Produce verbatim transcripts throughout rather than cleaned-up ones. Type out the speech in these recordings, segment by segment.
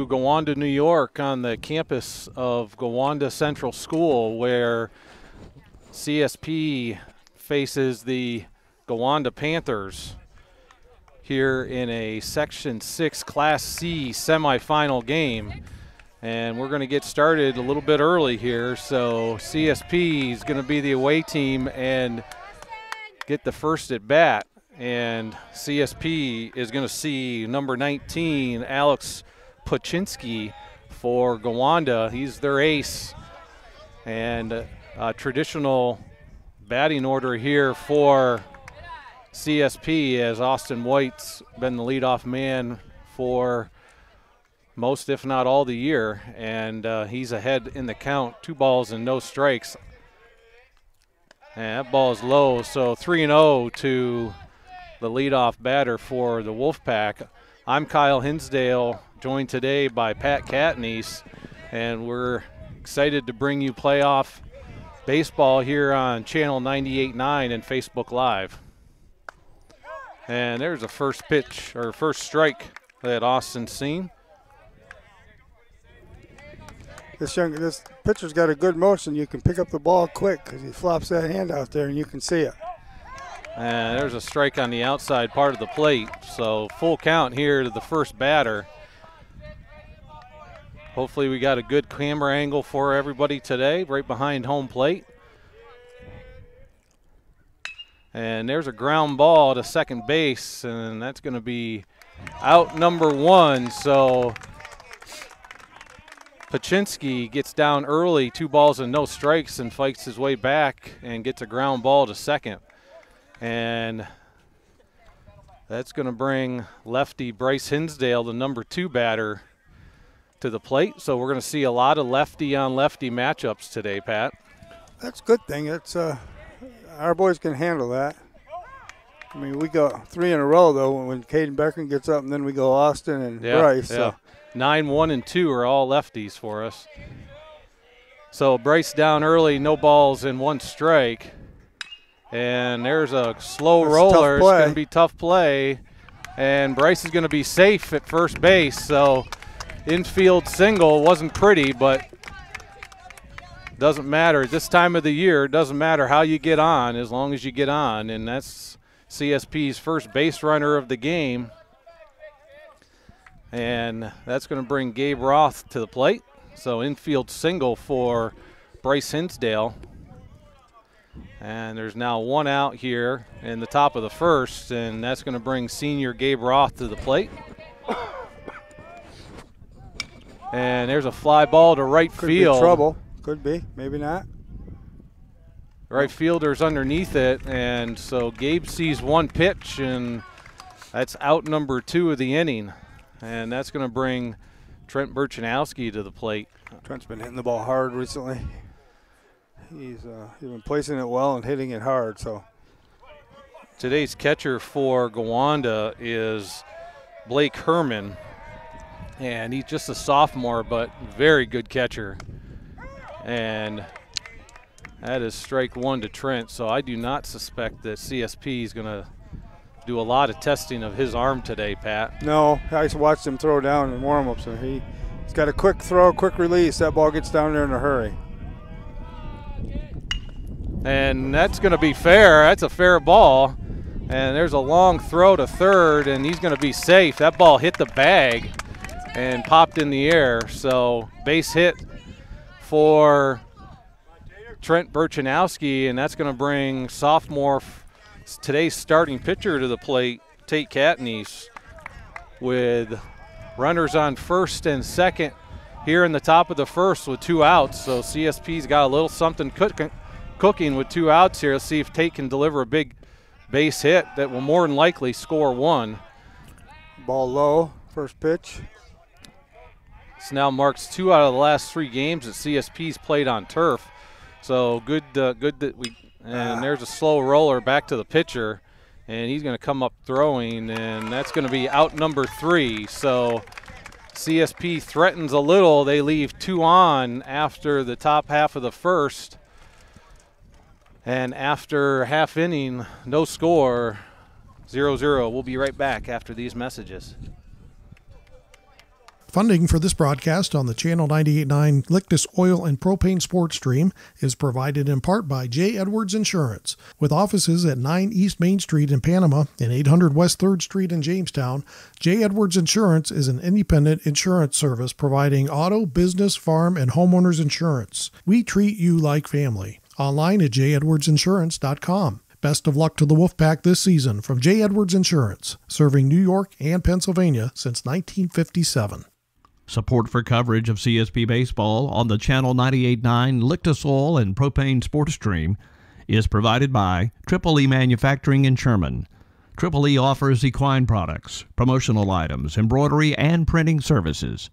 to Gowanda, New York, on the campus of Gowanda Central School, where C S P faces the Gowanda Panthers here in a Section six Class C semifinal game. And we're going to get started a little bit early here, so C S P is going to be the away team and get the first at bat. And C S P is going to see number nineteen, Alex Puchinski, for Gowanda. He's their ace. And a traditional batting order here for C S P, as Austin White's been the leadoff man for most, if not all, the year. And uh, he's ahead in the count, two balls and no strikes. And that ball is low, so three and oh to the leadoff batter for the Wolfpack. I'm Kyle Hinsdale, joined today by Pat Catanese, and we're excited to bring you playoff baseball here on Channel ninety-eight point nine and Facebook Live. And there's a first pitch, or first strike, that Austin's seen. This young, this pitcher's got a good motion. You can pick up the ball quick because he flops that hand out there and you can see it. And there's a strike on the outside part of the plate. So full count here to the first batter. Hopefully we got a good camera angle for everybody today, right behind home plate. And there's a ground ball to second base, and that's going to be out number one. So Puchinski gets down early, two balls and no strikes, and fights his way back and gets a ground ball to second. And that's going to bring lefty Bryce Hinsdale, the number two batter, to the plate. So we're going to see a lot of lefty on lefty matchups today, Pat. That's a good thing. It's, uh, our boys can handle that. I mean, we go three in a row, though, when Caden Beckerink gets up, and then we go Austin and yeah, Bryce. Yeah. So. Nine, one, and two are all lefties for us. So Bryce down early, no balls and one strike. And there's a slow That's roller. A it's going to be tough play. And Bryce is going to be safe at first base. So infield single wasn't pretty, but doesn't matter. This time of the year, it doesn't matter how you get on as long as you get on. And that's C S P's first base runner of the game. And that's going to bring Gabe Roth to the plate. So infield single for Bryce Hinsdale. And there's now one out here in the top of the first, and that's going to bring senior Gabe Roth to the plate. And there's a fly ball to right Could field. Could be trouble. Could be. Maybe not. Right fielder's underneath it, and so Gabe sees one pitch, and that's out number two of the inning. And that's going to bring Trent Burchanowski to the plate. Trent's been hitting the ball hard recently. He's, uh, he's been placing it well and hitting it hard. So today's catcher for Gowanda is Blake Herman. And he's just a sophomore, but very good catcher. And that is strike one to Trent. So I do not suspect that C S P is going to do a lot of testing of his arm today, Pat. No, I just watched him throw down in warm-ups. So he, he's got a quick throw, quick release. That ball gets down there in a hurry. And that's going to be fair. That's a fair ball. And there's a long throw to third, and he's going to be safe. That ball hit the bag and popped in the air. So base hit for Trent Burchanowski, and that's going to bring sophomore today's starting pitcher to the plate, Tate Catanese, with runners on first and second here in the top of the first with two outs. So C S P's got a little something cooking, cooking with two outs here. Let's see if Tate can deliver a big base hit that will more than likely score one. Ball low, first pitch. This now marks two out of the last three games that C S P's played on turf. So good, uh, good that we. And there's a slow roller back to the pitcher, and he's going to come up throwing, and that's going to be out number three. So C S P threatens a little. They leave two on after the top half of the first. And after half inning, no score, zero zero. We'll be right back after these messages. Funding for this broadcast on the Channel ninety-eight point nine Lictus Oil and Propane Sports Stream is provided in part by J. Edwards Insurance. With offices at nine East Main Street in Panama and eight hundred West third Street in Jamestown, J. Edwards Insurance is an independent insurance service providing auto, business, farm, and homeowners insurance. We treat you like family. Online at j edwards insurance dot com. Best of luck to the Wolfpack this season from J. Edwards Insurance, serving New York and Pennsylvania since nineteen fifty-seven. Support for coverage of C S P baseball on the Channel ninety-eight point nine Lictus Oil and Propane Sports Stream is provided by Triple E Manufacturing in Sherman. Triple E offers equine products, promotional items, embroidery, and printing services.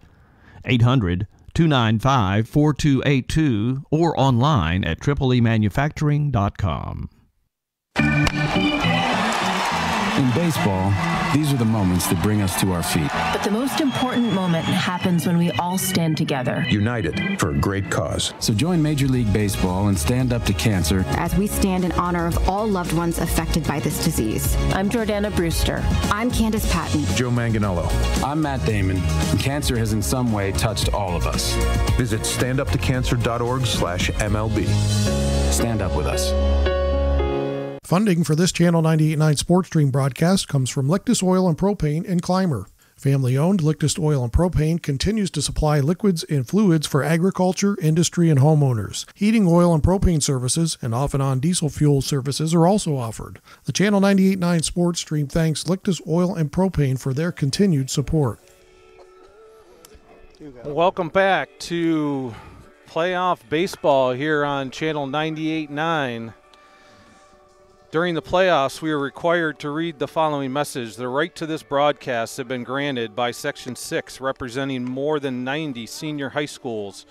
eight hundred, two nine five, four two eight two or online at triple e manufacturing dot com. In baseball, these are the moments that bring us to our feet. But the most important moment happens when we all stand together. United for a great cause. So join Major League Baseball and Stand Up to Cancer as we stand in honor of all loved ones affected by this disease. I'm Jordana Brewster. I'm Candace Patton. Joe Manganiello. I'm Matt Damon. And cancer has in some way touched all of us. Visit stand up to cancer dot org slash M L B. Stand up with us. Funding for this Channel ninety-eight point nine Sports Stream broadcast comes from Lictus Oil and Propane and Clymer. Family-owned Lictus Oil and Propane continues to supply liquids and fluids for agriculture, industry, and homeowners. Heating oil and propane services and off-and-on diesel fuel services are also offered. The Channel ninety-eight point nine Sports Stream thanks Lictus Oil and Propane for their continued support. Welcome back to playoff baseball here on Channel ninety-eight point nine. During the playoffs, we are required to read the following message. The right to this broadcast has been granted by Section six, representing more than ninety senior high schools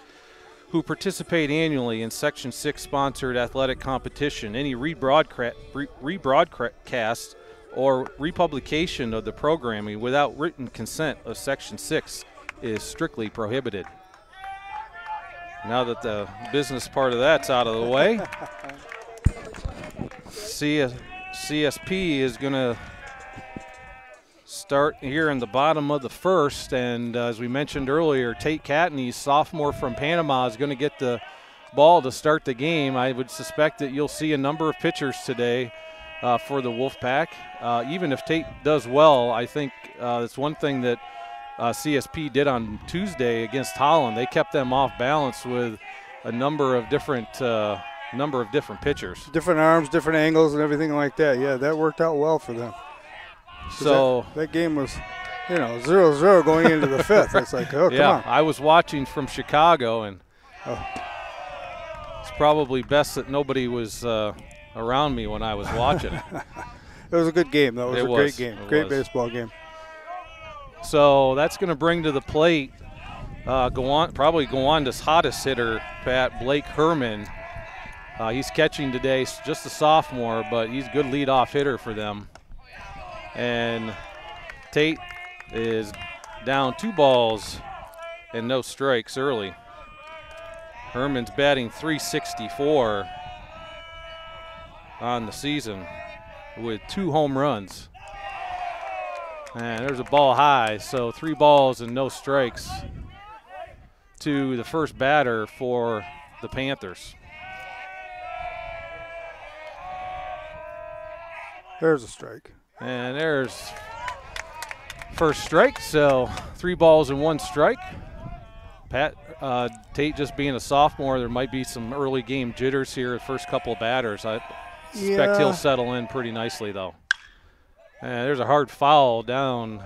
who participate annually in Section six-sponsored athletic competition. Any rebroadcast re or republication of the programming without written consent of Section six is strictly prohibited. Now that the business part of that's out of the way, C S P is going to start here in the bottom of the first, and uh, as we mentioned earlier, Tate Catanese, sophomore from Panama, is going to get the ball to start the game. I would suspect that you'll see a number of pitchers today uh, for the Wolfpack. Uh, even if Tate does well, I think uh, it's one thing that uh, C S P did on Tuesday against Holland. They kept them off balance with a number of different uh, number of different pitchers. Different arms, different angles, and everything like that. Yeah, that worked out well for them. So that, that game was, you know, zero zero going into the fifth. It's like, oh, yeah, come on. I was watching from Chicago, and oh. It's probably best that nobody was uh, around me when I was watching it. It was a good game, though. It was it a was. great game, it great was. baseball game. So that's going to bring to the plate uh, Gowanda, probably Gowanda's hottest hitter, Pat, Blake Herman. Uh, he's catching today, just a sophomore, but he's a good leadoff hitter for them. And Tate is down two balls and no strikes early. Herman's batting three sixty-four on the season with two home runs. And there's a ball high, so three balls and no strikes to the first batter for the Panthers. There's a strike. And there's first strike, so three balls and one strike. Pat uh, Tate just being a sophomore, there might be some early game jitters here the first couple of batters. I yeah. expect he'll settle in pretty nicely, though. And there's a hard foul down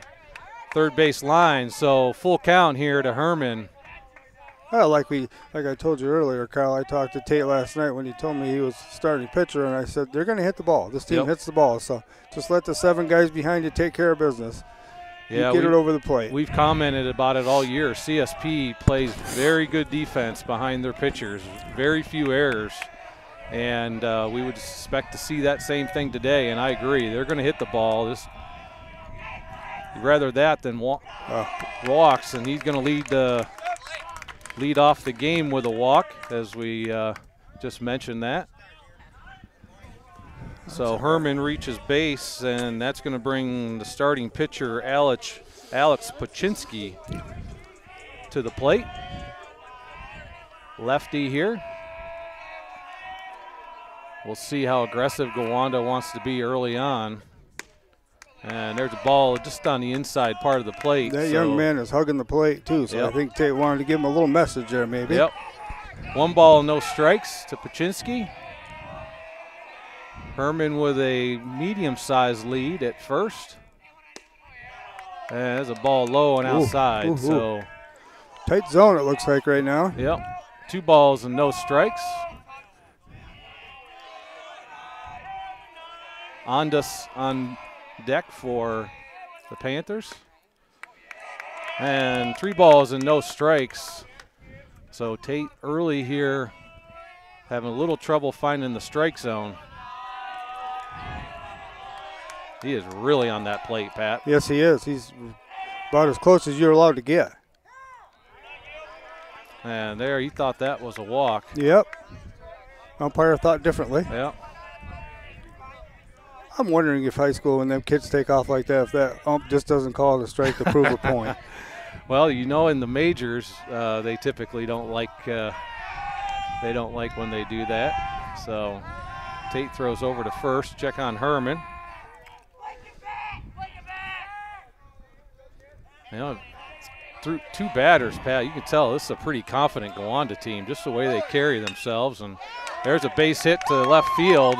third base line, so full count here to Herman. Well, like we, like I told you earlier, Kyle, I talked to Tate last night when he told me he was starting pitcher, and I said, they're going to hit the ball. This team yep. hits the ball, so just let the seven guys behind you take care of business. Yeah, you get we, it over the plate. We've commented about it all year. C S P plays very good defense behind their pitchers, very few errors, and uh, we would expect to see that same thing today, and I agree. They're going to hit the ball. This, rather that than walk, uh, walks, and he's going to lead the – lead off the game with a walk, as we uh, just mentioned that. So Herman reaches base, and that's going to bring the starting pitcher, Alex, Alex Puchinski, to the plate. Lefty here. We'll see how aggressive Gowanda wants to be early on. And there's a ball just on the inside part of the plate. That so. young man is hugging the plate, too, so yep. I think Tate wanted to give him a little message there, maybe. Yep. One ball, no strikes to Puchinski. Herman with a medium-sized lead at first. And there's a ball low and outside. Ooh, ooh, so ooh. Tight zone, it looks like right now. Yep. Two balls and no strikes. Ondas on deck for the Panthers. And three balls and no strikes. So Tate early here having a little trouble finding the strike zone. He is really on that plate, Pat. Yes, he is. He's about as close as you're allowed to get. And there, he thought that was a walk. Yep. Umpire thought differently. Yep. I'm wondering if high school, when them kids take off like that, if that ump just doesn't call the strike to prove a point. Well, you know, in the majors, uh, they typically don't like uh, they don't like when they do that. So Tate throws over to first. Check on Herman. You know, through two batters, Pat, you can tell this is a pretty confident Gowanda team, just the way they carry themselves. And there's a base hit to the left field.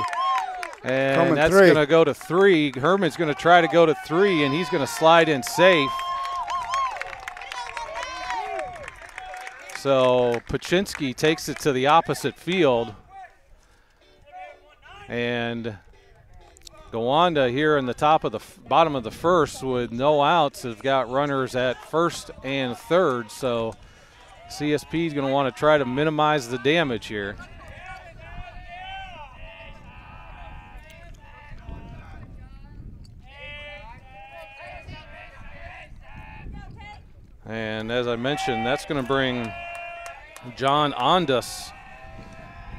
And Coming that's going to go to three. Herman's going to try to go to three, and he's going to slide in safe. So Puchinski takes it to the opposite field. And Gowanda here in the top of the bottom of the first with no outs have got runners at first and third, so C S P is going to want to try to minimize the damage here. And as I mentioned, that's going to bring John Ondas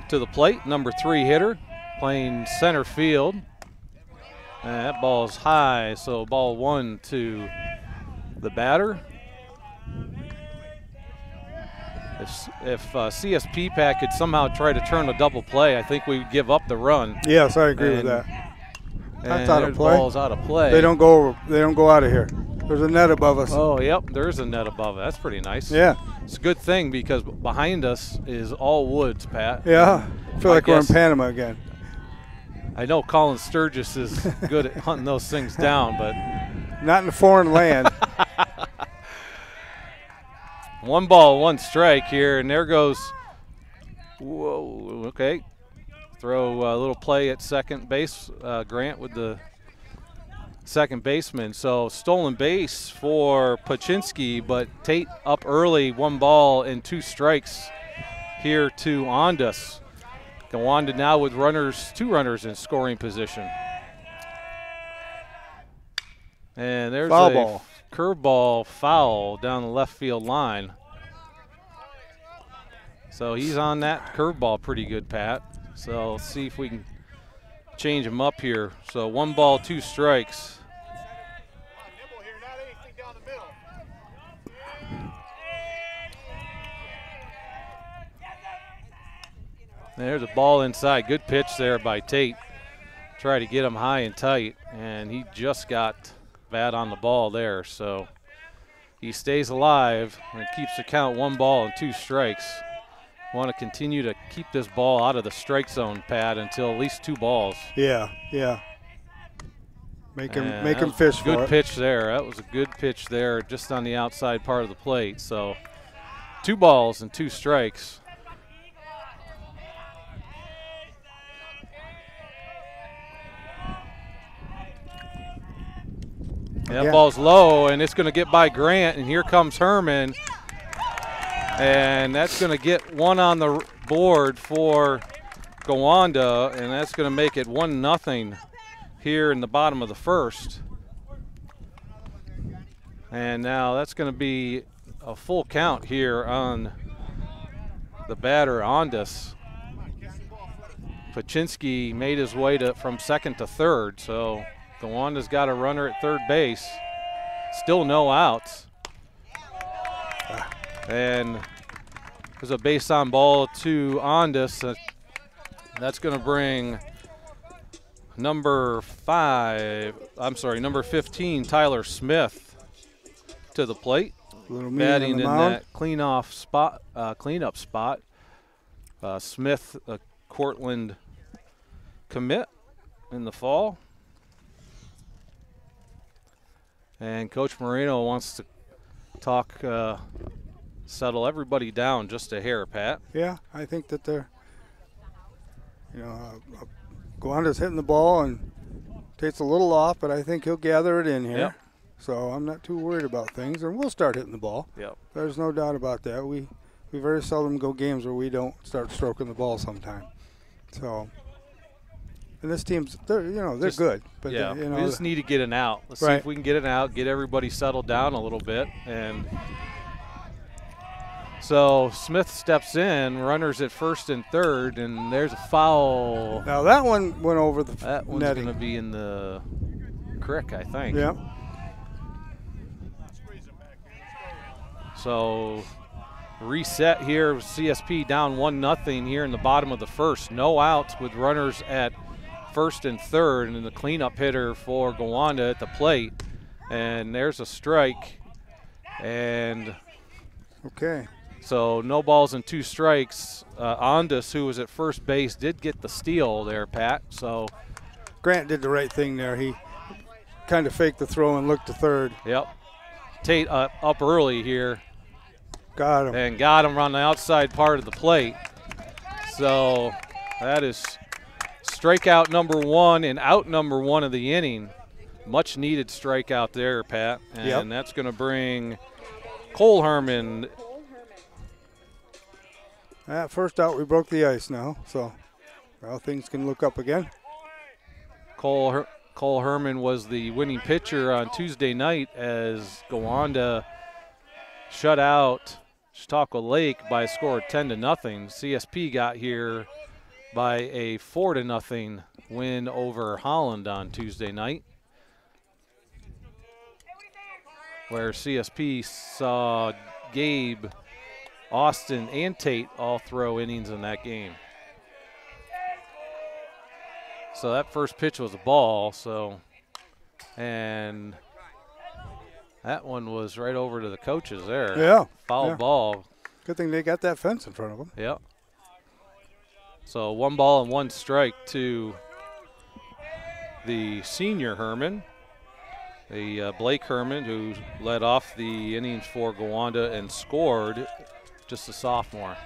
to the plate, number three hitter, playing center field. And that ball's high, so ball one to the batter. If, if uh, C S P Pack could somehow try to turn a double play, I think we would give up the run. Yes, I agree and, with that. That's out of play. Ball's out of play. They don't go. They don't go out of here. There's a net above us. Oh, yep. There's a net above it. That's pretty nice. Yeah. It's a good thing because behind us is all woods, Pat. Yeah. I feel I like guess. we're in Panama again. I know Colin Sturgis is good at hunting those things down, but not in a foreign land. One ball, one strike here, and there goes. Whoa! Okay, throw a little play at second base. Uh, Grant with the second baseman. So stolen base for Puchinski, but Tate up early. One ball and two strikes here to Ondas. Gowanda now with runners, two runners in scoring position. And there's foul a ball. curveball foul down the left field line. So he's on that curveball pretty good, Pat. So let's see if we can change him up here. So one ball, two strikes. There's a ball inside. Good pitch there by Tate. Try to get him high and tight, and he just got bat on the ball there. So he stays alive and keeps the count one ball and two strikes. Want to continue to keep this ball out of the strike zone, Pat, until at least two balls. Yeah, yeah. Make him, and make him fish for it. Good pitch there. That was a good pitch there just on the outside part of the plate. So two balls and two strikes. That yeah. ball's low, and it's going to get by Grant, and here comes Herman. And that's going to get one on the board for Gowanda, and that's going to make it one nothing here in the bottom of the first. And now that's going to be a full count here on the batter, Ondas. Puchinski made his way to from second to third, so Gowanda's got a runner at third base. Still no outs. And there's a base on ball to Ondas. That's going to bring number five, I'm sorry, number fifteen, Tyler Smith, to the plate. Batting in that clean off spot, uh, cleanup spot. Uh, Smith, a Cortland commit in the fall. And Coach Moreno wants to talk, uh, settle everybody down just a hair, Pat. Yeah, I think that they're, you know, uh, Gowanda's hitting the ball and takes a little off, but I think he'll gather it in here. Yep. So I'm not too worried about things, and we'll start hitting the ball. Yep. There's no doubt about that. We we very seldom go games where we don't start stroking the ball sometime. So, and this team's, they're, you know, they're just good. But yeah, they, you know, we just need to get an out. Let's right. see if we can get an out, get everybody settled down a little bit. And so Smith steps in, runners at first and third, and there's a foul. Now that one went over the that one's netting. Going to be in the crick, I think. Yep. So reset here, C S P down one nothing here in the bottom of the first. No outs with runners at first and third, and the cleanup hitter for Gowanda at the plate. And there's a strike. And okay. So no balls and two strikes. Uh, Ondas, who was at first base, did get the steal there, Pat. So Grant did the right thing there. He kind of faked the throw and looked to third. Yep. Tate up, up early here. Got him. And got him on the outside part of the plate. So that is strikeout number one and out number one of the inning. Much needed strikeout there, Pat. And yep. that's going to bring Cole Herman. At first out, we broke the ice now. So well, things can look up again. Cole Her Cole Herman was the winning pitcher on Tuesday night as Gowanda shut out Chautauqua Lake by a score of ten to nothing. C S P got here by a four to nothing win over Holland on Tuesday night, where C S P saw Gabe, Austin, and Tate all throw innings in that game. So that first pitch was a ball, so, and that one was right over to the coaches there. Yeah. Foul yeah. ball. Good thing they got that fence in front of them. Yep. So one ball and one strike to the senior Herman, the uh, Blake Herman, who led off the innings for Gowanda and scored, just a sophomore.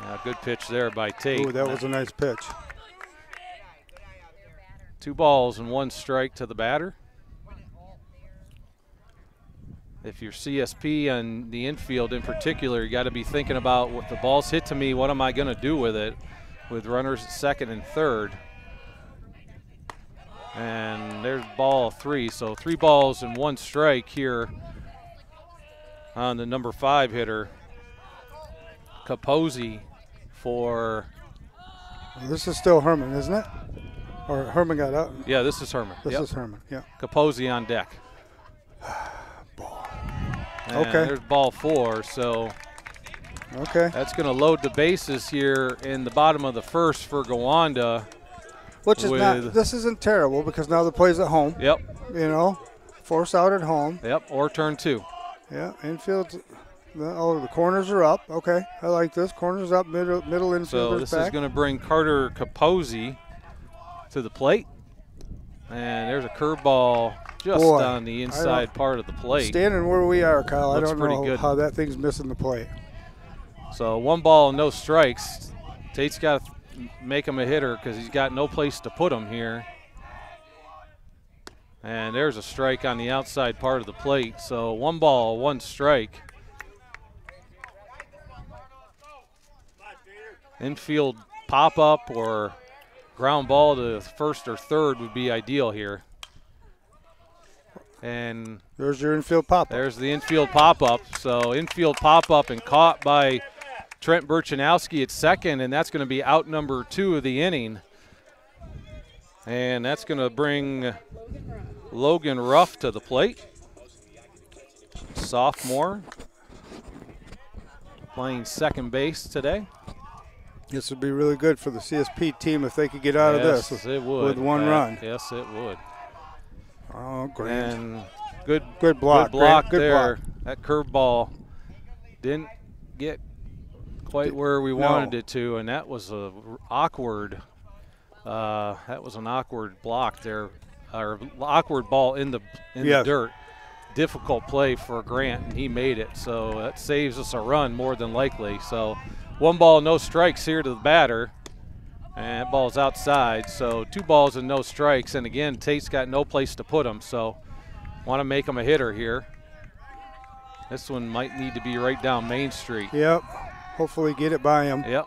Uh, good pitch there by Tate. Ooh, that was a nice pitch. Two balls and one strike to the batter. If you're C S P and the infield in particular, you got to be thinking about, what the ball's hit to me, what am I going to do with it, with runners at second and third. And there's ball three. So three balls and one strike here on the number five hitter, Capozzi, for. This is still Herman, isn't it? Or Herman got out? Yeah, this is Herman. This yep. is Herman, yeah. Capozzi on deck. Ball. And okay. there's ball four, so. Okay. That's going to load the bases here in the bottom of the first for Gowanda. Which is not, this isn't terrible, because now the play's at home. Yep. You know, force out at home. Yep, or turn two. Yeah, infield. Oh, the corners are up. Okay, I like this. Corners up, middle, middle infielders So this back. Is going to bring Carter Capozzi to the plate. And there's a curveball just Boy, on the inside part of the plate. Standing where we are, Kyle, Looks I don't know good. how that thing's missing the plate. So one ball, no strikes. Tate's got to make him a hitter because he's got no place to put him here. And there's a strike on the outside part of the plate. So one ball, one strike. Infield pop-up or ground ball to first or third would be ideal here. And there's your infield pop-up. There's the infield pop-up. So infield pop-up and caught by Trent Burchanowski at second, and that's going to be out number two of the inning. And that's going to bring Logan Ruff to the plate. sophomore, playing second base today. This would be really good for the C S P team if they could get out yes, of this it would. with one uh, run. Yes, it would. Oh, great. And good, good block. Good block good there. Block. That curveball didn't get quite Did, where we wanted no. it to, and that was a awkward uh, that was an awkward block there, or awkward ball in the in yes. the dirt. Difficult play for Grant, and he made it, so that saves us a run more than likely. So one ball, no strikes here to the batter, and that ball's outside. So two balls and no strikes, and again, Tate's got no place to put him, so want to make him a hitter here. This one might need to be right down Main Street. Yep, hopefully get it by him. Yep.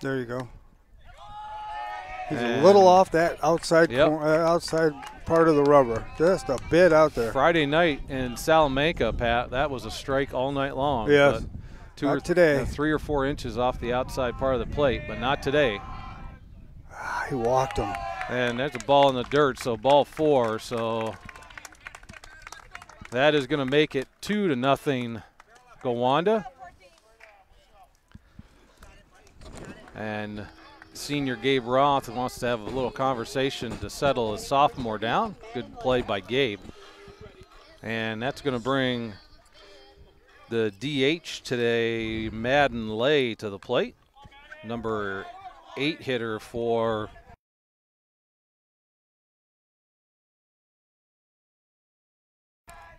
There you go. He's and a little off that outside yep. corner, outside part of the rubber, just a bit out there. Friday night in Salamanca, Pat, that was a strike all night long. Yes, but two not or today. Uh, three or four inches off the outside part of the plate, but not today. Ah, he walked him. And that's a ball in the dirt, so ball four. So that is going to make it two to nothing, Gowanda. And senior Gabe Roth wants to have a little conversation to settle his sophomore down. Good play by Gabe. And that's going to bring the D H today, Madden Lay, to the plate. Number eight hitter for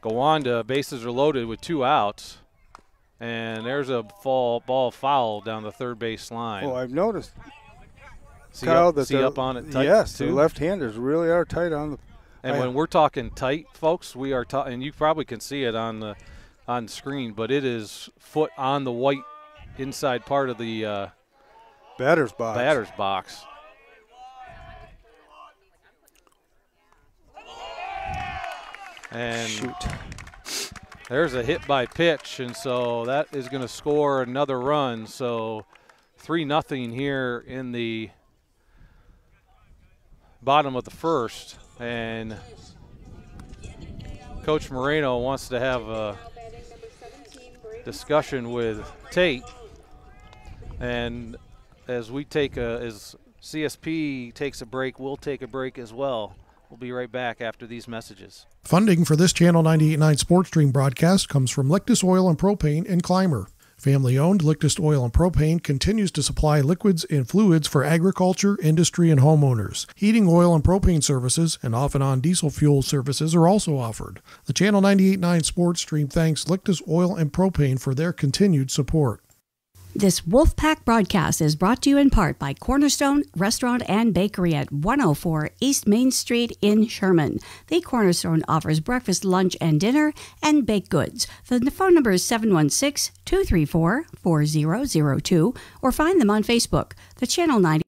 Gowanda. Bases are loaded with two outs. And there's a fall ball foul down the third base line. Oh, I've noticed. See, Kyle, up, that see up on it tight, yes, too? The left-handers really are tight on the – And I, when we're talking tight, folks, we are – and you probably can see it on the on screen, but it is foot on the white inside part of the uh, – Batter's box. Batter's box. And shoot. There's a hit by pitch, and so that is going to score another run. So three nothing here in the – bottom of the first, and Coach Moreno wants to have a discussion with Tate. And as we take a, as C S P takes a break, we'll take a break as well. We'll be right back after these messages. Funding for this Channel ninety-eight point nine Sports Stream broadcast comes from Lictus Oil and Propane and Clymer. Family-owned Lictus Oil and Propane continues to supply liquids and fluids for agriculture, industry, and homeowners. Heating oil and propane services and off-and-on diesel fuel services are also offered. The Channel ninety-eight point nine Sports Stream thanks Lictus Oil and Propane for their continued support. This Wolfpack broadcast is brought to you in part by Cornerstone Restaurant and Bakery at one oh four East Main Street in Sherman. The Cornerstone offers breakfast, lunch, and dinner, and baked goods. The phone number is seven one six, two three four, four zero zero two, or find them on Facebook. The Channel ninety.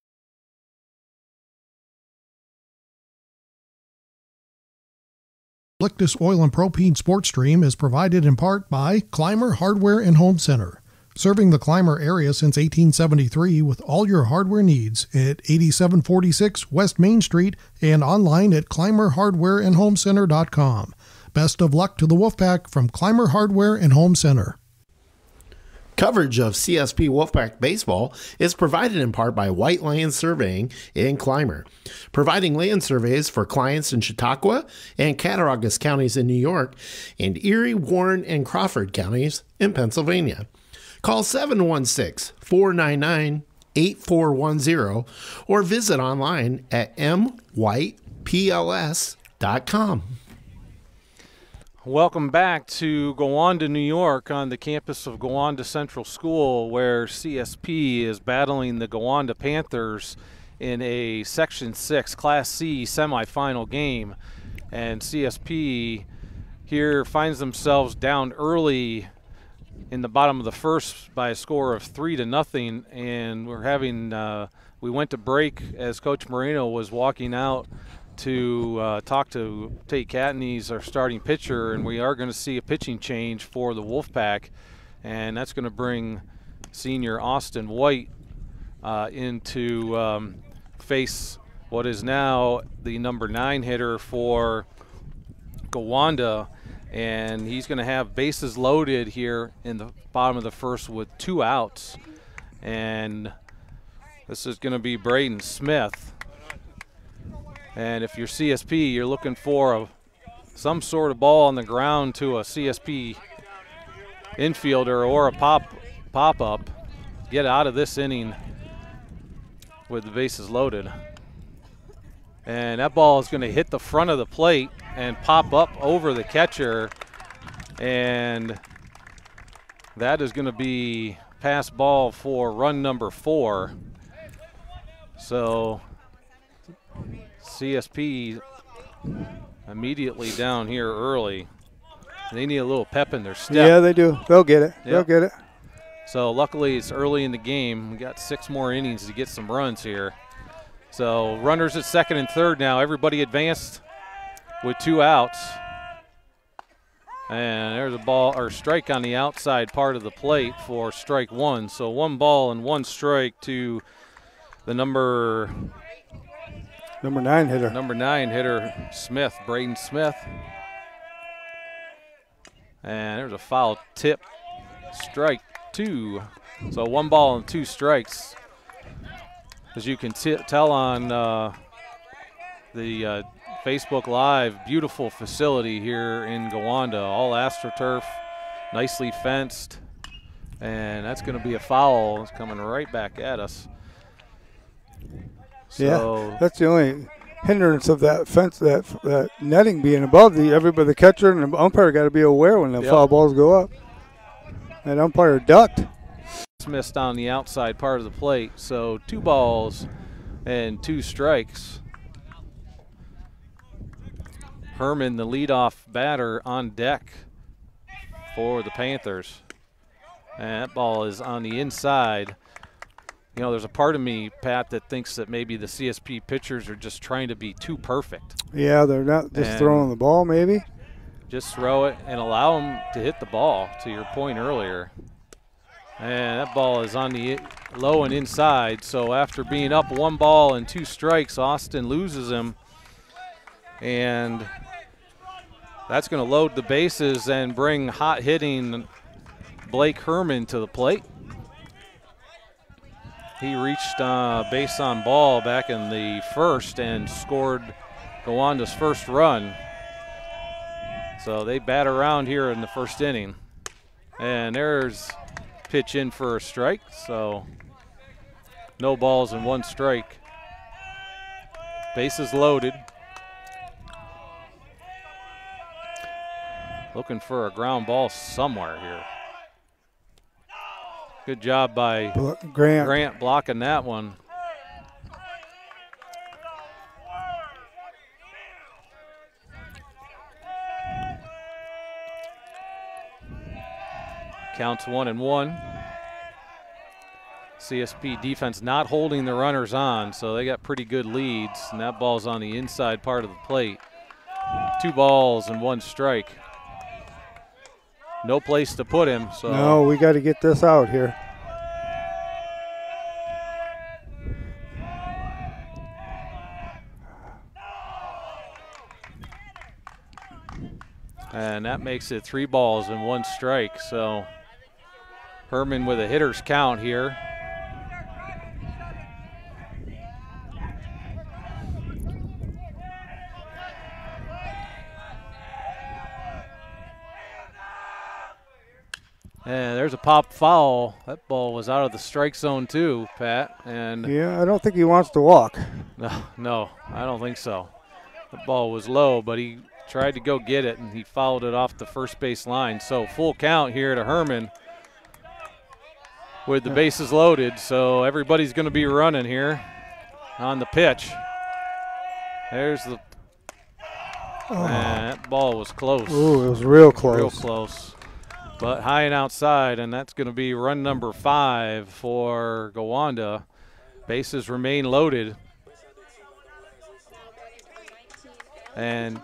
Lictus Oil and Propane Sports Stream is provided in part by Clymer Hardware and Home Center. Serving the Clymer area since eighteen seventy-three with all your hardware needs at eighty-seven forty-six West Main Street and online at Clymer Hardware and Home Center dot com. Best of luck to the Wolfpack from Clymer Hardware and Home Center. Coverage of C S P Wolfpack baseball is provided in part by White Land Surveying in Clymer, providing land surveys for clients in Chautauqua and Cattaraugus counties in New York and Erie, Warren, and Crawford counties in Pennsylvania. Call seven one six, four nine nine, eight four one zero or visit online at m white p l s dot com. Welcome back to Gowanda, New York, on the campus of Gowanda Central School, where C S P is battling the Gowanda Panthers in a Section six Class C semifinal game. And C S P here finds themselves down early in the bottom of the first by a score of three to nothing, and we're having uh, we went to break as Coach Moreno was walking out to uh, talk to Tate Catanese, our starting pitcher, and we are going to see a pitching change for the Wolfpack, and that's going to bring senior Austin White uh, into um, face what is now the number nine hitter for Gowanda, and he's going to have bases loaded here in the bottom of the first with two outs. And this is going to be Braden Smith. And if you're C S P, you're looking for a, some sort of ball on the ground to a C S P infielder or a pop, pop up. Get out of this inning with the bases loaded. And that ball is going to hit the front of the plate and pop up over the catcher. And that is going to be pass ball for run number four. So C S P immediately down here early. They need a little pep in their step. Yeah, they do. They'll get it. Yep. They'll get it. So luckily it's early in the game. We got six more innings to get some runs here. So runners at second and third now. Everybody advanced with two outs. And there's a ball or strike on the outside part of the plate for strike one. So one ball and one strike to the number number nine hitter. Number nine hitter Smith, Braden Smith. And there's a foul tip. Strike two. So one ball and two strikes. As you can t tell on uh, the uh, Facebook Live, beautiful facility here in Gowanda, all AstroTurf, nicely fenced, and that's going to be a foul. It's coming right back at us. So yeah, that's the only hindrance of that fence, that, that netting being above the everybody, the catcher and the umpire got to be aware when the yep. foul balls go up. That umpire ducked. Missed on the outside part of the plate, so two balls and two strikes. Herman, the leadoff batter, on deck for the Panthers. And that ball is on the inside. You know, there's a part of me, Pat, that thinks that maybe the C S P pitchers are just trying to be too perfect. Yeah, they're not just and throwing the ball, maybe. Just throw it and allow them to hit the ball, to your point earlier. And that ball is on the low and inside. So after being up one ball and two strikes, Austin loses him. And that's going to load the bases and bring hot hitting Blake Herman to the plate. He reached uh, base on ball back in the first and scored Gowanda's first run. So they bat around here in the first inning. And there's pitch in for a strike, so no balls and one strike. Bases loaded. Looking for a ground ball somewhere here. Good job by Grant, Grant blocking that one. Counts one and one. C S P defense not holding the runners on, so they got pretty good leads, and that ball's on the inside part of the plate. Two balls and one strike. No place to put him, so. No, we got to get this out here. And that makes it three balls and one strike, so. Herman with a hitter's count here. And there's a pop foul. That ball was out of the strike zone too, Pat. And yeah, I don't think he wants to walk. No, no, I don't think so. The ball was low, but he tried to go get it, and he fouled it off the first base line. So full count here to Herman, with the bases loaded, so everybody's going to be running here on the pitch. There's the oh. and that ball was close. Ooh, it was real close. Real close, but high and outside, and that's going to be run number five for Gowanda. Bases remain loaded, and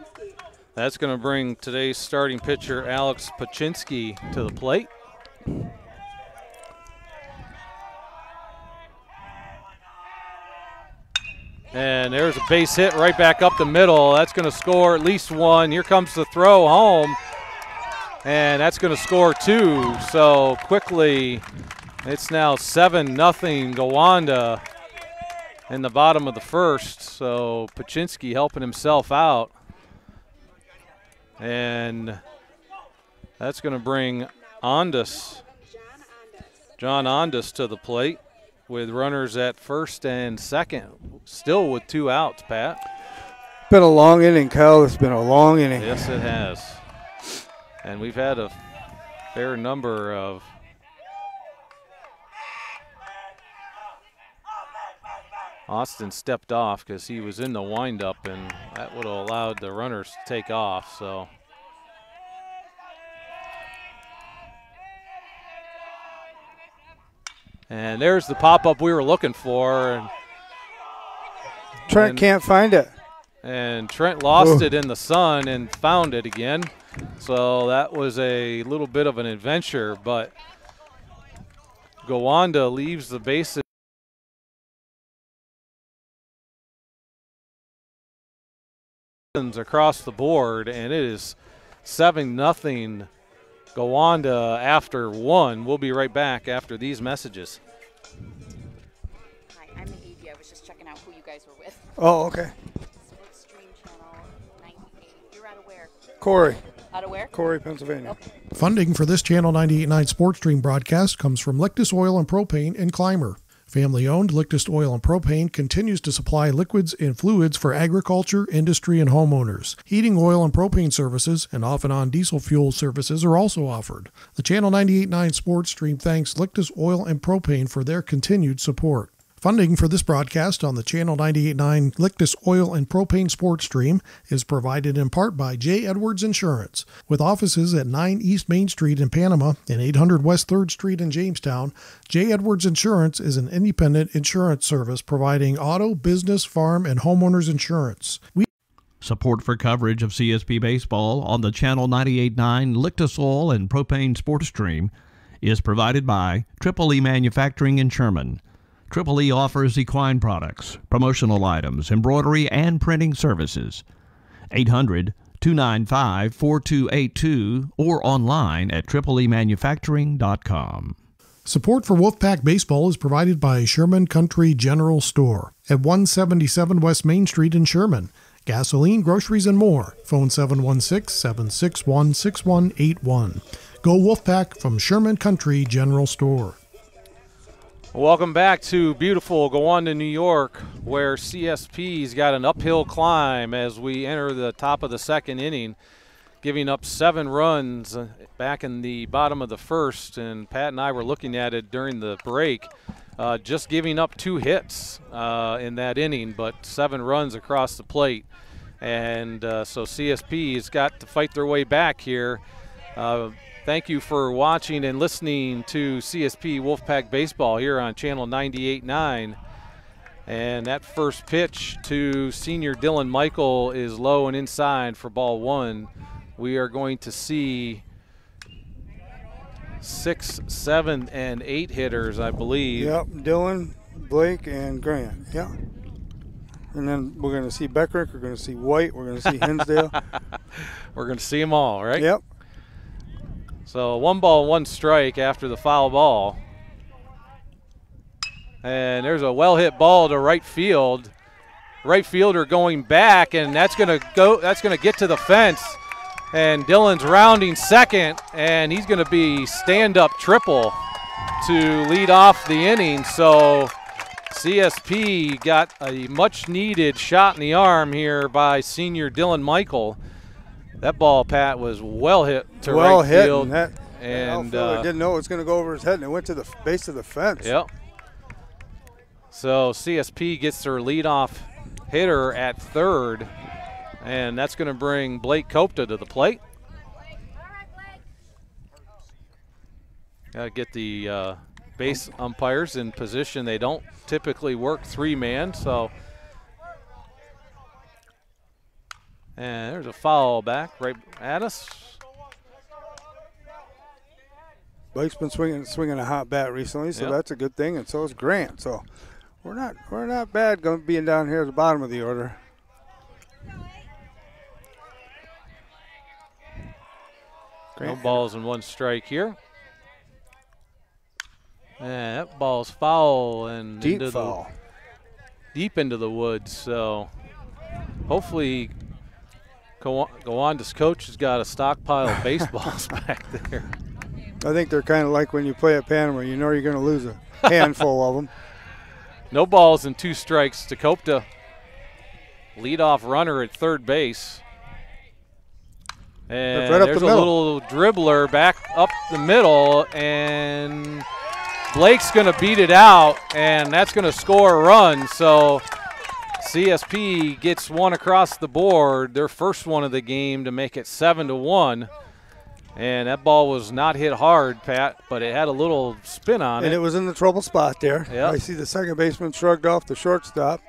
that's going to bring today's starting pitcher Alex Puchinski to the plate. And there's a base hit right back up the middle. That's going to score at least one. Here comes the throw home. And that's going to score two. So quickly, it's now seven nothing Gowanda in the bottom of the first. So Puchinski helping himself out. And that's going to bring Ondas, John Ondas to the plate with runners at first and second, still with two outs, Pat. Been a long inning, Kyle. It's been a long inning. Yes, it has. And we've had a fair number of Austin stepped off because he was in the windup, and that would have allowed the runners to take off. So and there's the pop-up we were looking for. And Trent and, can't find it. And Trent lost Ooh. it in the sun and found it again. So that was a little bit of an adventure, but Gowanda leaves the bases. Across the board, and it is seven nothing Gowanda after one. We'll be right back after these messages. Hi, I'm Evie. I was just checking out who you guys were with. Oh, okay. Stream Channel ninety-eight. You're out of where? Corey. Out of where? Corey, Pennsylvania. Okay. Funding for this Channel ninety-eight point nine Sports Stream broadcast comes from Lictus Oil and Propane and Clymer. Family-owned Lictus Oil and Propane continues to supply liquids and fluids for agriculture, industry, and homeowners. Heating oil and propane services and off-and-on diesel fuel services are also offered. The Channel ninety-eight point nine Sports Stream thanks Lictus Oil and Propane for their continued support. Funding for this broadcast on the Channel ninety-eight point nine Lictus Oil and Propane Sports Stream is provided in part by J. Edwards Insurance. With offices at nine East Main Street in Panama and eight hundred West third Street in Jamestown, J. Edwards Insurance is an independent insurance service providing auto, business, farm, and homeowners insurance. We Support for coverage of C S P Baseball on the Channel ninety-eight point nine Lictus Oil and Propane Sports Stream is provided by Triple E Manufacturing in Sherman. Triple E offers equine products, promotional items, embroidery, and printing services. eight hundred, two nine five, four two eight two or online at triple e manufacturing dot com. Support for Wolfpack Baseball is provided by Sherman Country General Store at one seventy-seven West Main Street in Sherman. Gasoline, groceries, and more. Phone seven one six, seven six one, six one eight one. Go Wolfpack from Sherman Country General Store. Welcome back to beautiful Gowanda, New York, where C S P's got an uphill climb as we enter the top of the second inning, giving up seven runs back in the bottom of the first. And Pat and I were looking at it during the break, uh, just giving up two hits uh, in that inning, but seven runs across the plate. And uh, so C S P's got to fight their way back here. Uh, Thank you for watching and listening to C S P Wolfpack Baseball here on Channel ninety-eight point nine. And that first pitch to senior Dylan Michael is low and inside for ball one. We are going to see six, seven, and eight hitters, I believe. Yep, Dylan, Blake, and Grant. Yep. And then we're going to see Beckerink, we're going to see White, we're going to see Hinsdale. We're going to see them all, right? Yep. So one ball, one strike after the foul ball. And there's a well-hit ball to right field. Right fielder going back, and that's gonna go, that's gonna get to the fence. And Dylan's rounding second, and he's gonna be stand-up triple to lead off the inning. So C S P got a much-needed shot in the arm here by senior Dylan Michael. That ball, Pat, was well hit to well right hit field. Well hit. And uh, didn't know it was going to go over his head, and it went to the base of the fence. Yep. So C S P gets their leadoff hitter at third, and that's going to bring Blake Copeta to the plate. Got to get the uh, base umpires in position. They don't typically work three-man, so... And there's a foul back right at us. Blake's been swinging, swinging a hot bat recently, so yep. That's a good thing, and so is Grant. So We're not we're not bad going to be down here at the bottom of the order. No balls and one strike here. And that ball's foul and deep into foul. The, deep into the woods. So hopefully Gowanda's coach has got a stockpile of baseballs back there. I think they're kind of like when you play at Panama. You know you're going to lose a handful of them. No balls and two strikes to Copeta. Leadoff runner at third base. And right up there's the a little dribbler back up the middle, and Blake's going to beat it out, and that's going to score a run. So C S P gets one across the board, their first one of the game, to make it seven to one. And that ball was not hit hard, Pat, but it had a little spin on it. And it was in the trouble spot there. Yep. I see the second baseman shrugged off the shortstop.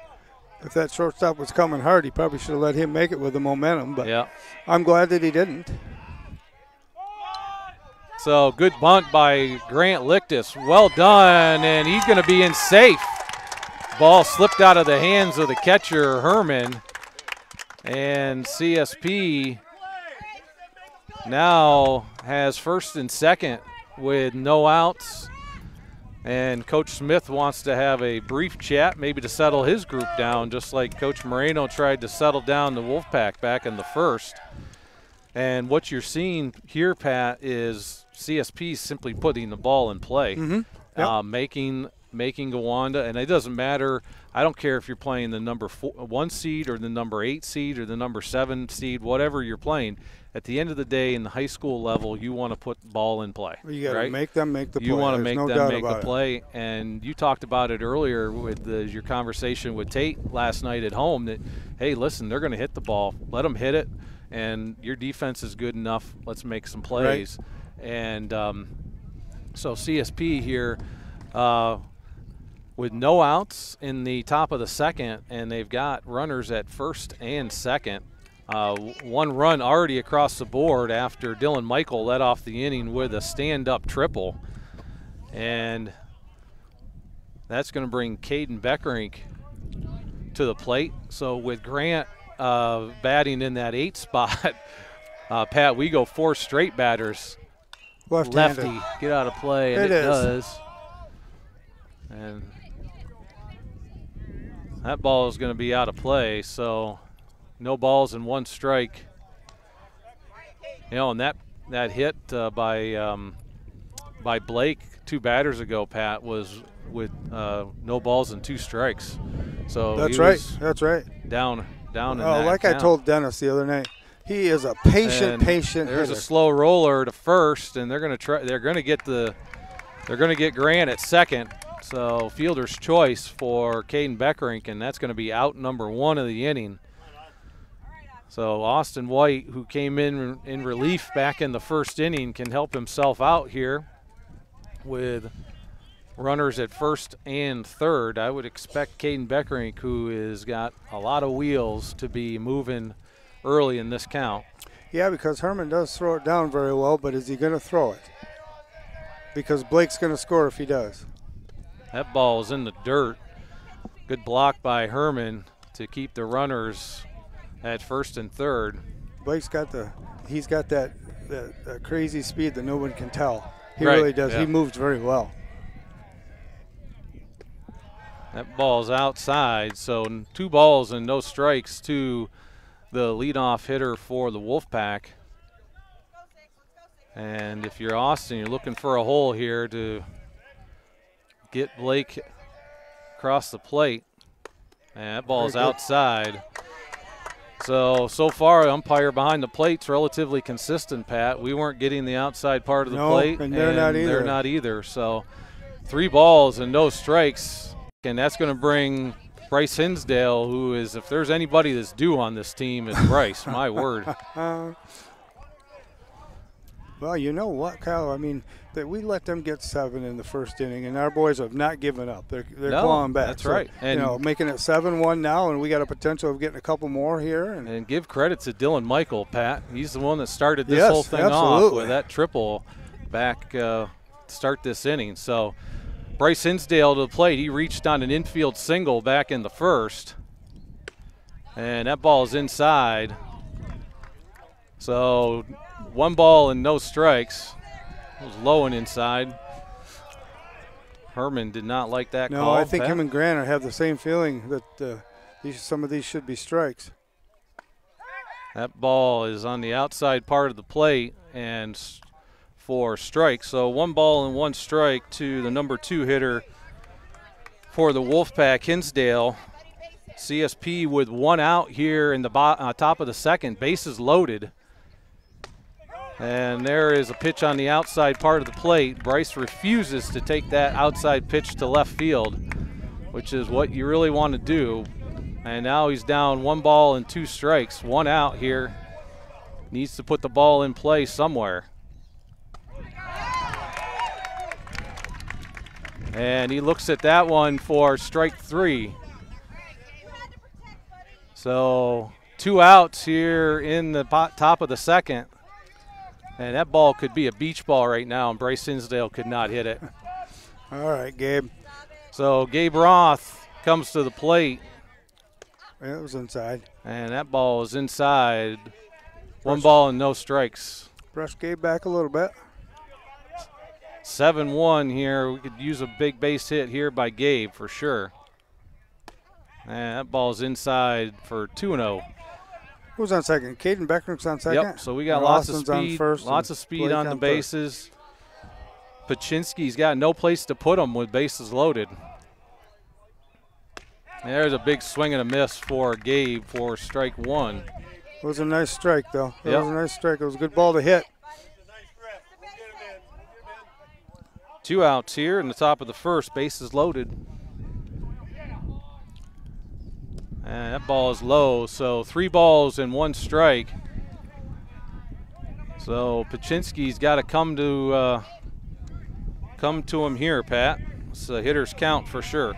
If that shortstop was coming hard, he probably should have let him make it with the momentum, but yeah. I'm glad that he didn't. So good bunt by Grant Lictus. Well done, and he's going to be in safe. Ball slipped out of the hands of the catcher, Herman, and C S P now has first and second with no outs. And Coach Smith wants to have a brief chat, maybe to settle his group down, just like Coach Moreno tried to settle down the Wolfpack back in the first. And what you're seeing here, Pat, is C S P simply putting the ball in play, mm-hmm. yep. uh, making making Gowanda. And it doesn't matter. I don't care if you're playing the number four, one seed or the number eight seed or the number seven seed, whatever you're playing. At the end of the day, in the high school level, you want to put the ball in play. You got to right? make them make the play. You want to make no them make the play. It. And you talked about it earlier with the, your conversation with Tate last night at home that, hey, listen, they're going to hit the ball. Let them hit it. And your defense is good enough. Let's make some plays. Right. And um, so C S P here uh, with no outs in the top of the second, and they've got runners at first and second. Uh, one run already across the board after Dylan Michael led off the inning with a stand-up triple. And that's going to bring Caden Beckerink to the plate. So with Grant uh, batting in that eight spot, uh, Pat, we go four straight batters. Left-handed. Lefty, get out of play, and it, it does. And that ball is going to be out of play, so... No balls and one strike. You know, and that that hit uh, by um, by Blake two batters ago, Pat, was with uh, no balls and two strikes. So that's right. That's right. Down, down. Oh, in that like count. I told Dennis the other night, he is a patient, and patient. There's hitter. A slow roller to first, and they're gonna try. They're gonna get the. They're gonna get Grant at second. So fielder's choice for Caden Beckerink, and that's gonna be out number one of the inning. So Austin White, who came in in relief back in the first inning, can help himself out here with runners at first and third. I would expect Caden Beckerink, who has got a lot of wheels, to be moving early in this count. Yeah, because Herman does throw it down very well, but is he going to throw it? Because Blake's going to score if he does. That ball is in the dirt. Good block by Herman to keep the runners at first and third. Blake's got the, he's got that, that, that crazy speed that no one can tell. He right. really does. Yeah. He moves very well. That ball's outside, so two balls and no strikes to the leadoff hitter for the Wolfpack. And if you're Austin, you're looking for a hole here to get Blake across the plate. And that ball's outside. So, so far, umpire behind the plate's relatively consistent, Pat. We weren't getting the outside part of the no, plate. and they're and not either. They're not either. So, three balls and no strikes. And that's going to bring Bryce Hinsdale, who is, if there's anybody that's due on this team, it's Bryce. My word. Well, you know what, Kyle? I mean, that we let them get seven in the first inning, and our boys have not given up. They're, they're no, clawing back. That's so, right. And you know, making it seven one now, and we got a potential of getting a couple more here. And, and give credit to Dylan Michael, Pat. He's the one that started this yes, whole thing absolutely. off with that triple back uh, start this inning. So Bryce Hinsdale to the plate. He reached on an infield single back in the first. And that ball is inside. So one ball and no strikes. It was low and inside. Herman did not like that no, call. No, I think Pat. him and Grant have the same feeling that uh, these, some of these should be strikes. That ball is on the outside part of the plate and for strikes. So one ball and one strike to the number two hitter for the Wolfpack, Hinsdale. C S P with one out here in the uh, top of the second. Bases loaded. And there is a pitch on the outside part of the plate. Bryce refuses to take that outside pitch to left field, which is what you really want to do. And now he's down one ball and two strikes. One out here. Needs to put the ball in play somewhere. And he looks at that one for strike three. So two outs here in the top of the second. And that ball could be a beach ball right now, and Bryce Hinsdale could not hit it. All right, Gabe. So Gabe Roth comes to the plate. It was inside. And that ball is inside. Brush. One ball and no strikes. Brush Gabe back a little bit. seven one here. We could use a big base hit here by Gabe for sure. And that ball's inside for two oh. Who's on second? Caden Beckerink's on second. Yep. So we got lots of, speed, first lots of speed. Lots of speed on the bases. First. Puchinski's got no place to put him with bases loaded. And there's a big swing and a miss for Gabe for strike one. It was a nice strike, though. It yep. was a nice strike. It was a good ball to hit. Two outs here in the top of the first. Bases loaded. And that ball is low, so three balls and one strike. So Puchinski's got to come to uh, come to him here, Pat. It's a hitter's count for sure.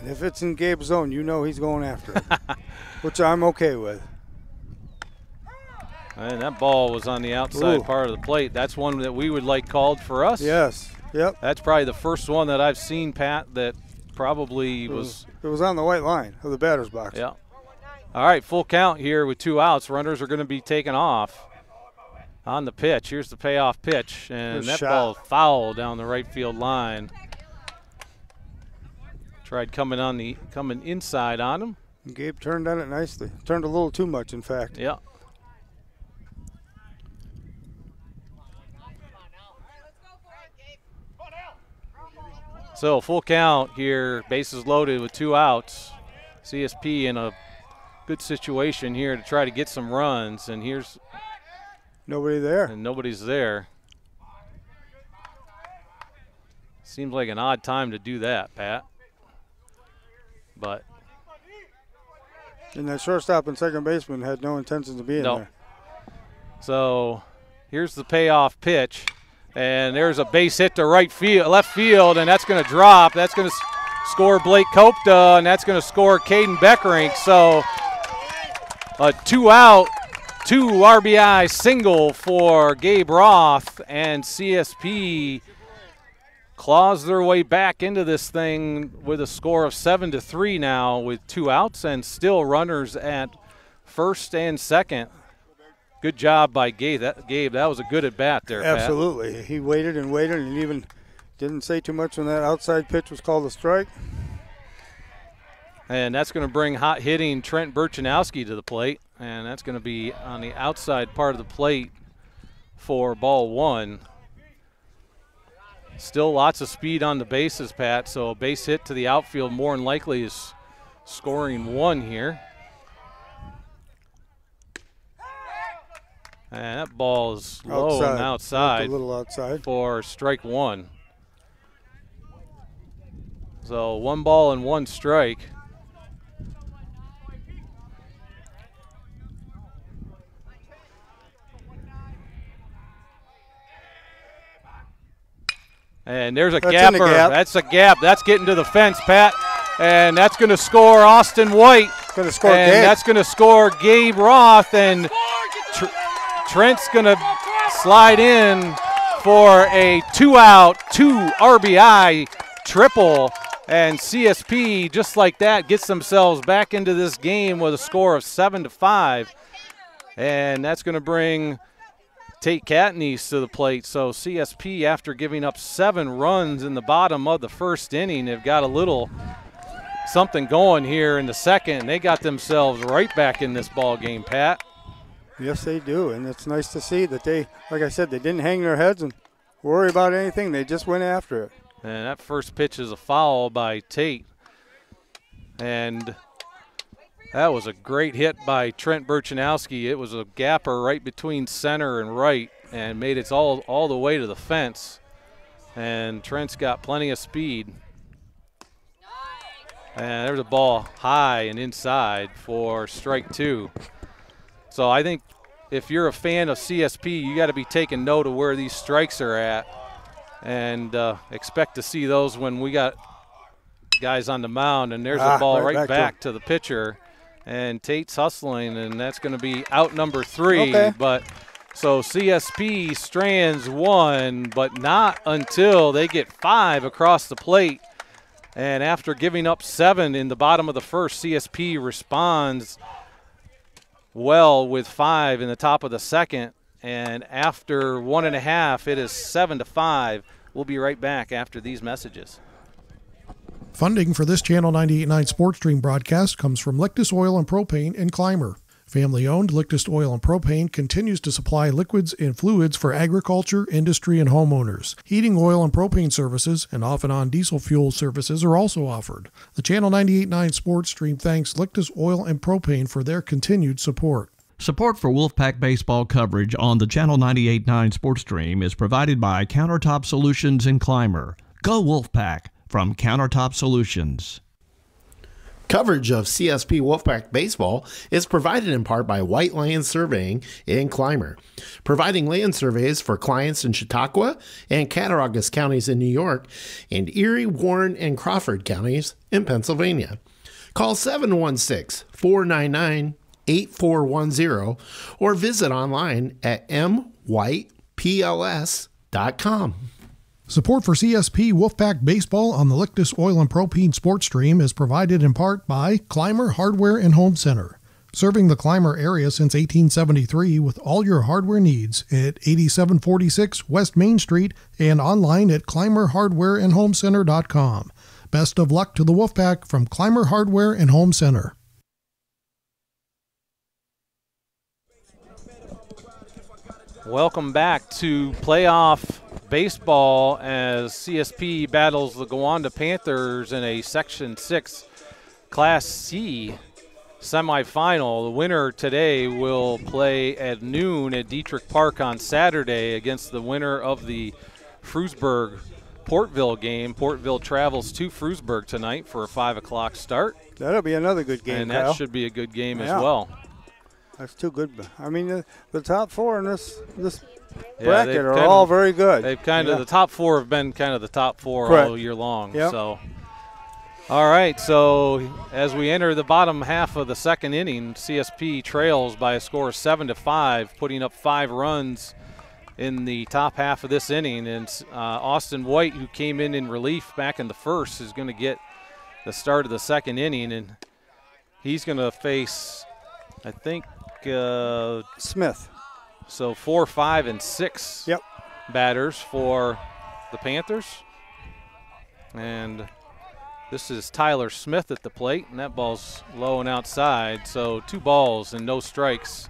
And if it's in Gabe's zone, you know he's going after it, which I'm okay with. And that ball was on the outside Ooh. part of the plate. That's one that we would like called for us. Yes. Yep. That's probably the first one that I've seen, Pat, that probably it was, was – It was on the white line of the batter's box. Yeah. All right, full count here with two outs. Runners are going to be taken off on the pitch. Here's the payoff pitch, and that ball foul down the right field line. Tried coming on the coming inside on him. Gabe turned on it nicely. Turned a little too much, in fact. Yeah. So full count here, bases loaded with two outs. C S P in a good situation here to try to get some runs, and here's nobody there. And nobody's there. Seems like an odd time to do that, Pat. But and that shortstop and second baseman had no intention to be in nope. there. So here's the payoff pitch. And there's a base hit to right field, left field, and that's going to drop. That's going to score Blake Copeta, and that's going to score Caden Beckerink. So a two-out, two R B I single for Gabe Roth, and C S P claws their way back into this thing with a score of seven to three now, with two outs and still runners at first and second. Good job by Gabe. That, Gabe, that was a good at-bat there, Pat. Absolutely. He waited and waited and even didn't say too much when that outside pitch was called a strike. And that's going to bring hot-hitting Trent Burchanowski to the plate, and that's going to be on the outside part of the plate for ball one. Still lots of speed on the bases, Pat, so a base hit to the outfield more than likely is scoring one here. And that ball is low outside. and outside, a little outside for strike one. So one ball and one strike. And there's a that's gapper. The gap. That's a gap. That's getting to the fence, Pat. And that's going to score Austin White. Going to score and Gabe. That's going to score Gabe Roth and. Trent's going to slide in for a two-out, two R B I triple. And C S P, just like that, gets themselves back into this game with a score of seven to five. And that's going to bring Tate Catanese to the plate. So C S P, after giving up seven runs in the bottom of the first inning, they've got a little something going here in the second. They got themselves right back in this ball game, Pat. Yes, they do, and it's nice to see that they, like I said, they didn't hang their heads and worry about anything. They just went after it. And that first pitch is a foul by Tate. And that was a great hit by Trent Burchanowski. It was a gapper right between center and right and made it all, all the way to the fence. And Trent's got plenty of speed. And there's a ball high and inside for strike two. So I think if you're a fan of C S P, you got to be taking note of where these strikes are at and uh, expect to see those when we got guys on the mound. And there's ah, a ball right, right back, back to, to the pitcher. And Tate's hustling, and that's going to be out number three. Okay. But so C S P strands one, but not until they get five across the plate. And after giving up seven in the bottom of the first, C S P responds well with five in the top of the second. And after one and a half, it is seven to five. We'll be right back after these messages. Funding for this Channel ninety-eight point nine Sports Stream broadcast comes from Lictus Oil and Propane and Clymer. Family-owned Lictus Oil and Propane continues to supply liquids and fluids for agriculture, industry, and homeowners. Heating oil and propane services and off-and-on diesel fuel services are also offered. The Channel ninety-eight point nine Sports Stream thanks Lictus Oil and Propane for their continued support. Support for Wolfpack baseball coverage on the Channel ninety-eight point nine Sports Stream is provided by Countertop Solutions and Clymer. Go Wolfpack from Countertop Solutions. Coverage of C S P Wolfpack baseball is provided in part by White Land Surveying in Clymer, providing land surveys for clients in Chautauqua and Cattaraugus counties in New York and Erie, Warren, and Crawford counties in Pennsylvania. Call seven one six, four nine nine, eight four one zero or visit online at m white p l s dot com. Support for C S P Wolfpack Baseball on the Lictus Oil and Propane Sports Stream is provided in part by Clymer Hardware and Home Center, serving the Clymer area since eighteen seventy-three with all your hardware needs at eighty-seven forty-six West Main Street and online at clymer hardware and home center dot com. Best of luck to the Wolfpack from Clymer Hardware and Home Center. Welcome back to playoff baseball as C S P battles the Gowanda Panthers in a Section six Class C semifinal. The winner today will play at noon at Dietrich Park on Saturday against the winner of the Frewsburg-Portville game. Portville travels to Frewsburg tonight for a five o'clock start. That'll be another good game, And that Kyle. should be a good game yeah. as well. That's too good. I mean, the, the top four in this this yeah, bracket are kinda, all very good. They've kind yeah. of the top four have been kind of the top four Correct. all year long. Yep. So, all right. So as we enter the bottom half of the second inning, C S P trails by a score of seven to five, putting up five runs in the top half of this inning. And uh, Austin White, who came in in relief back in the first, is going to get the start of the second inning, and he's going to face, I think. Uh, Smith. So four, five, and six yep. batters for the Panthers. And this is Tyler Smith at the plate, and that ball's low and outside. So two balls and no strikes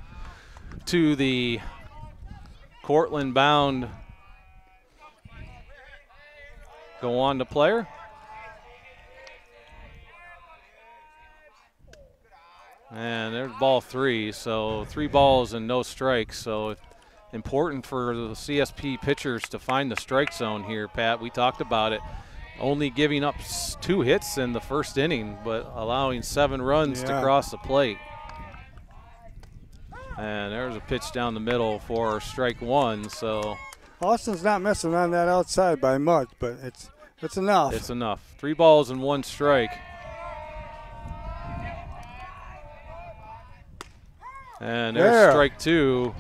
to the Cortland-bound Gowanda player. And there's ball three, so three balls and no strikes. So it's important for the C S P pitchers to find the strike zone here, Pat. We talked about it. Only giving up two hits in the first inning, but allowing seven runs yeah. to cross the plate. And there's a pitch down the middle for strike one. So Austin's not missing on that outside by much, but it's it's enough. It's enough. Three balls and one strike. And there's there. strike two.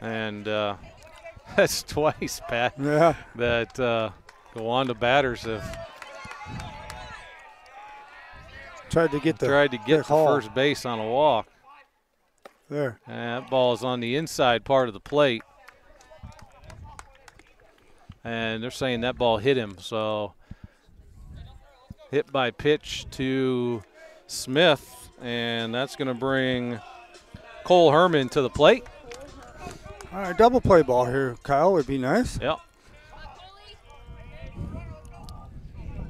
And uh, that's twice, Pat, yeah. that uh, Gowanda batters have tried to get the, tried to get the first base on a walk. There. And that ball is on the inside part of the plate. And they're saying that ball hit him. So hit by pitch to Smith, and that's going to bring Cole Herman to the plate. All right, double play ball here, Kyle, would be nice. Yep.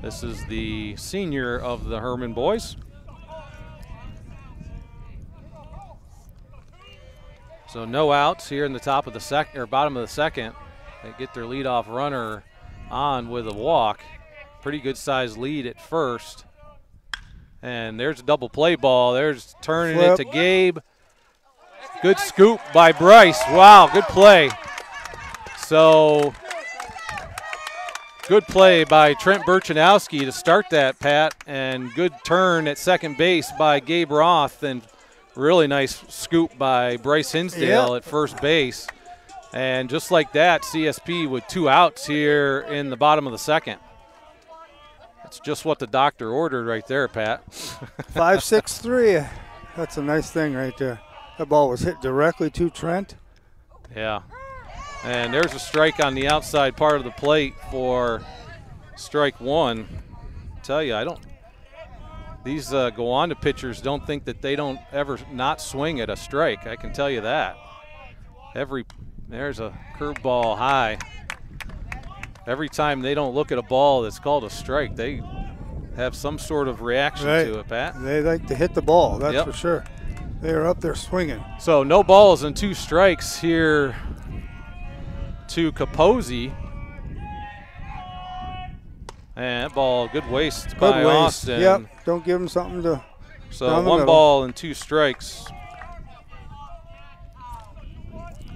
This is the senior of the Herman boys. So no outs here in the top of the second, or bottom of the second. They get their leadoff runner on with a walk. Pretty good sized lead at first. And there's a double play ball. There's turning Flip. it to Gabe. Good scoop by Bryce. Wow, good play. So good play by Trent Burchanowski to start that, Pat, and good turn at second base by Gabe Roth, and really nice scoop by Bryce Hinsdale yep. at first base. And just like that, C S P with two outs here in the bottom of the second. That's just what the doctor ordered right there, Pat. five six three. That's a nice thing right there. That ball was hit directly to Trent. Yeah. And there's a strike on the outside part of the plate for strike one. I tell you, I don't, these uh, Gowanda pitchers don't think that they don't ever not swing at a strike. I can tell you that. Every, there's a curveball high. Every time they don't look at a ball that's called a strike, they have some sort of reaction right. to it, Pat. They like to hit the ball, that's yep. for sure. They are up there swinging. So no balls and two strikes here to Capozzi. And that ball, good waste good by waste. Austin. Yep, don't give him something to. So one ball and two strikes.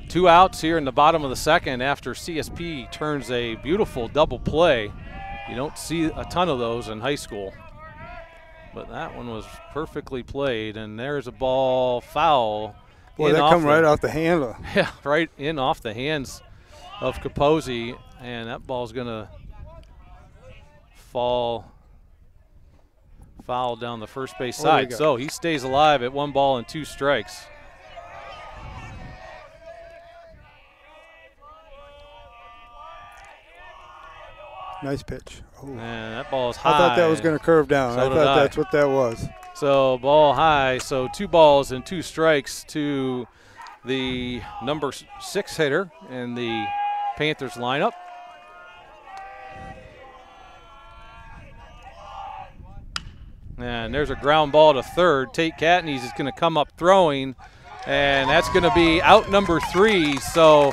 Two outs here in the bottom of the second after C S P turns a beautiful double play. You don't see a ton of those in high school. But that one was perfectly played, and there's a ball foul. Boy, that come right off the hand. Yeah, right in off the hands of Capozzi, and that ball's going to fall foul down the first base side. So he stays alive at one ball and two strikes. Nice pitch. Man, that ball is high. I thought that was going to curve down. So I thought I. that's what that was. So ball high. So two balls and two strikes to the number six hitter in the Panthers lineup. And there's a ground ball to third. Tate Catanese is going to come up throwing, and that's going to be out number three. So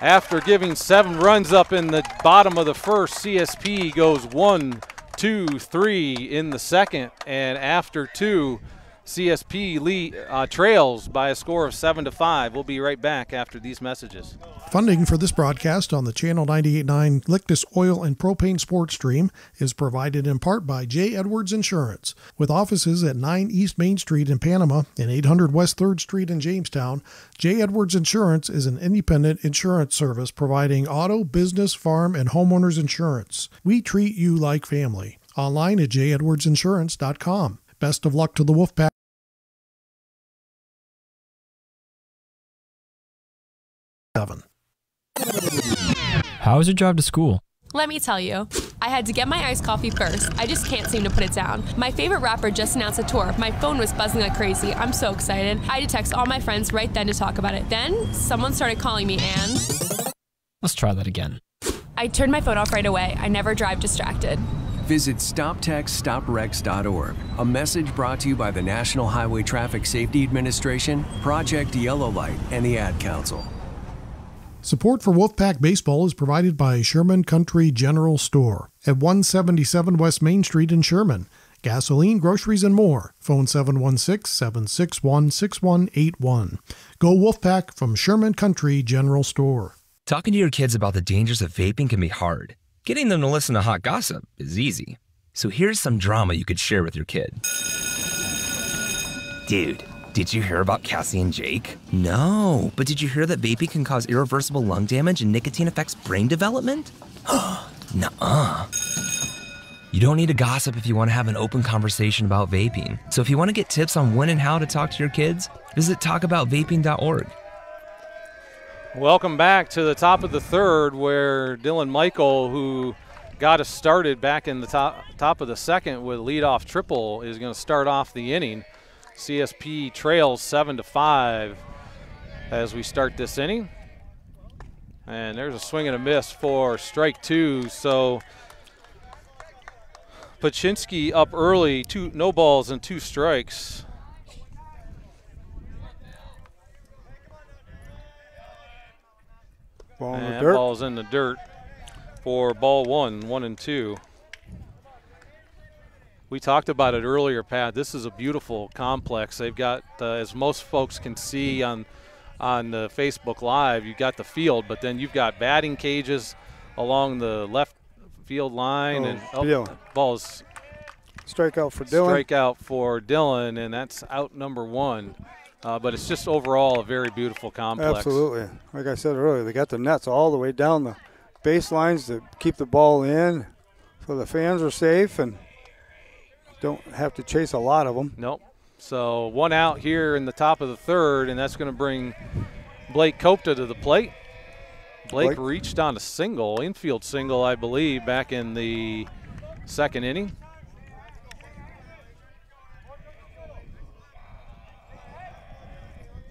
after giving seven runs up in the bottom of the first, C S P goes one, two, three in the second. And after two, C S P lead, uh, trails by a score of seven to five. We'll be right back after these messages. Funding for this broadcast on the Channel ninety-eight point nine Lictus Oil and Propane Sports Stream is provided in part by J. Edwards Insurance. With offices at nine East Main Street in Panama and eight hundred West third Street in Jamestown, J. Edwards Insurance is an independent insurance service providing auto, business, farm, and homeowners insurance. We treat you like family. Online at j edwards insurance dot com. Best of luck to the Wolfpack. How is your drive to school? Let me tell you, I had to get my iced coffee first. I just can't seem to put it down. My favorite rapper just announced a tour. My phone was buzzing like crazy. I'm so excited. I had to text all my friends right then to talk about it. Then someone started calling me and... Let's try that again. I turned my phone off right away. I never drive distracted. Visit stop text stop rex dot org. A message brought to you by the National Highway Traffic Safety Administration, Project Yellow Light, and the Ad Council. Support for Wolfpack Baseball is provided by Sherman Country General Store at one seventy-seven West Main Street in Sherman. Gasoline, groceries, and more. Phone seven one six, seven six one, six one eight one. Go Wolfpack from Sherman Country General Store. Talking to your kids about the dangers of vaping can be hard. Getting them to listen to hot gossip is easy. So here's some drama you could share with your kid. Dude, Did you hear about Cassie and Jake? No, but did you hear that vaping can cause irreversible lung damage and nicotine affects brain development? Nuh-uh. You don't need to gossip if you want to have an open conversation about vaping. So if you want to get tips on when and how to talk to your kids, visit talk about vaping dot org. Welcome back to the top of the third, where Dylan Michael, who got us started back in the top, top of the second with leadoff triple, is going to start off the inning. C S P trails seven to five as we start this inning. And there's a swing and a miss for strike two, so Puchinski up early, two no balls and two strikes. Ball in the dirt. Ball's in the dirt for ball one, one and two. We talked about it earlier, Pat. This is a beautiful complex. They've got, uh, as most folks can see on on the Facebook Live, you've got the field, but then you've got batting cages along the left field line, oh, and oh, balls. Strikeout for Dylan. Strikeout for Dylan, and that's out number one. Uh, but it's just overall a very beautiful complex. Absolutely. Like I said earlier, they got the nets all the way down the baselines to keep the ball in, so the fans are safe and don't have to chase a lot of them. Nope. So one out here in the top of the third, and that's going to bring Blake Copeta to the plate. Blake, Blake reached on a single, infield single, I believe, back in the second inning.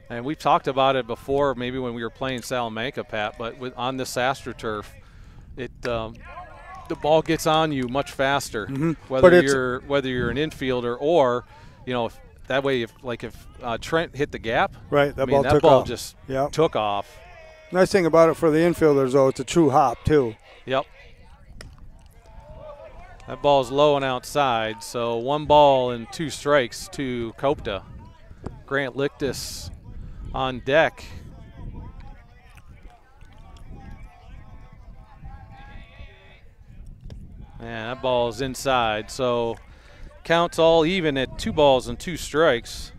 And we've talked about it before, maybe when we were playing Salamanca, Pat, but with, on this AstroTurf, it, um, the ball gets on you much faster, mm-hmm. whether you're whether you're an infielder or, you know, if, that way, if like if uh, Trent hit the gap, right, that I mean, ball that took ball off. just yep. took off. Nice thing about it for the infielders, though, it's a true hop, too. Yep. That ball's low and outside, so one ball and two strikes to Copeta. Grant Lictus on deck. Man, that ball is inside, so counts all even at two balls and two strikes.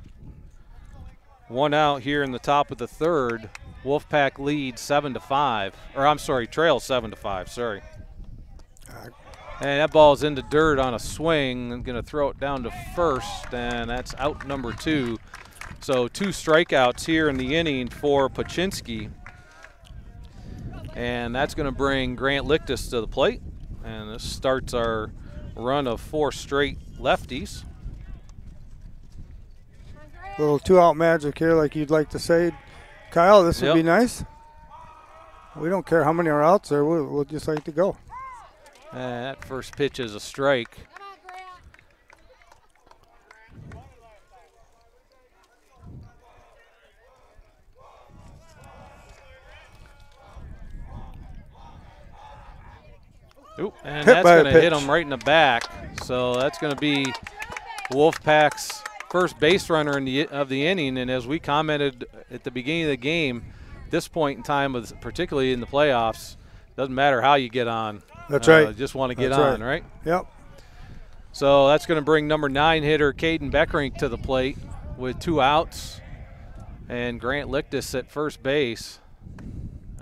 One out here in the top of the third. Wolfpack leads seven to five, or I'm sorry, trail seven to five. Sorry. And that ball's into dirt on a swing. I'm gonna throw it down to first, and that's out number two. So two strikeouts here in the inning for Puchinski, and that's gonna bring Grant Lictus to the plate, and this starts our run of four straight lefties. Little two-out magic here, like you'd like to say, Kyle. This yep. would be nice. We don't care how many are out there. We'll, we'll just like to go. And that first pitch is a strike. Oop, and hit that's going to hit him right in the back. So that's going to be Wolfpack's first base runner in the, of the inning. And as we commented at the beginning of the game, this point in time, particularly in the playoffs, doesn't matter how you get on. That's uh, right. Just want to get that's on, right. right? Yep. So that's going to bring number nine hitter Caden Beckerink to the plate with two outs, and Grant Lictus at first base.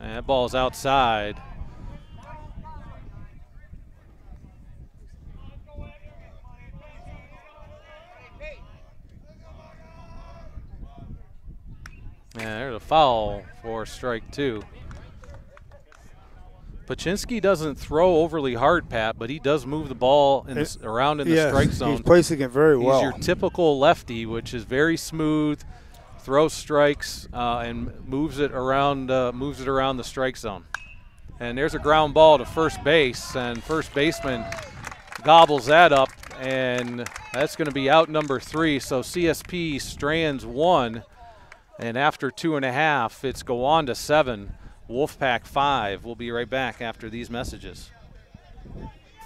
And that ball's outside. Yeah, there's a foul for strike two. Puchinski doesn't throw overly hard, Pat, but he does move the ball in the, around in the yes, strike zone. He's placing it very well. He's your typical lefty, which is very smooth, throws strikes uh, and moves it around, uh, moves it around the strike zone. And there's a ground ball to first base, and first baseman gobbles that up, and that's going to be out number three. So C S P strands one. And after two and a half, it's Gowanda seven, Wolfpack five. We'll be right back after these messages.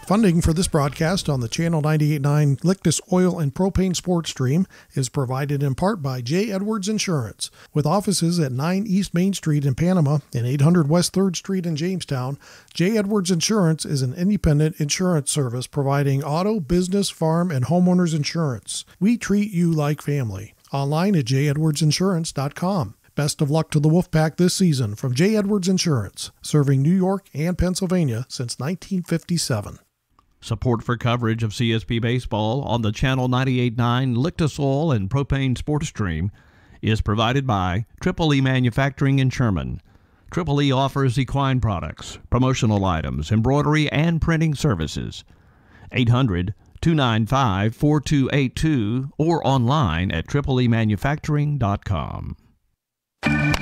Funding for this broadcast on the Channel ninety-eight point nine Lictus Oil and Propane Sports Stream is provided in part by J. Edwards Insurance. With offices at nine East Main Street in Panama and eight hundred West third Street in Jamestown, J. Edwards Insurance is an independent insurance service providing auto, business, farm, and homeowners insurance. We treat you like family. online at j edwards insurance dot com. Best of luck to the Wolfpack this season from J. Edwards Insurance, serving New York and Pennsylvania since nineteen fifty-seven. Support for coverage of C S P baseball on the Channel ninety-eight point nine Lictus Oil and Propane Sports Stream is provided by Triple E Manufacturing in Sherman. Triple E offers equine products, promotional items, embroidery, and printing services. eight hundred, two nine five, four two eight two or online at triple e manufacturing dot com. In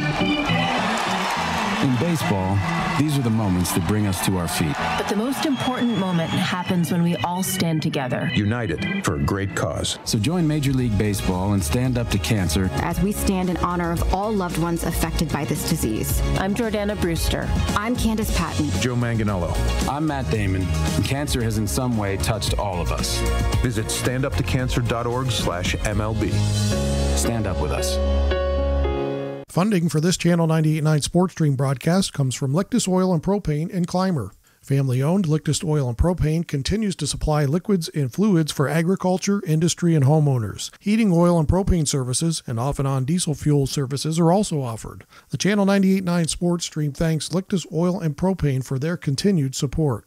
baseball, these are the moments that bring us to our feet. But the most important moment happens when we all stand together. United for a great cause. So join Major League Baseball and stand up to cancer as we stand in honor of all loved ones affected by this disease. I'm Jordana Brewster. I'm Candace Patton. Joe Manganiello. I'm Matt Damon. And cancer has in some way touched all of us. Visit stand up to cancer dot org slash M L B. Stand up with us. Funding for this Channel ninety-eight point nine Sports Stream broadcast comes from Lictus Oil and Propane and Clymer. Family-owned Lictus Oil and Propane continues to supply liquids and fluids for agriculture, industry, and homeowners. Heating oil and propane services and off-and-on diesel fuel services are also offered. The Channel ninety-eight point nine Sports Stream thanks Lictus Oil and Propane for their continued support.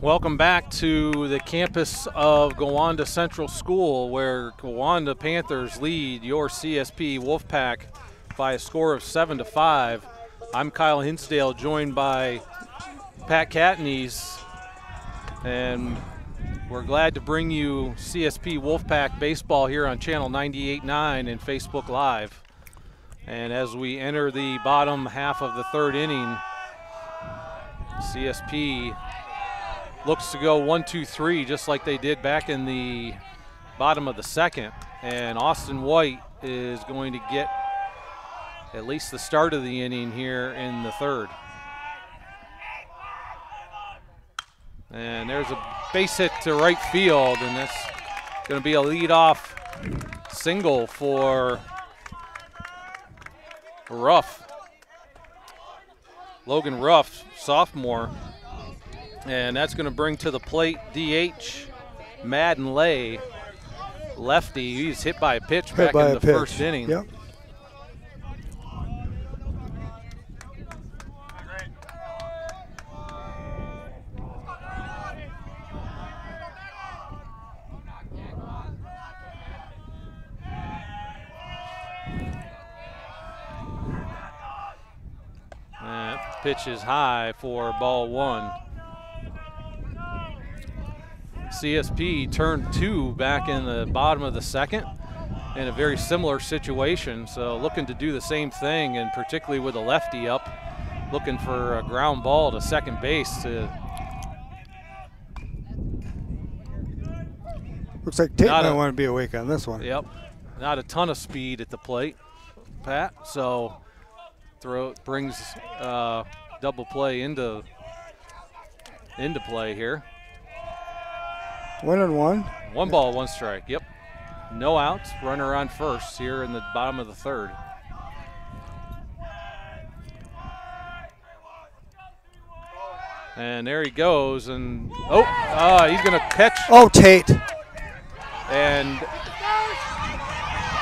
Welcome back to the campus of Gowanda Central School, where Gowanda Panthers lead your C S P Wolfpack by a score of seven to five. I'm Kyle Hinsdale, joined by Pat Catanese, and we're glad to bring you C S P Wolfpack baseball here on Channel ninety-eight point nine and Facebook Live. And as we enter the bottom half of the third inning, C S P looks to go one, two, three, just like they did back in the bottom of the second. And Austin White is going to get at least the start of the inning here in the third. And there's a base hit to right field, and that's going to be a leadoff single for Ruff. Logan Ruff, sophomore. And that's going to bring to the plate D H Madden Lay, lefty. He's hit by a pitch back in the first inning. Yep. That pitch is high for ball one. C S P turned two back in the bottom of the second in a very similar situation, so looking to do the same thing, and particularly with a lefty up, looking for a ground ball to second base. To Looks like Tate might want to be awake on this one. Yep. Not a ton of speed at the plate, Pat, so throw brings uh, double play into, into play here. One and one. One ball, one strike, yep. No outs, runner on first here in the bottom of the third. And there he goes, and oh, uh, he's gonna catch. Oh, Tate. And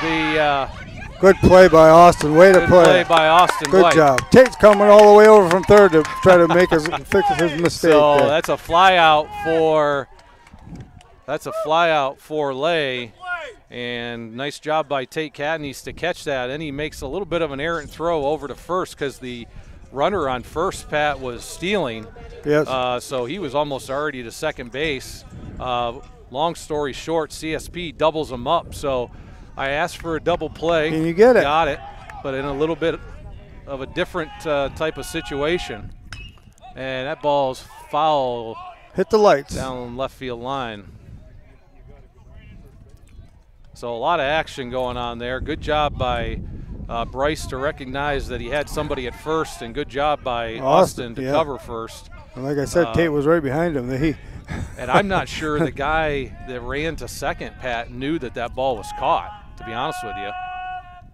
the. Uh, good play by Austin, way to play. Good play by Austin Good White. job. Tate's coming all the way over from third to try to make us fix his mistake. So there. that's a fly out for. That's a fly out for Lay, and nice job by Tate Catanese to catch that, and he makes a little bit of an errant throw over to first because the runner on first, Pat, was stealing. Yes. Uh, so he was almost already to second base. Uh, long story short, C S P doubles him up. So I asked for a double play. And you get it. Got it, but in a little bit of a different uh, type of situation. And that ball's foul. Hit the lights. Down left field line. So a lot of action going on there. Good job by uh, Bryce to recognize that he had somebody at first, and good job by Austin, Austin to yeah. cover first. And like I said, uh, Tate was right behind him. He and I'm not sure the guy that ran to second, Pat, knew that that ball was caught, to be honest with you.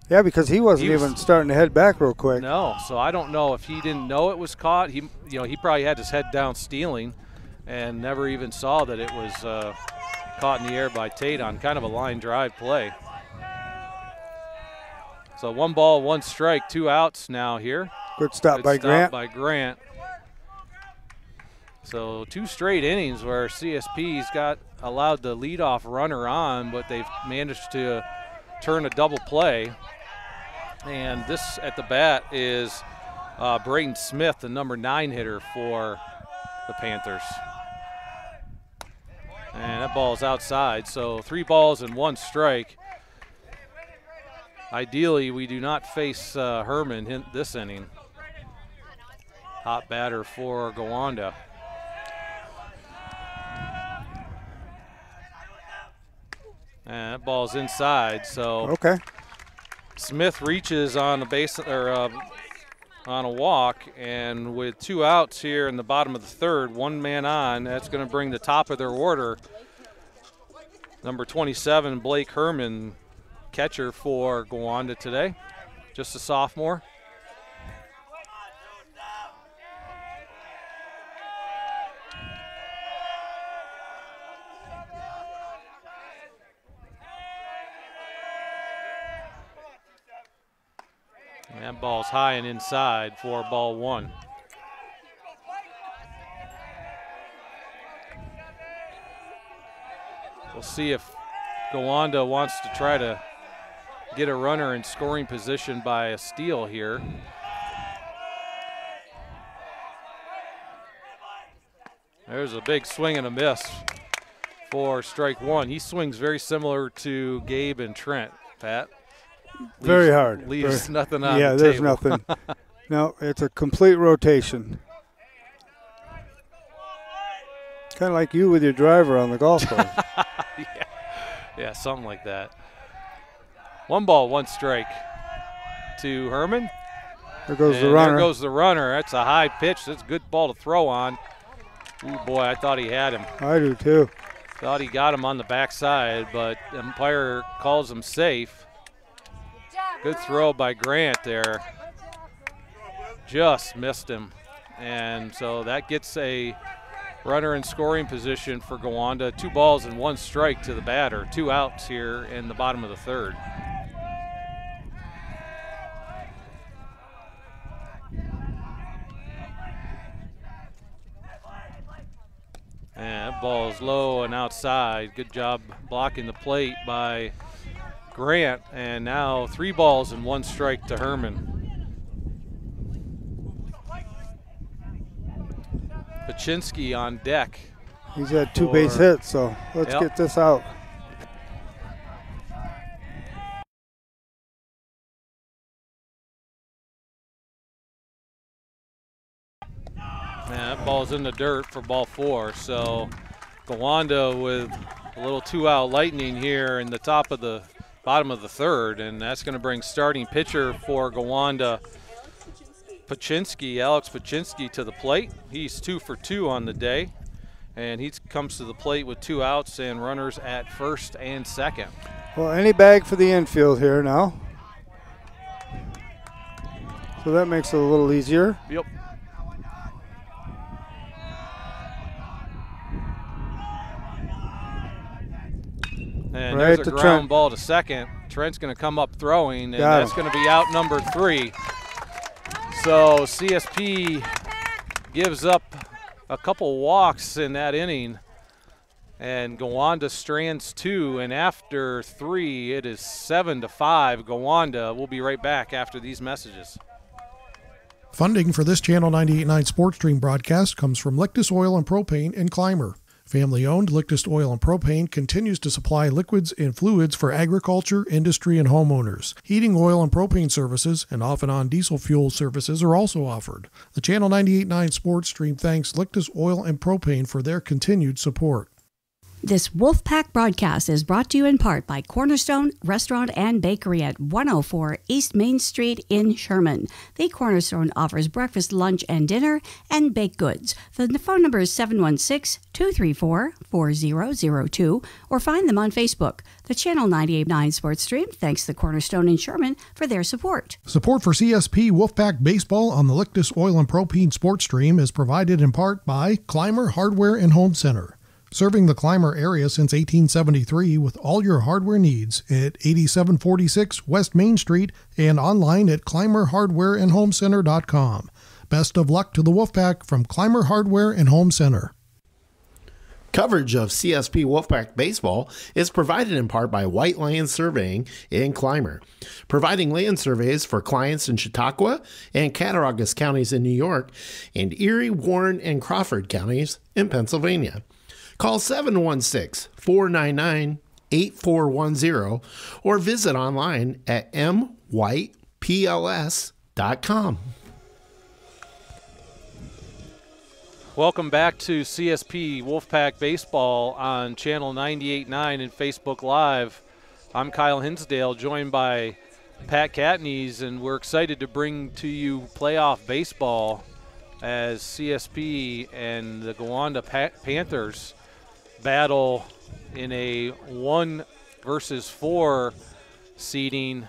Yeah, because he wasn't he was, even starting to head back real quick. No, so I don't know if he didn't know it was caught. He, you know, he probably had his head down stealing, and never even saw that it was uh, caught in the air by Tate on kind of a line drive play. So one ball, one strike, two outs now here. Good stop Good by stop Grant. by Grant. So two straight innings where C S P's got allowed the leadoff runner on, but they've managed to turn a double play. And this at the bat is uh, Braden Smith, the number nine hitter for the Panthers. And that ball's outside, so three balls and one strike. Ideally, we do not face uh, Herman in this inning. Hot batter for Gowanda. And that ball's inside, so okay. Smith reaches on a base or uh, on a walk, and with two outs here in the bottom of the third, one man on, that's going to bring the top of their order. Number twenty-seven, Blake Herman, catcher for Gowanda today, just a sophomore. That ball's high and inside for ball one. We'll see if Gowanda wants to try to get a runner in scoring position by a steal here. There's a big swing and a miss for strike one. He swings very similar to Gabe and Trent, Pat. Leaves, very hard. Leaves very, nothing on yeah, the there's table. nothing. No, it's a complete rotation. Kind of like you with your driver on the golf course. yeah. yeah, something like that. One ball, one strike to Herman. There goes and the runner. There goes the runner. That's a high pitch. That's a good ball to throw on. Ooh, boy, I thought he had him. I do, too. Thought he got him on the backside, but umpire calls him safe. Good throw by Grant there. Just missed him. And so that gets a runner in scoring position for Gowanda. Two balls and one strike to the batter. Two outs here in the bottom of the third. And that ball is low and outside. Good job blocking the plate by Grant, and now three balls and one strike to Herman. Puchinski on deck. He's had two base hits, so let's yep. get this out. And that ball's in the dirt for ball four, so Gowanda with a little two-out lightning here in the top of the bottom of the third, and that's going to bring starting pitcher for Gowanda, Puchinski, Alex Puchinski, to the plate. He's two for two on the day, and he comes to the plate with two outs and runners at first and second. Well, any bag for the infield here now. So that makes it a little easier. Yep. And right there's a ground Trent. ball to second. Trent's going to come up throwing, and Got that's going to be out number three. So C S P gives up a couple walks in that inning, and Gowanda strands two, and after three, it is seven to five. Gowanda. We'll be right back after these messages. Funding for this Channel ninety-eight point nine Sports Stream broadcast comes from Lictus Oil and Propane and Clymer. Family-owned Lictus Oil and Propane continues to supply liquids and fluids for agriculture, industry, and homeowners. Heating oil and propane services and off-and-on diesel fuel services are also offered. The Channel ninety-eight point nine Sports Stream thanks Lictus Oil and Propane for their continued support. This Wolfpack broadcast is brought to you in part by Cornerstone Restaurant and Bakery at one oh four East Main Street in Sherman. The Cornerstone offers breakfast, lunch, and dinner, and baked goods. The phone number is seven one six, two three four, four zero zero two, or find them on Facebook. The Channel ninety-eight point nine Sports Stream thanks the Cornerstone in Sherman for their support. Support for C S P Wolfpack Baseball on the Lictus Oil and Propane Sports Stream is provided in part by Clymer Hardware and Home Center. Serving the Clymer area since eighteen seventy-three with all your hardware needs at eighty-seven forty-six West Main Street and online at Clymer Hardware and Home Center dot com. Best of luck to the Wolfpack from Clymer Hardware and Home Center. Coverage of C S P Wolfpack Baseball is provided in part by White Land Surveying in Clymer, providing land surveys for clients in Chautauqua and Cattaraugus counties in New York and Erie, Warren, and Crawford counties in Pennsylvania. Call seven one six, four nine nine, eight four one zero or visit online at m white p l s dot com. Welcome back to C S P Wolfpack Baseball on Channel ninety-eight point nine and Facebook Live. I'm Kyle Hinsdale, joined by Pat Catanese, and we're excited to bring to you playoff baseball as C S P and the Gowanda Panthers battle in a one versus four seeding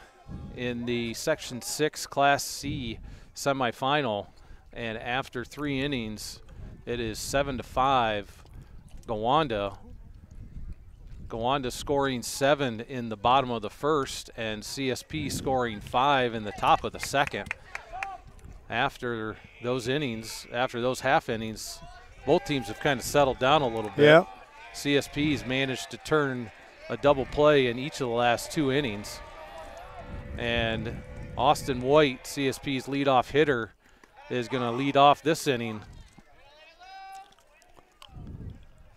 in the Section six Class C semifinal, and after three innings it is seven to five Gowanda. Gowanda scoring seven in the bottom of the first and C S P scoring five in the top of the second. After those innings, after those half innings, both teams have kind of settled down a little bit. Yeah. C S P's managed to turn a double play in each of the last two innings. And Austin White, C S P's leadoff hitter, is going to lead off this inning.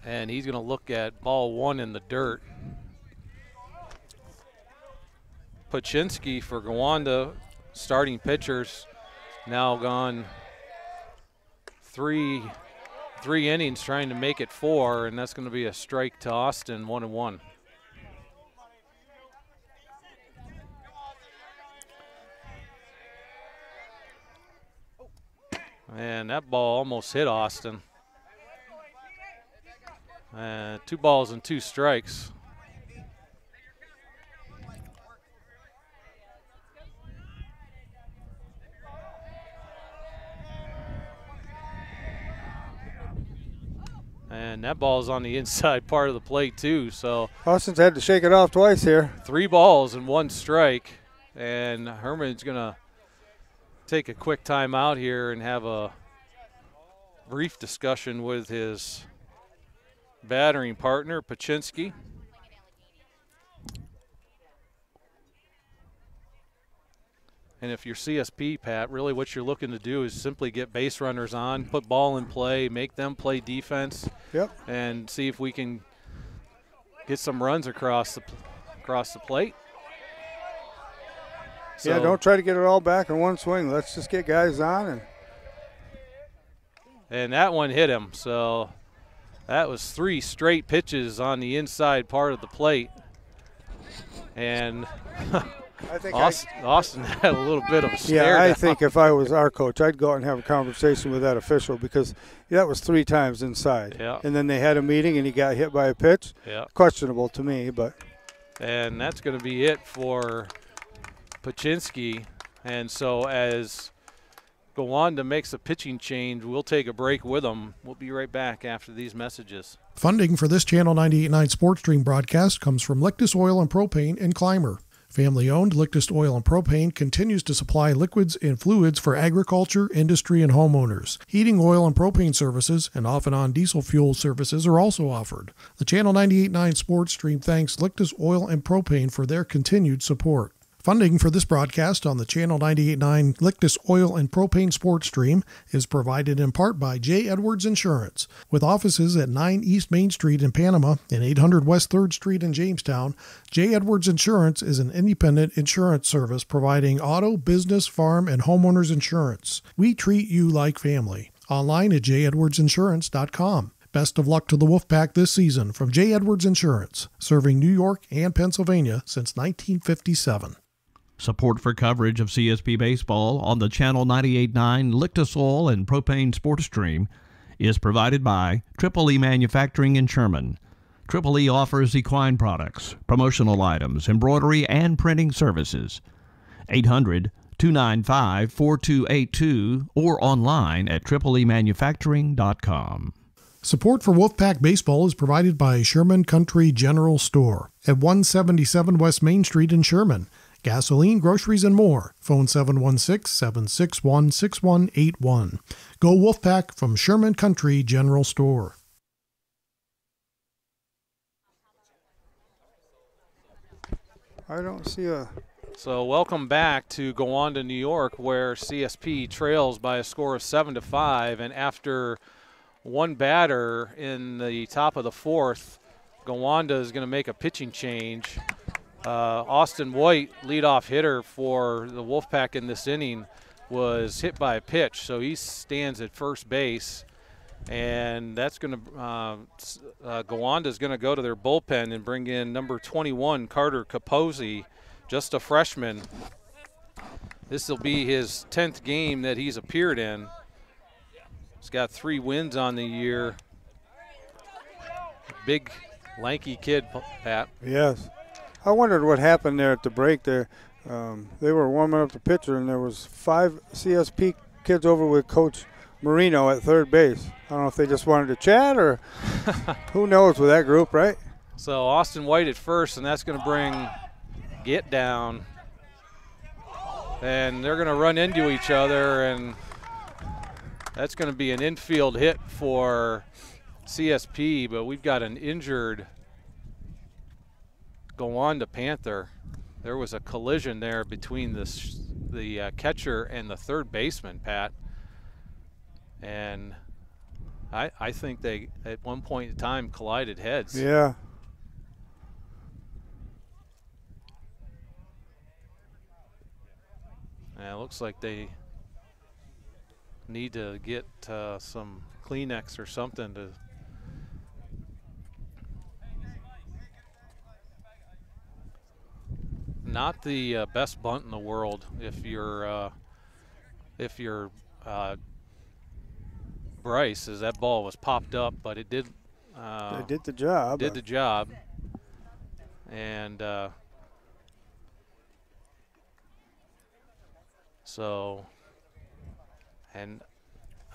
And he's going to look at ball one in the dirt. Puchinski for Gowanda, starting pitchers, now gone three three innings trying to make it four, and that's going to be a strike to Austin, one and one. And that ball almost hit Austin. Uh, two balls and two strikes. And that ball's on the inside part of the plate, too. So Austin's had to shake it off twice here. Three balls and one strike. And Herman's going to take a quick timeout here and have a brief discussion with his battering partner, Puchinski. And if you're C S P, Pat, really what you're looking to do is simply get base runners on, put ball in play, make them play defense, yep, and see if we can get some runs across the across the plate. So, yeah, don't try to get it all back in one swing. Let's just get guys on. And, and that one hit him. So that was three straight pitches on the inside part of the plate. And I think Austin, I, Austin had a little bit of a stare. Yeah, I down. think if I was our coach, I'd go out and have a conversation with that official, because that was three times inside. Yeah. And then they had a meeting, and he got hit by a pitch. Yeah. Questionable to me, but. And that's going to be it for Puchinski. And so as Gowanda makes a pitching change, we'll take a break with them. We'll be right back after these messages. Funding for this Channel ninety-eight point nine Sports Stream broadcast comes from Lictus Oil and Propane and Clymer. Family-owned Lictus Oil and Propane continues to supply liquids and fluids for agriculture, industry, and homeowners. Heating oil and propane services and off-and-on diesel fuel services are also offered. The Channel ninety-eight point nine Sports Stream thanks Lictus Oil and Propane for their continued support. Funding for this broadcast on the Channel ninety-eight point nine Lictus Oil and Propane Sports Stream is provided in part by J. Edwards Insurance. With offices at nine East Main Street in Panama and eight hundred West third Street in Jamestown, J. Edwards Insurance is an independent insurance service providing auto, business, farm, and homeowners insurance. We treat you like family. Online at j edwards insurance dot com. Best of luck to the Wolfpack this season from J. Edwards Insurance, serving New York and Pennsylvania since nineteen fifty-seven. Support for coverage of C S P baseball on the Channel ninety-eight point nine Lictus Oil and Propane Sports Stream is provided by Triple E Manufacturing in Sherman. Triple E offers equine products, promotional items, embroidery, and printing services. eight hundred, two nine five, four two eight two or online at triple e manufacturing dot com. Support for Wolfpack baseball is provided by Sherman Country General Store at one seventy-seven West Main Street in Sherman. Gasoline, groceries, and more. Phone seven one six, seven six one, six one eight one. Go Wolfpack from Sherman Country General Store. I don't see a... So welcome back to Gowanda, New York, where C S P trails by a score of seven to five. And after one batter in the top of the fourth, Gowanda is going to make a pitching change. Uh, Austin White, leadoff hitter for the Wolfpack in this inning, was hit by a pitch, so he stands at first base, and that's going to uh, uh, Gowanda is going to go to their bullpen and bring in number twenty-one, Carter Capozzi, just a freshman. This will be his tenth game that he's appeared in. He's got three wins on the year. Big, lanky kid, Pat. Yes. I wondered what happened there at the break there. Um, they were warming up the pitcher, and there was five C S P kids over with Coach Marino at third base. I don't know if they just wanted to chat or who knows with that group, right? So Austin White at first, and that's going to bring get down. And they're going to run into each other, and that's going to be an infield hit for C S P, but we've got an injured Gowanda Panther. There was a collision there between this, the uh, catcher and the third baseman, Pat. And I, I think they, at one point in time, collided heads. Yeah. And it looks like they need to get uh, some Kleenex or something to not the uh, best bunt in the world if you're uh, if you're uh, Bryce, as that ball was popped up, but it did uh, it did the job did the job and uh, so and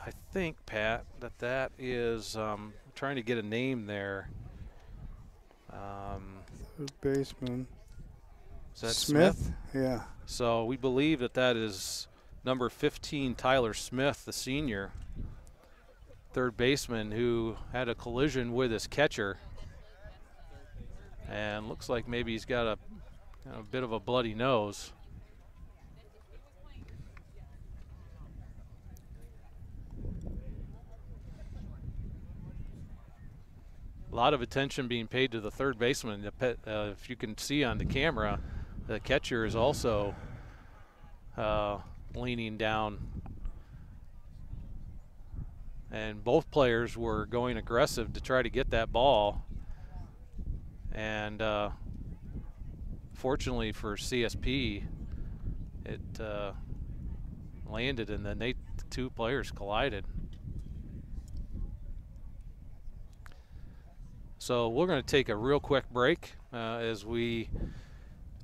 I think, Pat, that that is um, trying to get a name there. Um, Third baseman. Is that Smith? Smith? Yeah. So we believe that that is number fifteen, Tyler Smith, the senior third baseman, who had a collision with his catcher. And looks like maybe he's got a, a bit of a bloody nose. A lot of attention being paid to the third baseman. The pet, uh, if you can see on the camera, the catcher is also uh, leaning down. And both players were going aggressive to try to get that ball. And uh, fortunately for C S P, it uh, landed, and then they, the two players collided. So we're going to take a real quick break uh, as we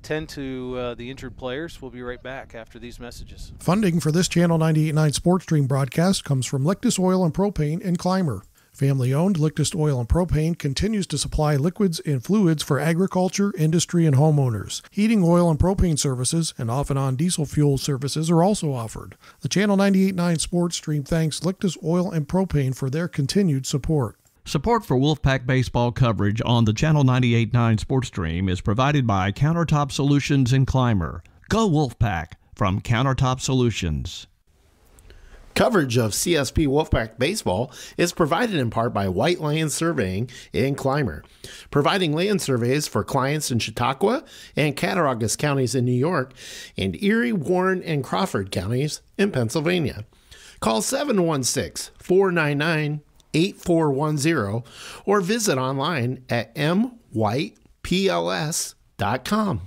tend to uh, the injured players. We'll be right back after these messages. Funding for this Channel ninety-eight point nine Sports Stream broadcast comes from Lictus Oil and Propane and Clymer. Family-owned Lictus Oil and Propane continues to supply liquids and fluids for agriculture, industry, and homeowners. Heating oil and propane services and off-and-on diesel fuel services are also offered. The Channel ninety-eight point nine Sports Stream thanks Lictus Oil and Propane for their continued support. Support for Wolfpack baseball coverage on the Channel ninety-eight point nine Sports Stream is provided by Countertop Solutions and Clymer. Go Wolfpack from Countertop Solutions. Coverage of C S P Wolfpack baseball is provided in part by White Land Surveying in Clymer, providing land surveys for clients in Chautauqua and Cattaraugus counties in New York and Erie, Warren, and Crawford counties in Pennsylvania. Call seven one six, four nine nine, eight four one zero or visit online at m white p l s dot com.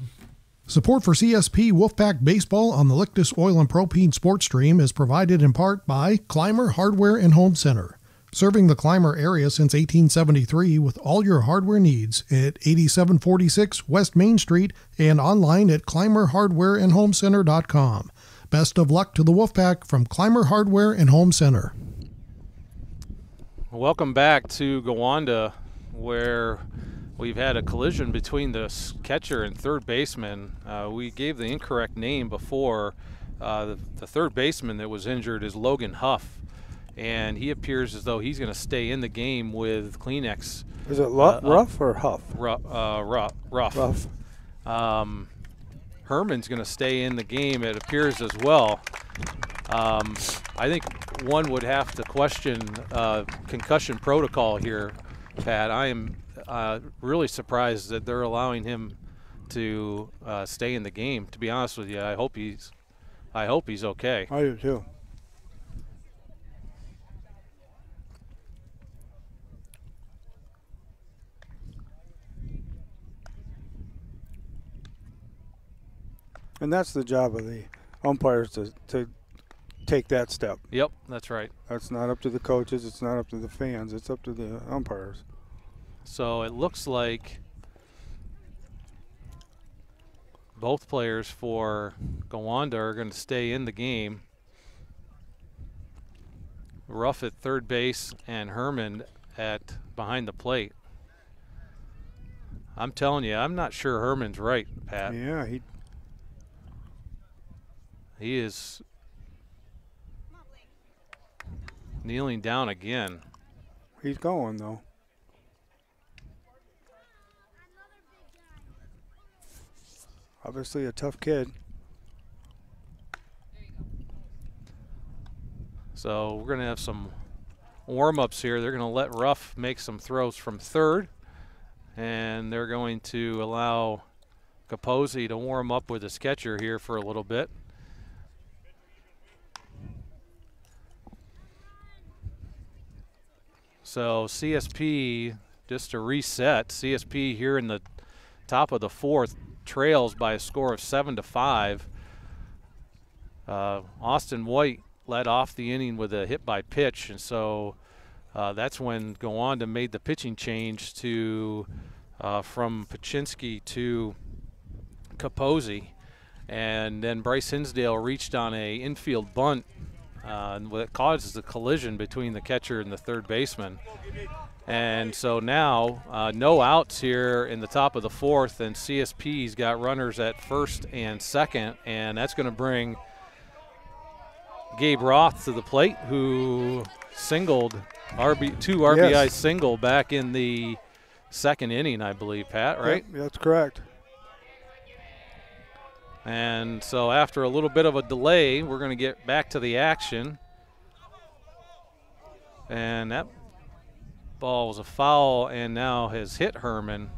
Support for C S P Wolfpack Baseball on the Lictus Oil and Propane Sports Stream is provided in part by Clymer Hardware and Home Center, serving the Clymer area since eighteen seventy-three with all your hardware needs at eighty-seven forty-six West Main Street and online at clymer hardware and home center dot com. Best of luck to the Wolfpack from Clymer Hardware and Home Center. Welcome back to Gowanda, where we've had a collision between the catcher and third baseman. Uh, we gave the incorrect name before. Uh, the, the third baseman that was injured is Logan Ruff, and he appears as though he's going to stay in the game with Kleenex. Is it Lu uh, Ruff or Huff? Ruff. Uh, Ruff. Ruff. Um, Herman's going to stay in the game, it appears, as well. Um, I think one would have to question uh, concussion protocol here, Pat. I am uh, really surprised that they're allowing him to uh, stay in the game. To be honest with you, I hope he's, I hope he's okay. I do too. And that's the job of the umpires to to. Take that step. Yep, that's right. That's not up to the coaches. It's not up to the fans. It's up to the umpires. So it looks like both players for Gowanda are going to stay in the game. Ruff at third base and Herman at behind the plate. I'm telling you, I'm not sure Herman's right, Pat. Yeah, he he is. Kneeling down again. He's going, though. Obviously a tough kid. So we're going to have some warm-ups here. They're going to let Ruff make some throws from third, and they're going to allow Capozzi to warm up with his catcher here for a little bit. So C S P, just to reset, C S P here in the top of the fourth trails by a score of seven to five. Uh, Austin White led off the inning with a hit by pitch, and so uh, that's when Gowanda made the pitching change to uh, from Puchinski to Capozzi, and then Bryce Hinsdale reached on a infield bunt. Uh, and what causes the collision between the catcher and the third baseman. And so now uh, no outs here in the top of the fourth, and C S P's got runners at first and second, and that's going to bring Gabe Roth to the plate, who singled R B two R B I yes. single back in the second inning, I believe, Pat, right? Yep, that's correct. And so after a little bit of a delay, we're going to get back to the action. And that ball was a foul and now has hit Herman.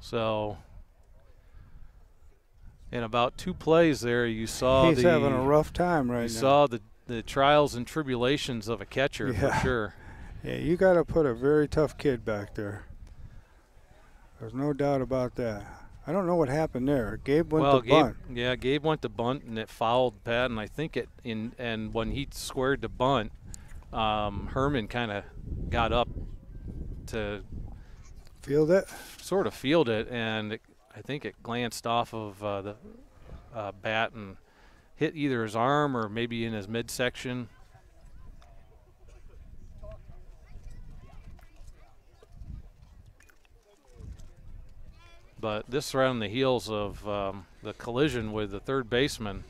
So in about two plays there, you saw he's the, having a rough time right you now. You saw the The trials and tribulations of a catcher, yeah. for sure. Yeah, you got to put a very tough kid back there. There's no doubt about that. I don't know what happened there. Gabe went well, to Gabe, bunt. Yeah, Gabe went to bunt and it fouled Pat, and I think it in and when he squared to bunt, um, Herman kind of got up to field it, sort of field it, and it, I think it glanced off of uh, the uh, bat and hit either his arm or maybe in his midsection. But this right on the heels of um, the collision with the third baseman.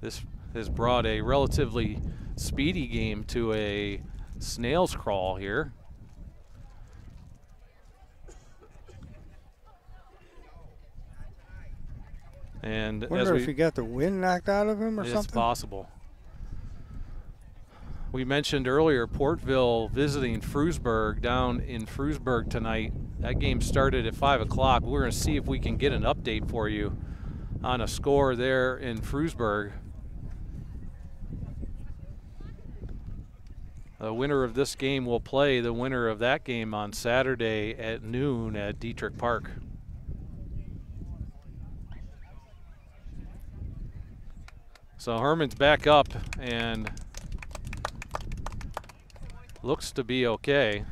This has brought a relatively speedy game to a snail's crawl here. And wonder as we, if he got the wind knocked out of him or something? It's possible. We mentioned earlier Portville visiting Frewsburg down in Frewsburg tonight That game started at five o'clock. We're going to see if we can get an update for you on a score there in Frewsburg. The winner of this game will play the winner of that game on Saturday at noon at Dietrich Park. So Herman's back up and looks to be okay.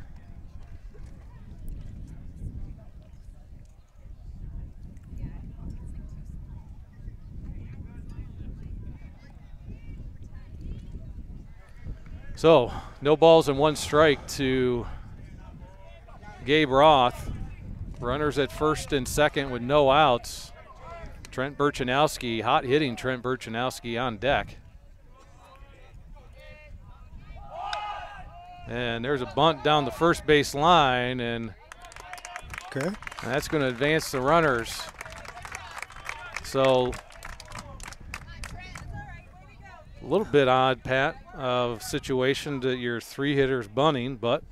So, no balls and one strike to Gabe Roth. Runners at first and second with no outs. Trent Burchanowski, hot hitting Trent Burchanowski on deck. And there's a bunt down the first base line, and okay. That's going to advance the runners. So, a little bit odd, Pat, of situation that your three hitters bunting, but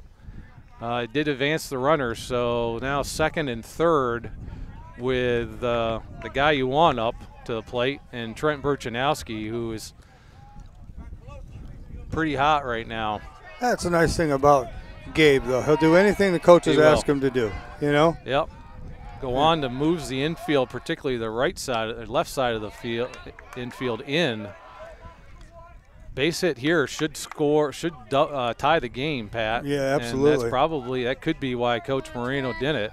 uh, it did advance the runners. So now second and third with uh, the guy you want up to the plate, and Trent Burchanowski, who is pretty hot right now. That's a nice thing about Gabe, though. He'll do anything the coaches ask him to do, you know? Yep. Gowanda moves the infield, particularly the right side, or left side of the field, infield in. Base hit here should score, should uh, tie the game, Pat. Yeah, absolutely. And that's probably, that could be why Coach Moreno did it,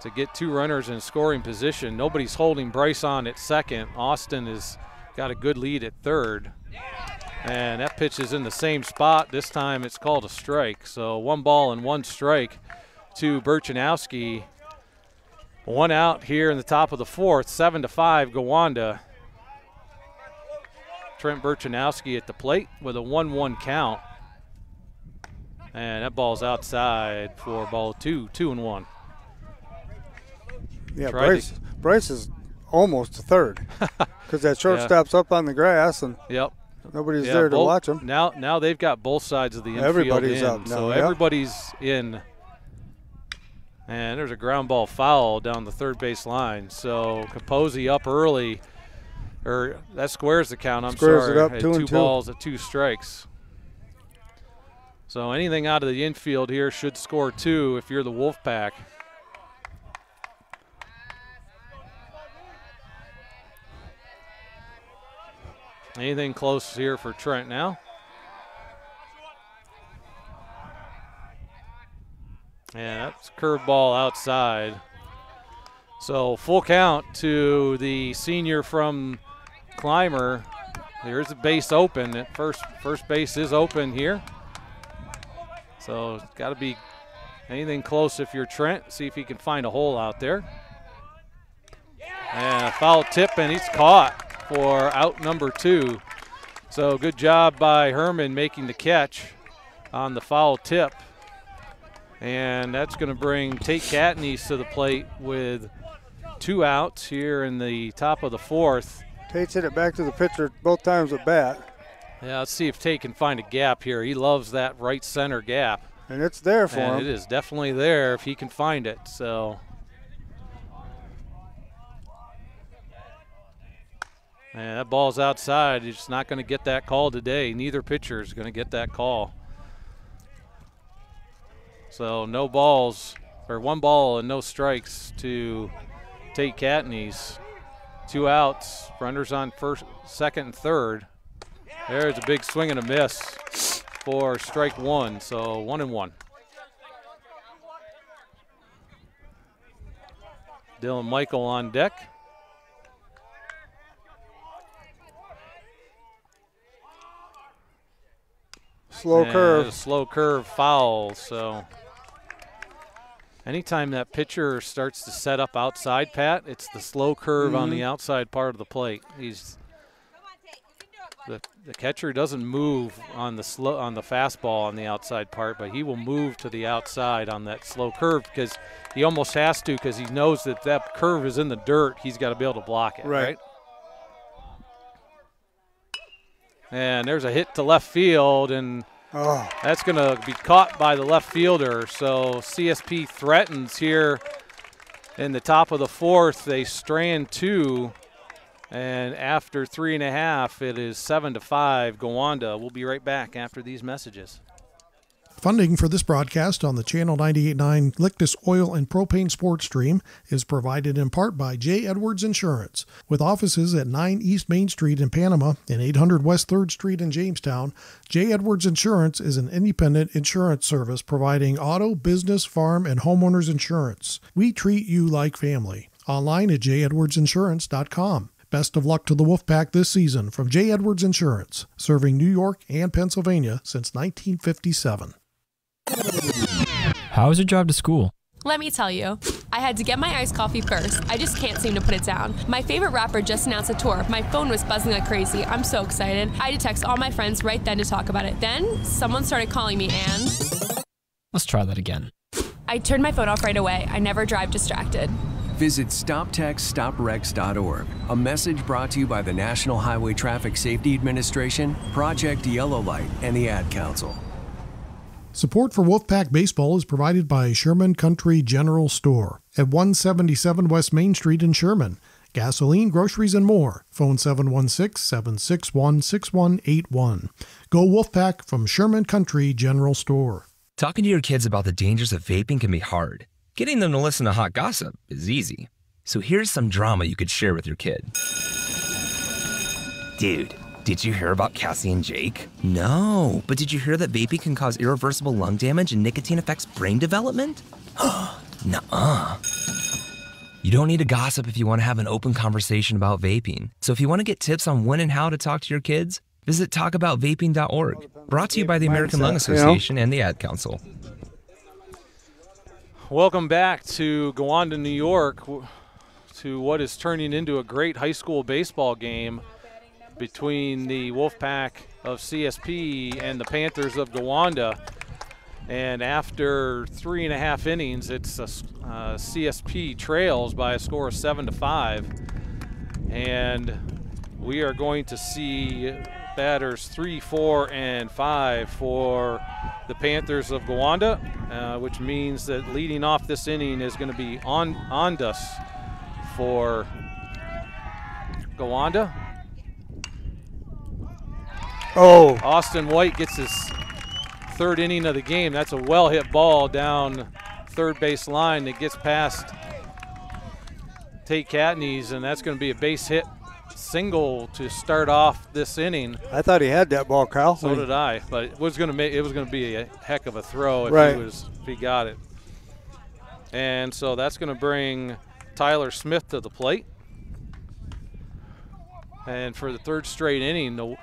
to get two runners in scoring position. Nobody's holding Bryce on at second. Austin has got a good lead at third. And that pitch is in the same spot. This time it's called a strike. So one ball and one strike to Burchanowski. One out here in the top of the fourth, seven to five, Gowanda. Trent Burchanowski at the plate with a one one count. And that ball's outside for ball two, two and one. Yeah, Bryce, Bryce is almost to third because that shortstop's yeah. up on the grass and yep. nobody's yeah, there to both, watch him. Now now they've got both sides of the infield everybody's in, up now, so yeah. everybody's in. And there's a ground ball foul down the third base line. So Capozzi up early. Or that squares the count, I'm squares sorry. It up, two, two and balls at two strikes. So anything out of the infield here should score two if you're the Wolfpack. Anything close here for Trent now. Yeah, that's curveball outside. So full count to the senior from Clymer. There's a base open. At first, first base is open here. So it's got to be anything close if you're Trent. See if he can find a hole out there. And a foul tip, and he's caught for out number two. So good job by Herman making the catch on the foul tip. And that's going to bring Tate Catanese to the plate with two outs here in the top of the fourth. Tate's hit it back to the pitcher both times at bat. Yeah, let's see if Tate can find a gap here. He loves that right center gap. And it's there for and him. It is definitely there if he can find it. So, and that ball's outside. He's not going to get that call today. Neither pitcher is going to get that call. So no balls, or one ball and no strikes to Tate Catanese. Two outs, runners on first, second, and third. There's a big swing and a miss for strike one, so one and one. Dylan Michael on deck. Slow and curve. A slow curve foul, so. Anytime that pitcher starts to set up outside, Pat, it's the slow curve mm-hmm. on the outside part of the plate. He's the, the catcher doesn't move on the slow on the fastball on the outside part, but he will move to the outside on that slow curve because he almost has to because he knows that that curve is in the dirt. He's got to be able to block it. Right. right? And there's a hit to left field, and Oh. That's going to be caught by the left fielder. So C S P threatens here in the top of the fourth. They strand two. And after three and a half, it is seven to five. Gowanda. We'll be right back after these messages. Funding for this broadcast on the Channel ninety-eight point nine Lictus Oil and Propane Sports Stream is provided in part by J. Edwards Insurance. With offices at nine East Main Street in Panama and eight hundred West third Street in Jamestown, J. Edwards Insurance is an independent insurance service providing auto, business, farm, and homeowners insurance. We treat you like family. Online at j edwards insurance dot com. Best of luck to the Wolfpack this season from J. Edwards Insurance, serving New York and Pennsylvania since nineteen fifty-seven. How is your drive to school? Let me tell you. I had to get my iced coffee first. I just can't seem to put it down. My favorite rapper just announced a tour. My phone was buzzing like crazy. I'm so excited. I had to text all my friends right then to talk about it. Then someone started calling me and... Let's try that again. I turned my phone off right away. I never drive distracted. Visit stop text stop rex dot org. A message brought to you by the National Highway Traffic Safety Administration, Project Yellow Light, and the Ad Council. Support for Wolfpack Baseball is provided by Sherman Country General Store at one seventy-seven West Main Street in Sherman. Gasoline, groceries, and more. Phone seven one six, seven six one, six one eight one. Go Wolfpack from Sherman Country General Store. Talking to your kids about the dangers of vaping can be hard. Getting them to listen to hot gossip is easy. So here's some drama you could share with your kid. Dude, did you hear about Cassie and Jake? No, but did you hear that vaping can cause irreversible lung damage and nicotine affects brain development? Nuh-uh. You don't need to gossip if you want to have an open conversation about vaping. So if you want to get tips on when and how to talk to your kids, visit talk about vaping dot org. Brought to you by the American Lung Association and the Ad Council. Welcome back to Gowanda, New York, to what is turning into a great high school baseball game between the Wolfpack of C S P and the Panthers of Gowanda. And after three and a half innings, it's a, uh, C S P trails by a score of seven to five. And we are going to see batters three, four, and five for the Panthers of Gowanda, uh, which means that leading off this inning is going to be on Ondas for Gowanda. Oh, Austin White gets his third inning of the game. That's a well-hit ball down third base line that gets past Tate Catanese, and that's going to be a base hit single to start off this inning. I thought he had that ball, Kyle. So did I, but it was going to make it was going to be a heck of a throw if right. he was if he got it. And so that's going to bring Tyler Smith to the plate. And for the third straight inning, the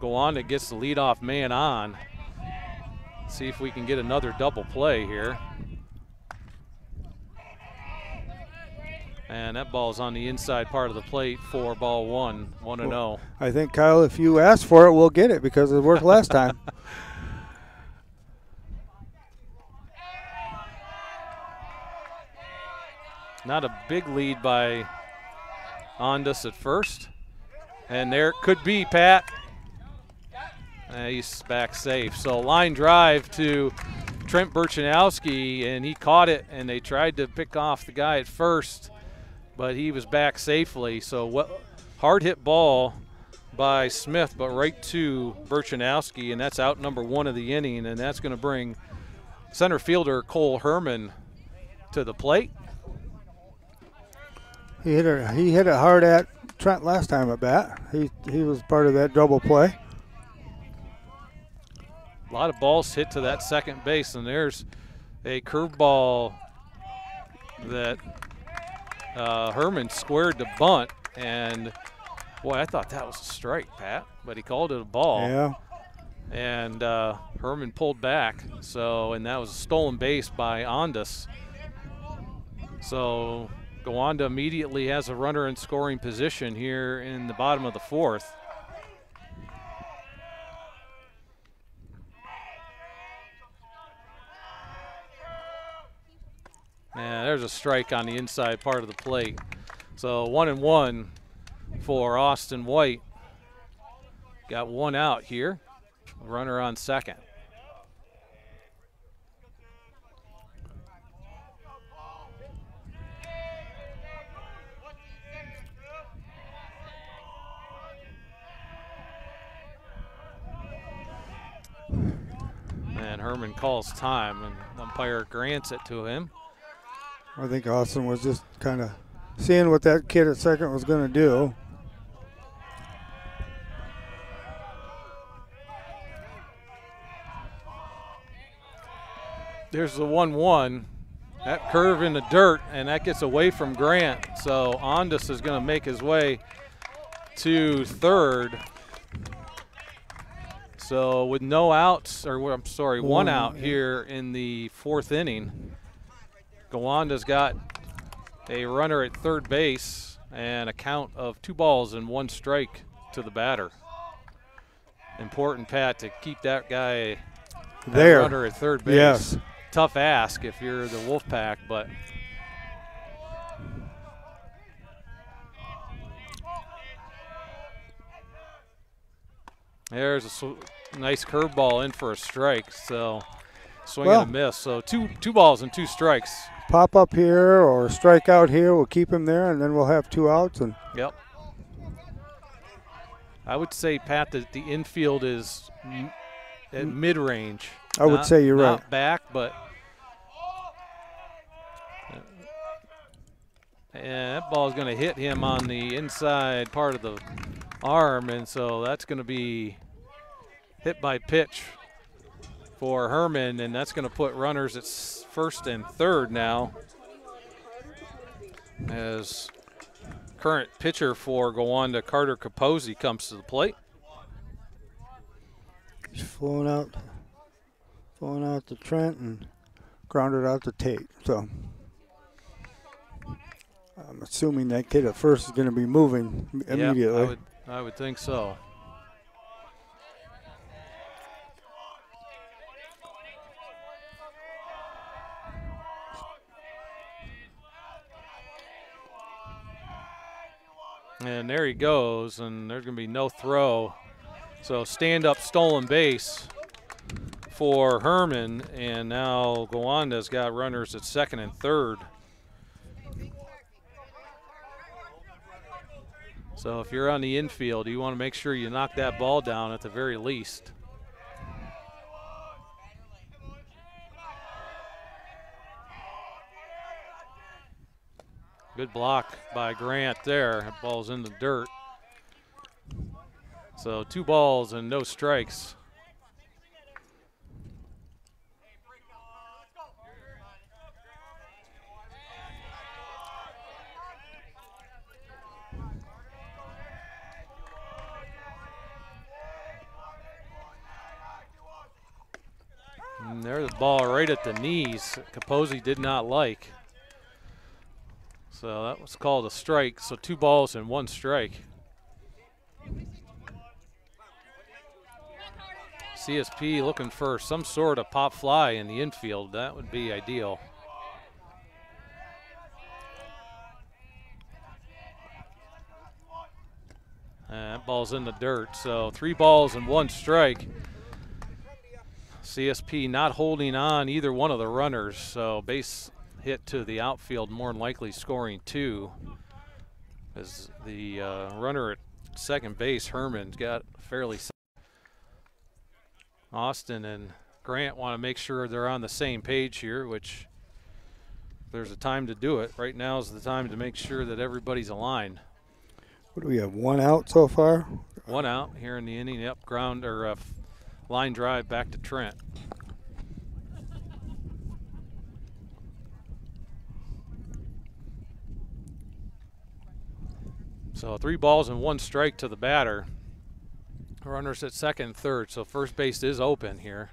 Gowanda gets the leadoff man on. Let's see if we can get another double play here. And that ball's on the inside part of the plate for ball one, one and oh. I think, Kyle, if you ask for it, we'll get it because it worked last time. Not a big lead by Ondas at first. And there it could be, Pat. Uh, he's back safe. So line drive to Trent Burchanowski, and he caught it, and they tried to pick off the guy at first, but he was back safely. So what, hard hit ball by Smith, but right to Burchanowski, and that's out number one of the inning, and that's going to bring center fielder Cole Herman to the plate. He hit it, he hit it hard at Trent last time at bat. He, he was part of that double play. A lot of balls hit to that second base, and there's a curveball that Uh, Herman squared the bunt, and boy, I thought that was a strike, Pat, but he called it a ball. Yeah. And uh, Herman pulled back, so and that was a stolen base by Ondas. So Gowanda immediately has a runner in scoring position here in the bottom of the fourth. And there's a strike on the inside part of the plate. So one and one for Austin White. Got one out here. Runner on second. Herman calls time, and umpire grants it to him. I think Austin was just kind of seeing what that kid at second was going to do. There's the one one. That curve in the dirt, and that gets away from Grant. So Ondas is going to make his way to third. So with no outs, or I'm sorry, one out here in the fourth inning, Gowanda's got a runner at third base and a count of two balls and one strike to the batter. Important, Pat, to keep that guy there. That runner at third base. Yes. Tough ask if you're the Wolfpack, but there's a sw nice curveball in for a strike. So swing well, and a miss. So two two balls and two strikes. Pop up here or strike out here. We'll keep him there, and then we'll have two outs. And yep. I would say, Pat, that the infield is m at mid range. I would not, say you're not right. Not back, but yeah, that ball is going to hit him on the inside part of the arm, and so that's going to be hit by pitch for Herman, and that's going to put runners at first and third now. As current pitcher for Gowanda, Carter Capozzi, comes to the plate. He's flown out. Going out to Trent and grounded out to Tate. So I'm assuming that kid at first is going to be moving immediately. Yep, I would, I would think so. And there he goes, and there's going to be no throw. So stand up, stolen base for Herman, and now Gowanda's got runners at second and third. So if you're on the infield, you want to make sure you knock that ball down at the very least. Good block by Grant there. That ball's in the dirt. So two balls and no strikes. And there's the ball right at the knees. Capozzi did not like. So that was called a strike. So two balls and one strike. C S P looking for some sort of pop fly in the infield. That would be ideal. And that ball's in the dirt. So three balls and one strike. C S P not holding on either one of the runners, so base hit to the outfield, more than likely scoring two, as the uh, runner at second base, Herman, got fairly. Austin and Grant want to make sure they're on the same page here, which there's a time to do it. Right now is the time to make sure that everybody's aligned. What do we have, one out so far? One out here in the inning. Yep, ground or uh, line drive back to Trent. So three balls and one strike to the batter. Runners at second and third, so first base is open here.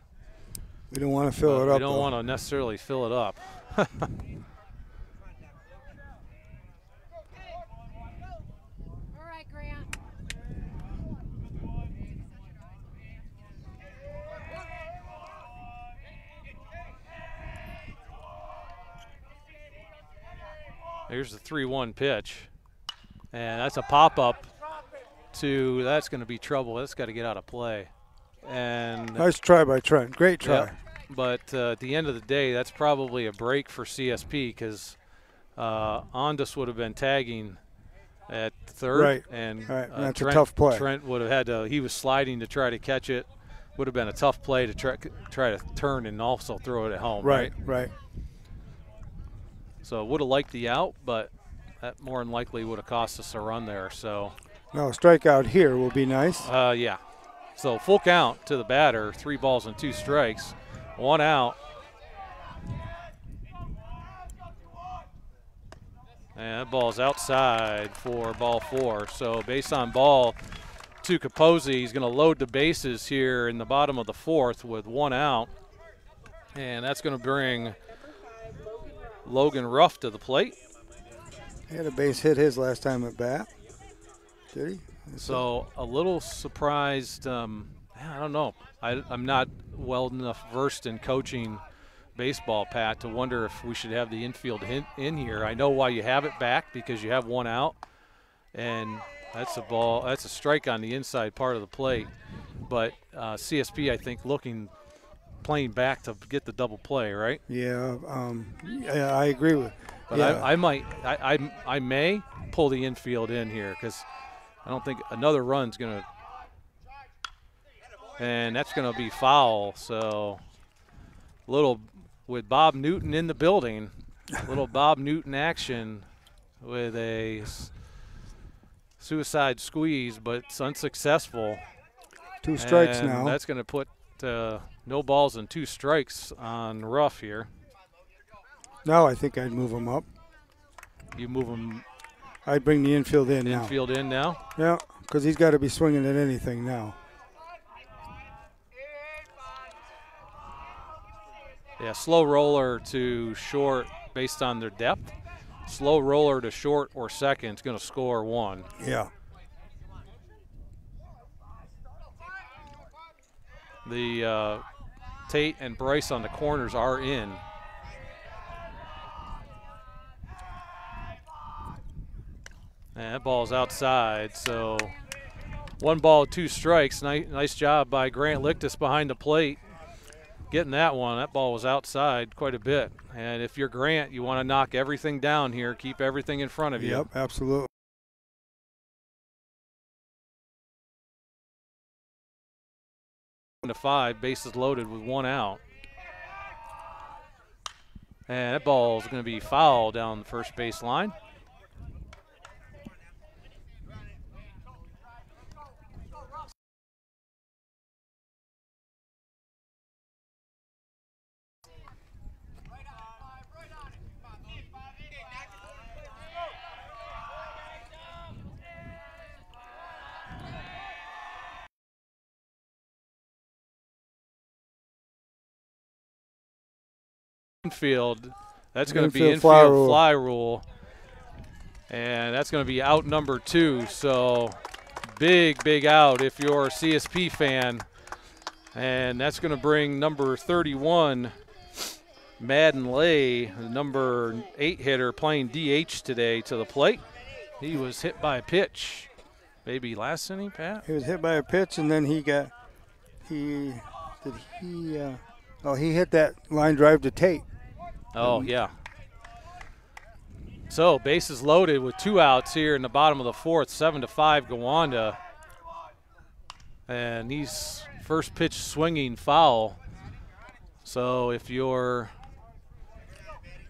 We don't want to fill it up. We don't want to necessarily fill it up. Here's the three one pitch, and that's a pop-up to, that's going to be trouble. That's got to get out of play. And nice try by Trent. Great try. Yep. But uh, at the end of the day, that's probably a break for C S P, because uh, Ondas would have been tagging at third. Right. And, right. and uh, that's Trent, a tough play. Trent would have had to, he was sliding to try to catch it. would have been a tough play to try, try to turn and also throw it at home. Right, right. right. So would have liked the out, but that more than likely would have cost us a run there. So no, a strikeout here will be nice. Uh, yeah. So full count to the batter, three balls and two strikes, one out. And that ball's outside for ball four. So base on ball to Capozzi. He's going to load the bases here in the bottom of the fourth with one out. And that's going to bring Logan Ruff to the plate. He had a base hit his last time at bat. Did he? So a little surprised. Um, I don't know. I, I'm not well enough versed in coaching baseball, Pat, to wonder if we should have the infield in, in here. I know why you have it back, because you have one out, and that's a ball, that's a strike on the inside part of the plate. But uh, C S P, I think, looking, playing back to get the double play, right? Yeah, um, yeah, I agree with. But yeah. I, I might, I, I, I may pull the infield in here, because I don't think another run's gonna, and that's gonna be foul. So, little. With Bob Newton in the building, little Bob Newton action with a suicide squeeze, but it's unsuccessful. Two strikes and now. That's going to put uh, no balls and two strikes on Ruff here. No, I think I'd move him up. You move him? I'd bring the infield in now. Infield in now? Yeah, because he's got to be swinging at anything now. Yeah, slow roller to short based on their depth. Slow roller to short or second is going to score one. Yeah. The uh, Tate and Bryce on the corners are in. And that ball's outside, so one ball, two strikes. Nice, nice job by Grant Lictus behind the plate. Getting that one. That ball was outside quite a bit. And if you're Grant, you want to knock everything down here, keep everything in front of you. Yep, absolutely. One to five, bases loaded with one out. And that ball is going to be foul down the first base line. Infield, that's going to be infield fly rule. fly rule, and that's going to be out number two. So big, big out if you're a C S P fan, and that's going to bring number thirty-one, Madden Lay, the number eight hitter playing D H today, to the plate. He was hit by a pitch, maybe last inning, Pat. He was hit by a pitch, and then he got he did he uh, oh he hit that line drive to Tate. Oh, yeah. So bases loaded with two outs here in the bottom of the fourth, seven to five, Gowanda. And he's first pitch swinging foul. So if you're,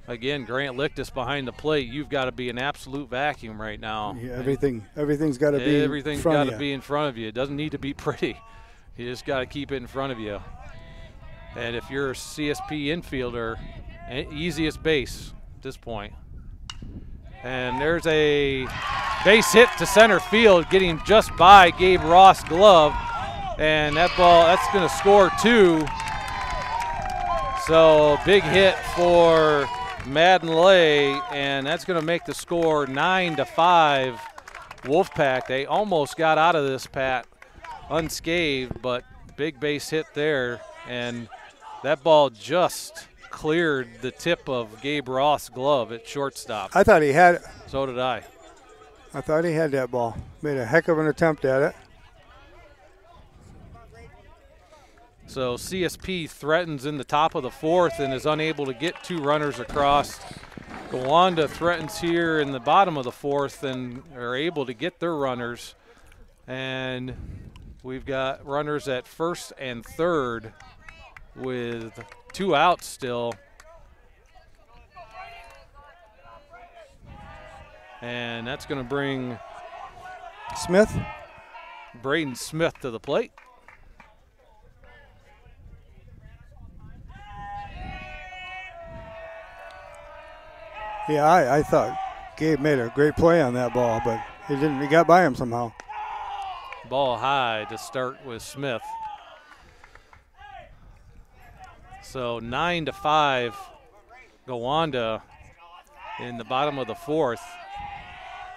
again, Grant Lictus behind the plate, you've got to be an absolute vacuum right now. Yeah, everything, everything's got to be. Everything's got to be in front of you. It doesn't need to be pretty. You just got to keep it in front of you. And if you're a C S P infielder, easiest base at this point. And there's a base hit to center field, getting just by Gabe Roth's glove. And that ball, that's going to score two. So big hit for Madden Lay, and that's going to make the score nine to five Wolfpack. They almost got out of this, Pat, unscathed, but big base hit there. And that ball just cleared the tip of Gabe Roth's glove at shortstop. I thought he had it. So did I. I thought he had that ball. Made a heck of an attempt at it. So C S P threatens in the top of the fourth and is unable to get two runners across. Gowanda threatens here in the bottom of the fourth and are able to get their runners. And We've got runners at first and third with two outs still. And that's going to bring Smith, Braden Smith to the plate. Yeah, I, I thought Gabe made a great play on that ball, but he didn't. He got by him somehow. Ball high to start with Smith. So nine to five, Gowanda in the bottom of the fourth.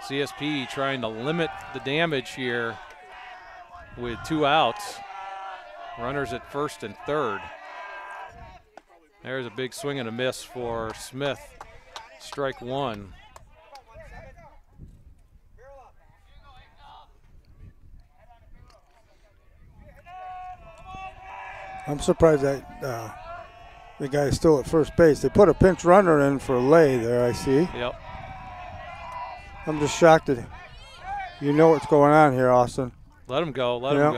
C S P trying to limit the damage here with two outs. Runners at first and third. There's a big swing and a miss for Smith. Strike one. I'm surprised that uh, the guy's still at first base. They put a pinch runner in for Lay there, I see. Yep. I'm just shocked that you know what's going on here, Austin. Let him go, let yep. him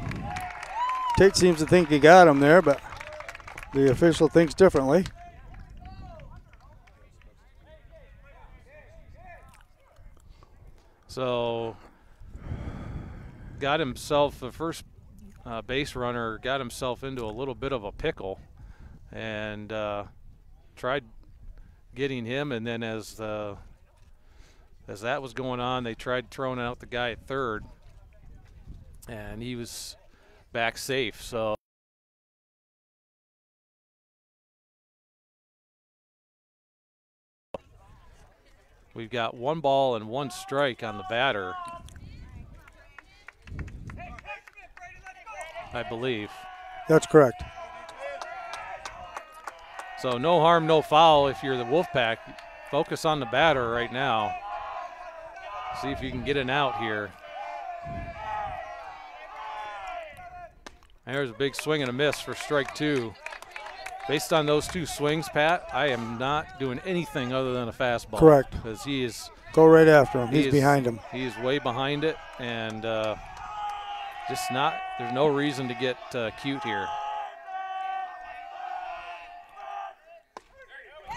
go. Tate seems to think he got him there, but the official thinks differently. So, got himself, the first uh, base runner got himself into a little bit of a pickle and uh, tried getting him, and then as the as that was going on, they tried throwing out the guy at third, and he was back safe. So we've got one ball and one strike on the batter, I believe. That's correct. So no harm, no foul if you're the Wolfpack. Focus on the batter right now. See if you can get an out here. And there's a big swing and a miss for strike two. Based on those two swings, Pat, I am not doing anything other than a fastball. Correct. Because he is. Go right after him. He's he is, behind him. He is way behind it, and uh, just not. There's no reason to get uh, cute here.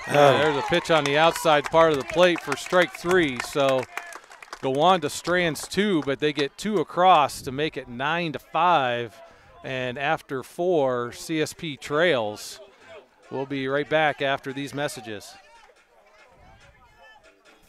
Uh, there's a pitch on the outside part of the plate for strike three. So Gowanda strands two, but they get two across to make it nine to five. And after four, C S P trails. We'll be right back after these messages.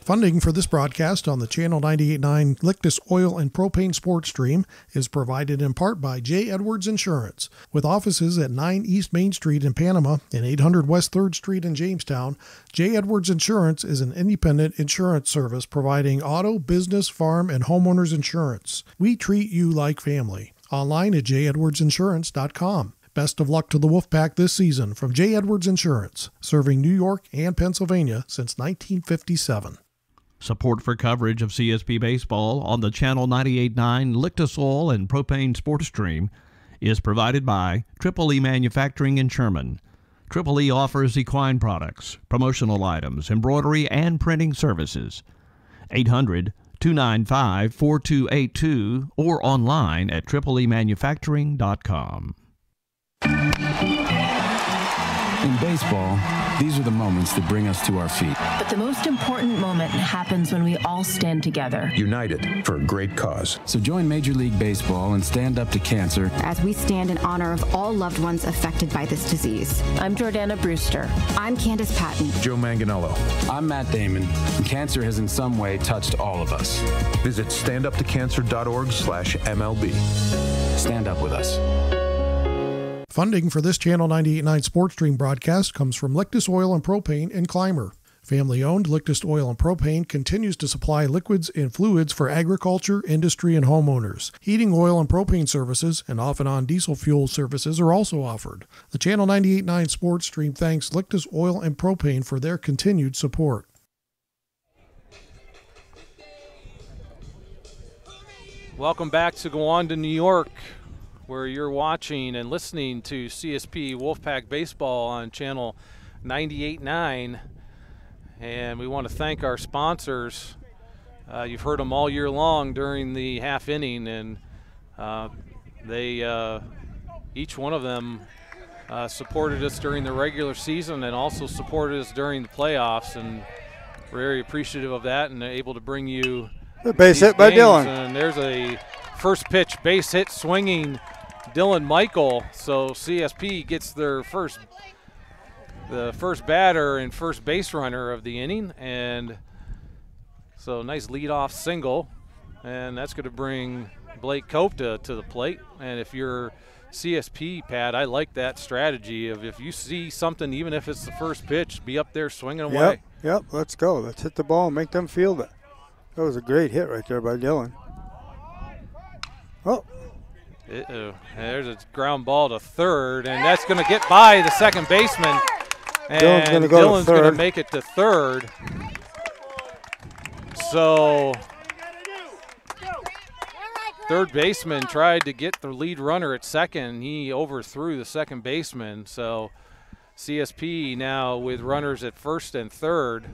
Funding for this broadcast on the Channel ninety-eight point nine Lictus Oil and Propane Sports Stream is provided in part by J. Edwards Insurance. With offices at nine East Main Street in Panama and eight hundred West third Street in Jamestown, J. Edwards Insurance is an independent insurance service providing auto, business, farm, and homeowners insurance. We treat you like family. Online at j edwards insurance dot com. Best of luck to the Wolfpack this season from J. Edwards Insurance, serving New York and Pennsylvania since nineteen fifty-seven. Support for coverage of C S P baseball on the Channel ninety-eight point nine Lictus Oil and Propane Sports Stream is provided by Triple E Manufacturing in Sherman. Triple E offers equine products, promotional items, embroidery, and printing services. eight hundred, two nine five, four two eight two or online at triple e manufacturing dot com. In baseball, these are the moments that bring us to our feet. But the most important moment happens when we all stand together. United for a great cause. So join Major League Baseball and stand up to cancer. As we stand in honor of all loved ones affected by this disease. I'm Jordana Brewster. I'm Candace Patton. Joe Manganiello. I'm Matt Damon. And cancer has in some way touched all of us. Visit stand up to cancer dot org slash M L B. Stand up with us. Funding for this Channel ninety-eight point nine Sports Stream broadcast comes from Lictus Oil and Propane and Clymer. Family-owned Lictus Oil and Propane continues to supply liquids and fluids for agriculture, industry, and homeowners. Heating oil and propane services and off-and-on diesel fuel services are also offered. The Channel ninety-eight point nine Sports Stream thanks Lictus Oil and Propane for their continued support. Welcome back to Gowanda, New York, where you're watching and listening to C S P Wolfpack Baseball on Channel ninety-eight point nine. And we want to thank our sponsors Uh, you've heard them all year long during the half inning, and uh, they uh, each one of them uh, supported us during the regular season and also supported us during the playoffs, and we're very appreciative of that and able to bring you the base hit by Dylan. And there's a first pitch base hit swinging Dylan Michael, so C S P gets their first the first batter and first base runner of the inning, and so nice leadoff single, and that's going to bring Blake Copeta to the plate. And if you're C S P, Pat, I like that strategy of if you see something, even if it's the first pitch, be up there swinging away. Yep, yep, let's go. Let's hit the ball and make them feel that. That was a great hit right there by Dylan. Oh. It, uh, there's a ground ball to third, and that's going to get by the second baseman. And Dylan's going to go Dylan's to third. Going to make it to third. So third baseman tried to get the lead runner at second. He overthrew the second baseman. So C S P now with runners at first and third.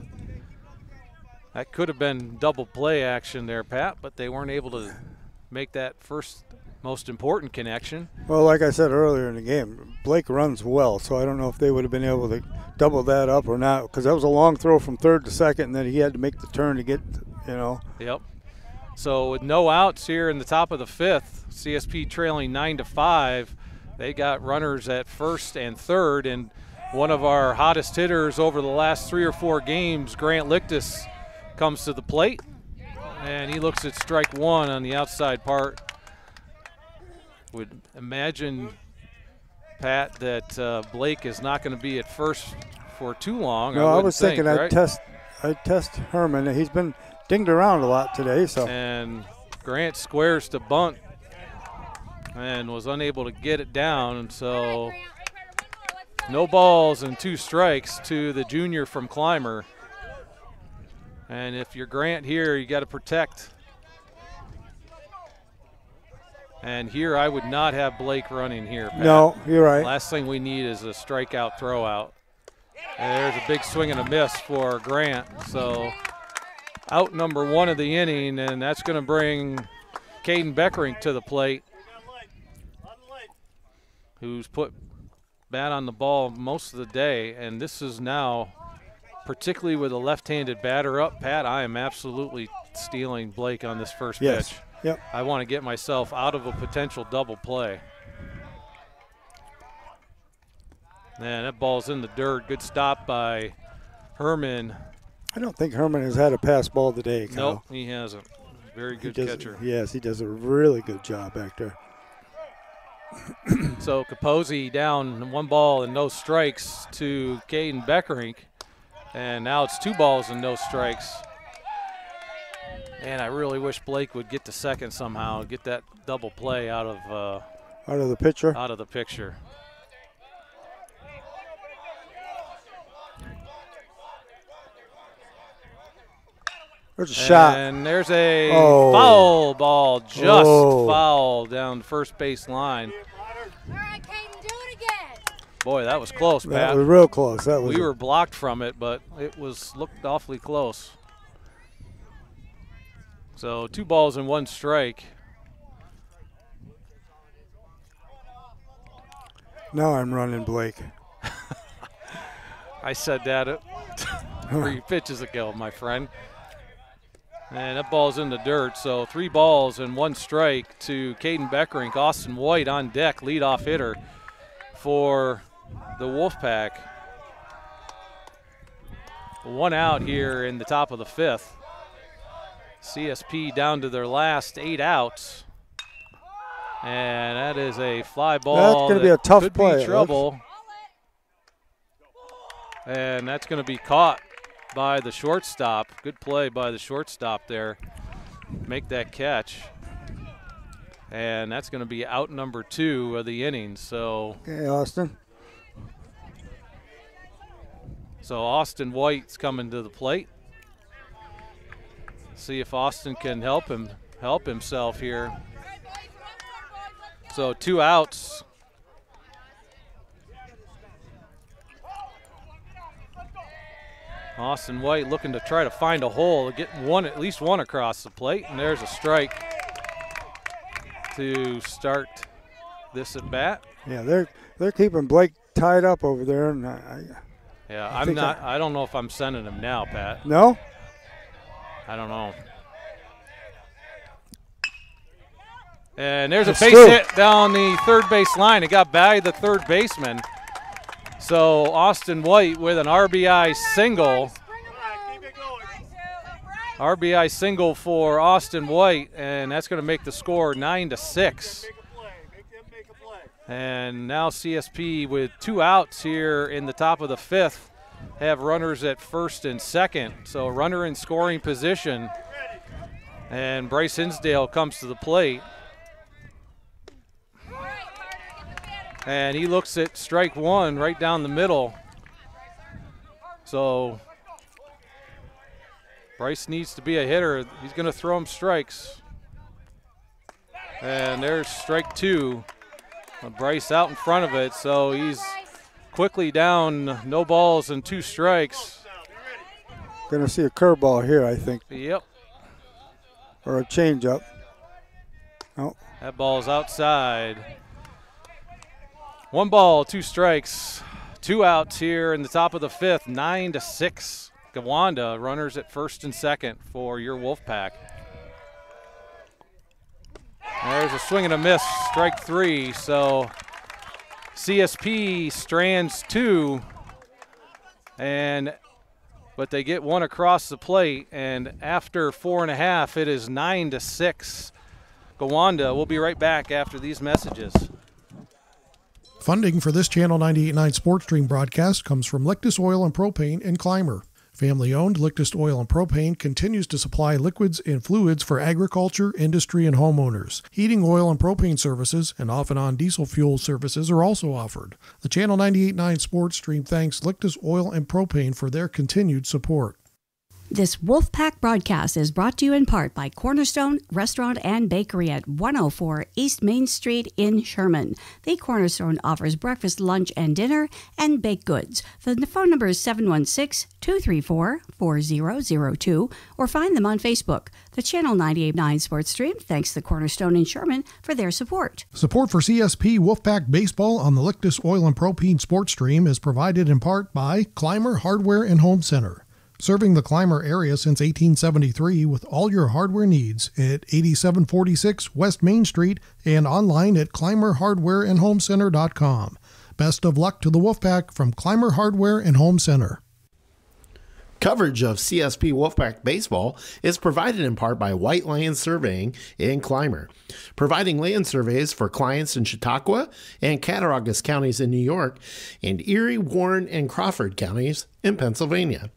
That could have been double play action there, Pat, but they weren't able to make that first most important connection. Well, like I said earlier in the game, Blake runs well, so I don't know if they would have been able to double that up or not, because that was a long throw from third to second, and then he had to make the turn to get, you know. Yep. So with no outs here in the top of the fifth, C S P trailing nine to five. They got runners at first and third, and one of our hottest hitters over the last three or four games, Grant Lictus, comes to the plate, and he looks at strike one on the outside part. Would imagine, Pat, that uh, Blake is not going to be at first for too long. No, I, I was think, thinking right? I test, I test Herman. He's been dinged around a lot today, so. And Grant squares to bunt, and was unable to get it down, and so no balls and two strikes to the junior from Clymer. And if you're Grant here, you got to protect. And here I would not have Blake running here, Pat. No, you're right. Last thing we need is a strikeout throwout. And there's a big swing and a miss for Grant. So out number one of the inning, and that's going to bring Caden Beckerink to the plate, who's put bat on the ball most of the day. And this is now, particularly with a left-handed batter up, Pat, I am absolutely stealing Blake on this first yes. pitch. Yep. I want to get myself out of a potential double play. Man, that ball's in the dirt. Good stop by Herman. I don't think Herman has had a pass ball today, Kyle. Nope, he hasn't. Very good does, catcher. Yes, he does a really good job back there. So Capozzi down one ball and no strikes to Caden Beckerink. And now it's two balls and no strikes. And I really wish Blake would get to second somehow, get that double play out of uh, out of the picture. Out of the picture. There's a and shot. And there's a oh. foul ball, just oh. foul down first base line. All right, Caden, do it again. Boy, that was close, Pat. That was real close. That was. We were blocked from it, but it was looked awfully close. So two balls and one strike. Now I'm running Blake. I said that three pitches ago, my friend. And that ball's in the dirt. So three balls and one strike to Caden Beckerink. Austin White on deck, leadoff hitter for the Wolfpack. One out here in the top of the fifth. C S P down to their last eight outs, and that is a fly ball. That's going to be a tough play. Could be trouble, and that's going to be caught by the shortstop. Good play by the shortstop there. Make that catch, and that's going to be out number two of the inning. So okay, Austin. So Austin White's coming to the plate. See if Austin can help him help himself here. So two outs. Austin White looking to try to find a hole, get one, at least one across the plate, and there's a strike to start this at bat. Yeah, they're they're keeping Blake tied up over there, and I, yeah, I I'm not. I, I don't know if I'm sending him now, Pat. No, I don't know. And there's a base hit down the third base line. It got by the third baseman. So Austin White with an R B I single. R B I single for Austin White, and that's going to make the score nine to six. And now C S P with two outs here in the top of the fifth, have runners at first and second. So a runner in scoring position, and Bryce Hinsdale comes to the plate. And he looks at strike one right down the middle. So Bryce needs to be a hitter. He's going to throw him strikes. And there's strike two. Bryce out in front of it, so he's quickly down, no balls and two strikes. Going to see a curveball here, I think. Yep. Or a changeup. Oh. That ball's outside. One ball, two strikes, two outs here in the top of the fifth, nine to six. Gowanda, runners at first and second for your Wolfpack. There's a swing and a miss, strike three. So C S P strands two, and but they get one across the plate. And after four and a half, it is nine to six. Gowanda. We'll be right back after these messages. Funding for this Channel ninety-eight point nine Sports Stream broadcast comes from Lictus Oil and Propane and Clymer. Family-owned Lictus Oil and Propane continues to supply liquids and fluids for agriculture, industry, and homeowners. Heating oil and propane services and off-and-on diesel fuel services are also offered. The Channel ninety-eight point nine Sports Stream thanks Lictus Oil and Propane for their continued support. This Wolfpack broadcast is brought to you in part by Cornerstone Restaurant and Bakery at one oh four East Main Street in Sherman. The Cornerstone offers breakfast, lunch, and dinner, and baked goods. The phone number is seven one six, two three four, four zero zero two, or find them on Facebook. The Channel ninety-eight point nine Sports Stream thanks the Cornerstone in Sherman for their support. Support for C S P Wolfpack Baseball on the Lictus Oil and Propane Sports Stream is provided in part by Clymer Hardware and Home Center. Serving the Clymer area since eighteen seventy-three with all your hardware needs at eighty-seven forty-six West Main Street and online at Clymer Hardware and Home Center dot com. Best of luck to the Wolfpack from Clymer Hardware and Home Center. Coverage of C S P Wolfpack Baseball is provided in part by White Land Surveying in Clymer, providing land surveys for clients in Chautauqua and Cattaraugus counties in New York and Erie, Warren, and Crawford counties in Pennsylvania.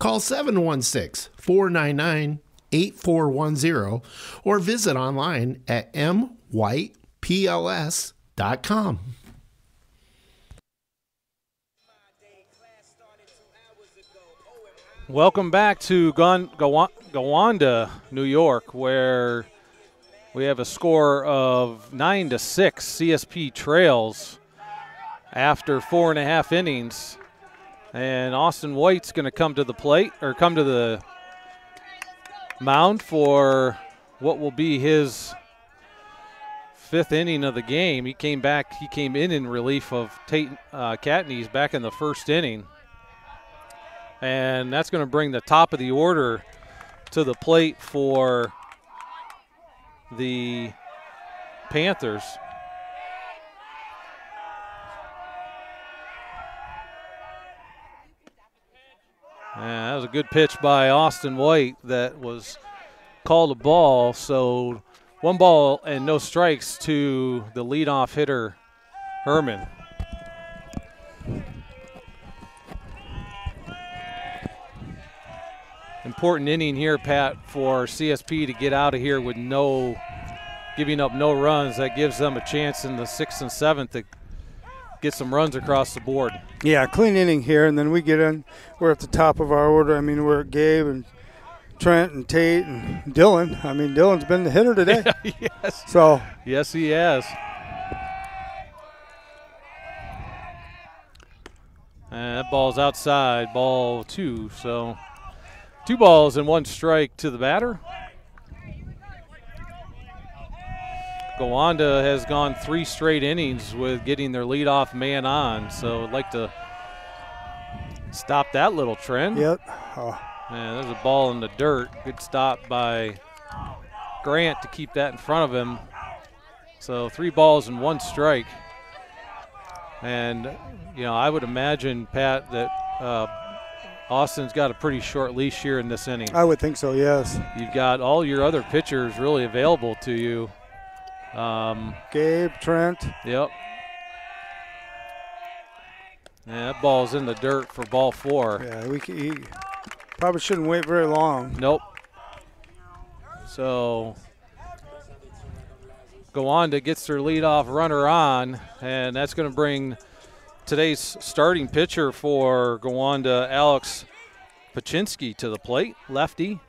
Call seven one six, four nine nine, eight four one zero or visit online at m white p l s dot com. Welcome back to Gowanda, New York, where we have a score of nine to six. C S P trails after four and a half innings. And Austin White's going to come to the plate, or come to the mound for what will be his fifth inning of the game. He came back, he came in in relief of Tate uh, Catanese back in the first inning. And that's going to bring the top of the order to the plate for the Panthers. Yeah, that was a good pitch by Austin White that was called a ball. So one ball and no strikes to the leadoff hitter, Herman. Important inning here, Pat, for C S P to get out of here with no, giving up no runs. That gives them a chance in the sixth and seventh to get some runs across the board. Yeah, clean inning here, and then we get in. We're at the top of our order. I mean, we're at Gabe and Trent and Tate and Dylan. I mean, Dylan's been the hitter today. Yes. So. Yes, he has. And that ball's outside, ball two. So two balls and one strike to the batter. Gowanda has gone three straight innings with getting their leadoff man on, so I'd like to stop that little trend. Yep. Oh. Man, there's a ball in the dirt. Good stop by Grant to keep that in front of him. So three balls and one strike. And, you know, I would imagine, Pat, that uh, Austin's got a pretty short leash here in this inning. I would think so, yes. You've got all your other pitchers really available to you. Um, Gabe, Trent. Yep. Yeah, that ball's in the dirt for ball four. Yeah, we he probably shouldn't wait very long. Nope. So Gowanda gets their leadoff runner on, and that's going to bring today's starting pitcher for Gowanda, Alex Puchinski, to the plate, lefty.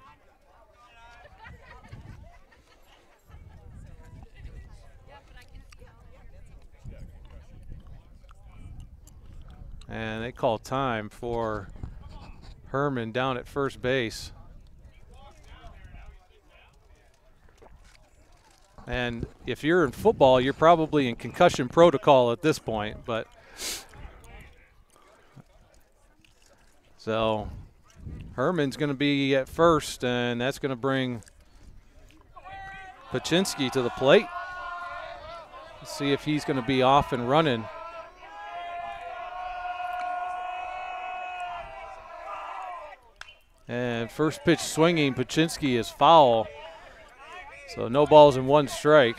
And they call time for Herman down at first base. And if you're in football, you're probably in concussion protocol at this point. But so Herman's going to be at first, and that's going to bring Puchinski to the plate. Let's see if he's going to be off and running. And first pitch swinging, Puchinski is foul. So no balls and one strike.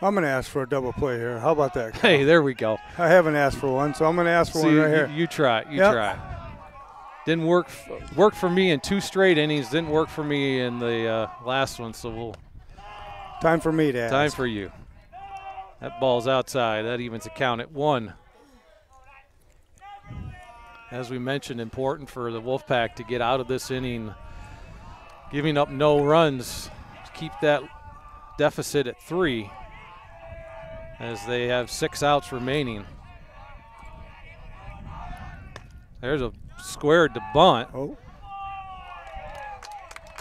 I'm going to ask for a double play here. How about that, Kyle? Hey, there we go. I haven't asked for one, so I'm going to ask for See, one right you, here. You try. You yep. try. Didn't work f work for me in two straight innings. Didn't work for me in the uh, last one, so we'll. Time for me to ask. Time for you. That ball's outside. That evens the count at one. As we mentioned, important for the Wolfpack to get out of this inning, giving up no runs to keep that deficit at three, as they have six outs remaining. There's a squared to bunt. Oh.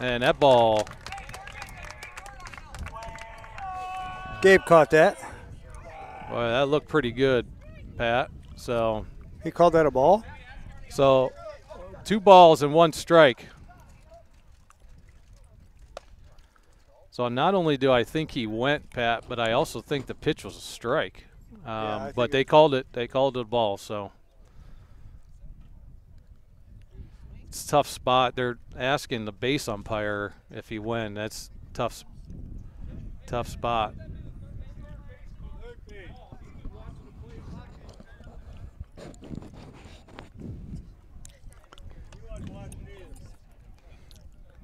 And that ball. Gabe caught that. Boy, that looked pretty good, Pat. So he called that a ball? So two balls and one strike. So not only do I think he went, Pat, but I also think the pitch was a strike. Um, yeah, but they called it. They called it a ball. So it's a tough spot. They're asking the base umpire if he went. That's tough. Tough spot.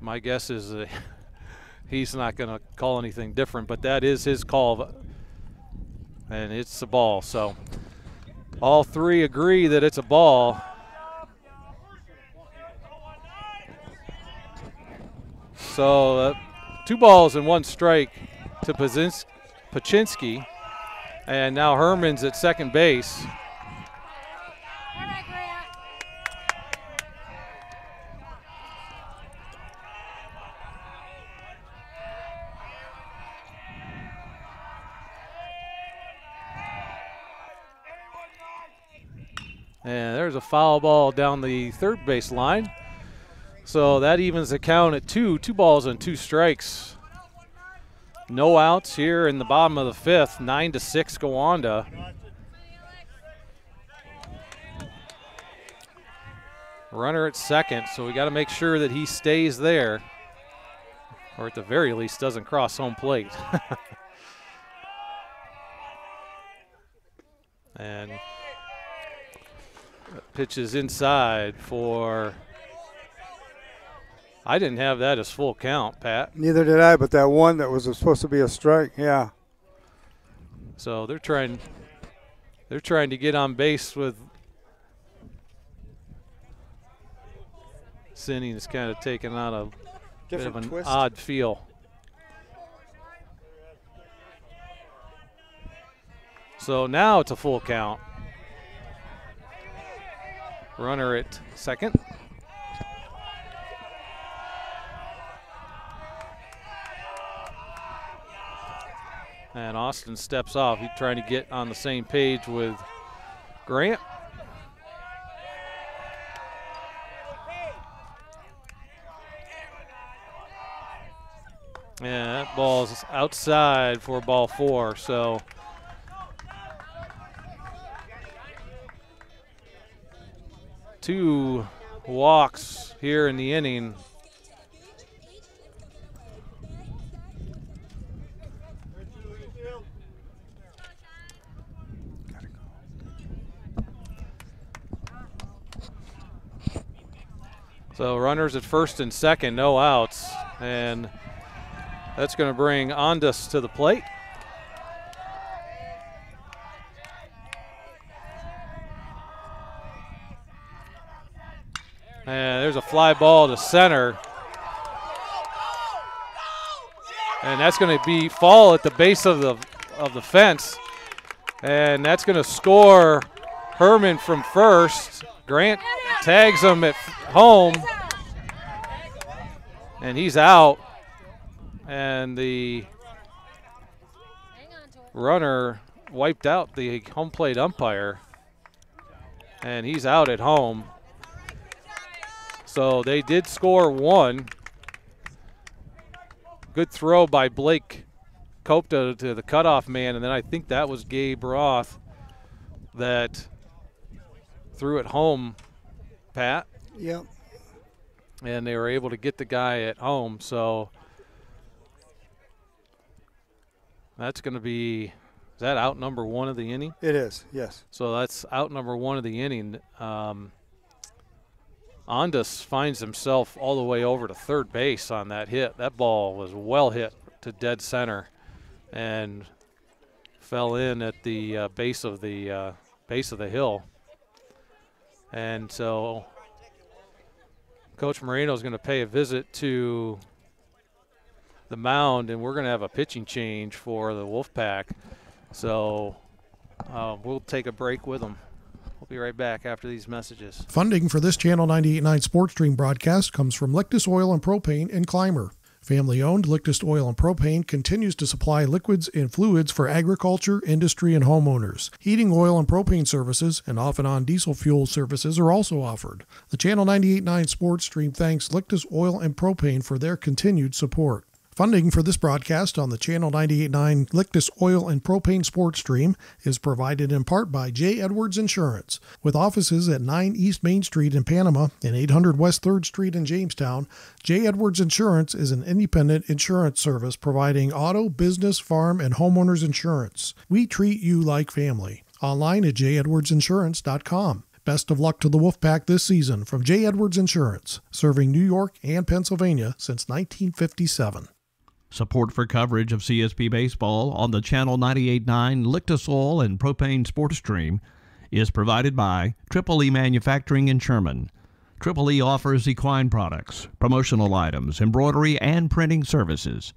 My guess is uh, he's not going to call anything different, but that is his call, and it's a ball. So all three agree that it's a ball. So uh, two balls and one strike to Puchinski, and now Herman's at second base. And there's a foul ball down the third base line. So that evens the count at two. Two balls and two strikes. No outs here in the bottom of the fifth. Nine to six, Gowanda. Runner at second, so we got to make sure that he stays there, or at the very least doesn't cross home plate. And pitches inside for, I didn't have that as full count, Pat. Neither did I, but that one that was supposed to be a strike, yeah. So they're trying, they're trying to get on base with, this inning is kind of taking on a bit of an odd feel. So now it's a full count. Runner at second. And Austin steps off. He's trying to get on the same page with Grant. Yeah, that ball's outside for ball four, so. Two walks here in the inning. So runners at first and second, no outs. And that's going to bring Ondas to the plate. And there's a fly ball to center. And that's going to be fall at the base of the of the fence. And that's going to score Herman from first. Grant tags him at home. And he's out. And the runner wiped out the home plate umpire. And he's out at home. So they did score one. Good throw by Blake Copeta to the cutoff man. And then I think that was Gabe Roth that threw it home, Pat. Yep. And they were able to get the guy at home. So that's going to be, is that out number one of the inning? It is, yes. So that's out number one of the inning. Um, Ondas finds himself all the way over to third base on that hit. That ball was well hit to dead center and fell in at the uh, base of the uh, base of the hill. And so Coach Marino is going to pay a visit to the mound, and we're going to have a pitching change for the Wolfpack. So uh, we'll take a break with them. We'll be right back after these messages. Funding for this Channel ninety-eight point nine Sports Stream broadcast comes from Lictus Oil and Propane and Clymer. Family-owned Lictus Oil and Propane continues to supply liquids and fluids for agriculture, industry, and homeowners. Heating oil and propane services and off-and-on diesel fuel services are also offered. The Channel ninety-eight point nine Sports Stream thanks Lictus Oil and Propane for their continued support. Funding for this broadcast on the Channel ninety-eight point nine Lictus Oil and Propane Sports Stream is provided in part by J. Edwards Insurance. With offices at nine East Main Street in Panama and eight hundred West third Street in Jamestown, J. Edwards Insurance is an independent insurance service providing auto, business, farm, and homeowners insurance. We treat you like family. Online at j edwards insurance dot com. Best of luck to the Wolfpack this season from J. Edwards Insurance, serving New York and Pennsylvania since nineteen fifty-seven. Support for coverage of C S P baseball on the Channel ninety-eight point nine Lictus Oil and Propane Sports Stream is provided by Triple E Manufacturing in Sherman. Triple E offers equine products, promotional items, embroidery, and printing services.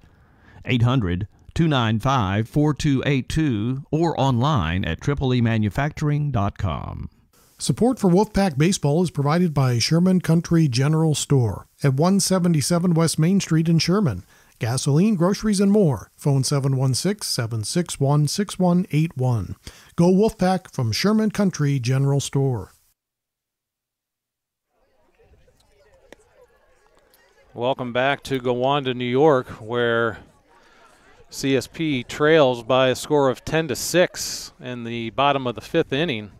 eight hundred, two nine five, four two eight two or online at triple e manufacturing dot com. Support for Wolfpack baseball is provided by Sherman Country General Store at one seventy-seven West Main Street in Sherman. Gasoline, groceries, and more. Phone seven one six, seven six one, six one eight one. Go Wolfpack from Sherman Country General Store. Welcome back to Gowanda, New York, where C S P trails by a score of ten to six in the bottom of the fifth inning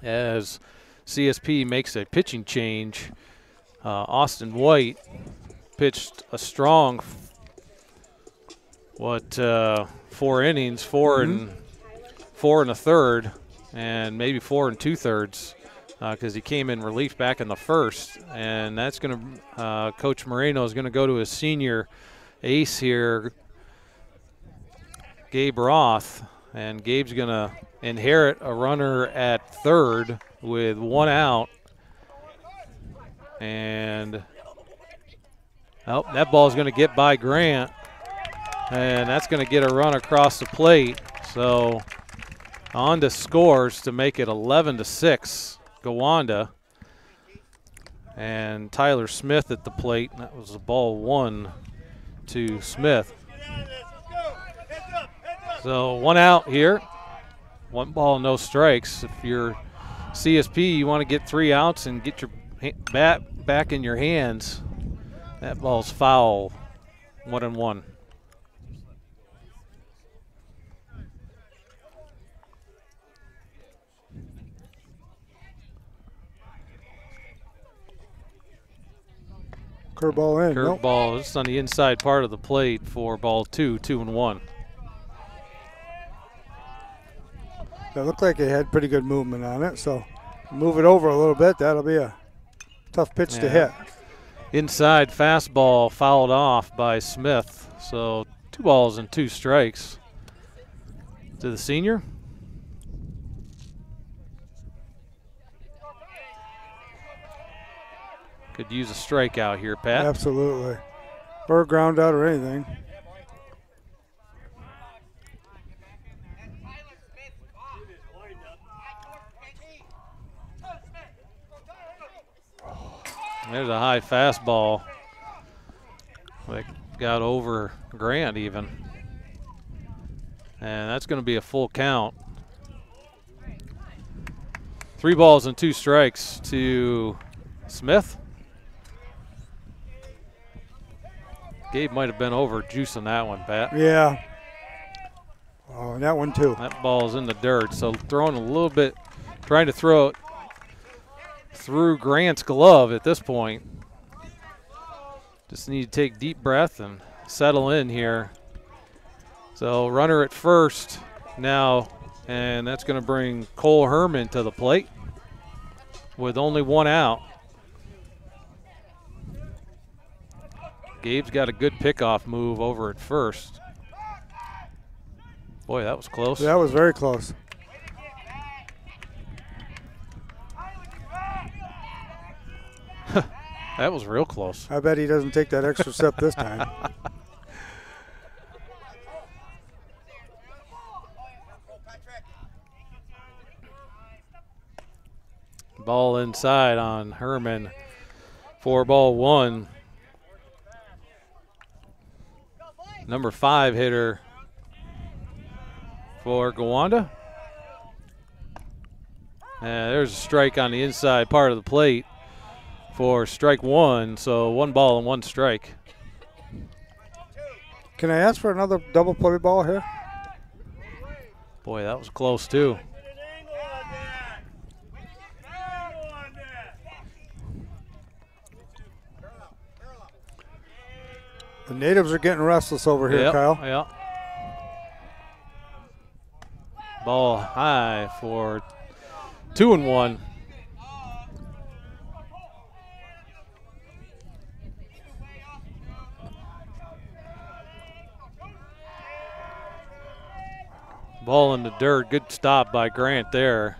as C S P makes a pitching change. Uh, Austin White pitched a strong, what, uh, four innings, four mm-hmm. and four and a third, and maybe four and two thirds, because uh, he came in relief back in the first. And that's going to, uh, Coach Moreno is going to go to his senior ace here, Gabe Roth, and Gabe's going to inherit a runner at third with one out. And oh, that ball is going to get by Grant, and that's going to get a run across the plate. So Ondas scores to make it eleven to six, Gowanda. And Tyler Smith at the plate. That was the ball one to Smith. So one out here. One ball, no strikes. If you're C S P, you want to get three outs and get your bat back in your hands. That ball's foul. One and one. Curveball in. Curveball nope. Just on the inside part of the plate for ball two, two and one. That looked like it had pretty good movement on it, so move it over a little bit. That'll be a tough pitch yeah. to hit. Inside fastball fouled off by Smith, so two balls and two strikes to the senior. Could use a strikeout here, Pat. Absolutely. Or a ground out or anything. There's a high fastball that got over Grant even. And that's going to be a full count. Three balls and two strikes to Smith. Gabe might have been over juicing that one, Pat. Yeah. Oh, that one too. That ball's in the dirt. So throwing a little bit, trying to throw it through Grant's glove at this point. Just need to take deep breath and settle in here. So runner at first now, and that's going to bring Cole Herman to the plate with only one out. Gabe's got a good pickoff move over at first. Boy, that was close. That was very close. That was real close. I bet he doesn't take that extra step this time. Ball inside on Herman. Four ball one. Number five hitter for Gowanda. And there's a strike on the inside part of the plate for strike one, so one ball and one strike. Can I ask for another double play ball here? Boy, that was close too. The natives are getting restless over here, yep, Kyle. Yeah. Ball high for two and one. Ball in the dirt. Good stop by Grant there.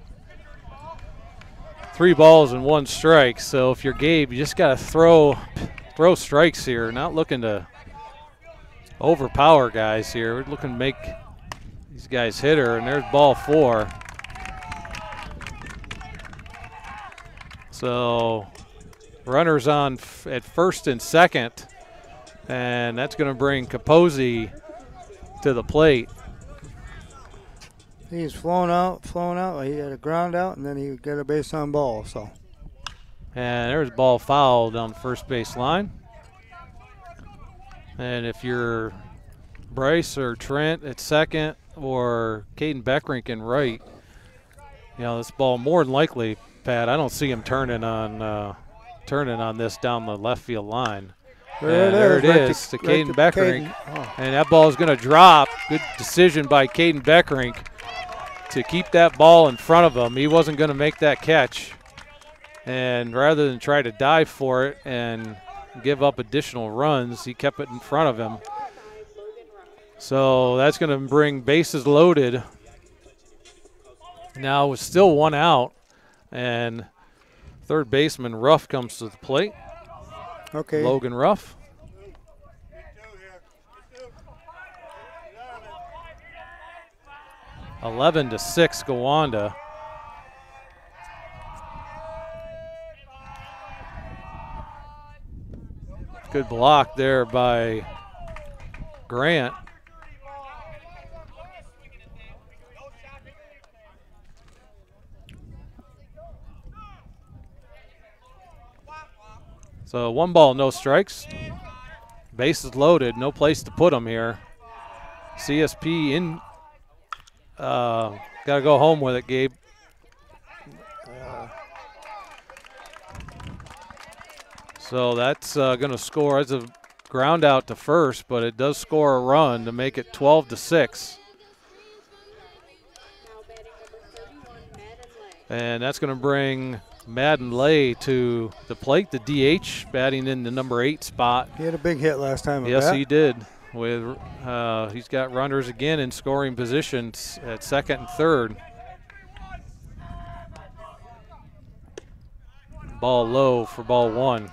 Three balls and one strike. So if you're Gabe, you just got to throw, throw strikes here. Not looking to overpower guys here. We're looking to make these guys hit her, and there's ball four. So runners on f at first and second, and that's going to bring Capozzi to the plate. He's flown out, flown out. He had a ground out, and then he got a base on ball. So, and there's ball foul down the first base line. And if you're Bryce or Trent at second, or Caden Beckerink in right, you know, this ball more than likely, Pat, I don't see him turning on uh, turning on this down the left field line. There and it there is, it right is to, to right Caden Beckerink. Oh. And that ball is going to drop. Good decision by Caden Beckerink to keep that ball in front of him. He wasn't going to make that catch. And rather than try to dive for it and give up additional runs, he kept it in front of him. So that's going to bring bases loaded. Now with still one out, and third baseman Ruff comes to the plate. Okay. Logan Ruff. eleven to six, Gowanda. Good block there by Grant. So one ball, no strikes. Bases loaded, no place to put them here. C S P in, uh, gotta go home with it, Gabe. Uh, so that's uh, gonna score as a ground out to first, but it does score a run to make it twelve to six. And that's gonna bring Madden Lay to the plate, the D H, batting in the number eight spot. He had a big hit last time. Yes, he did. With uh, he's got runners again in scoring positions at second and third. Ball low for ball one.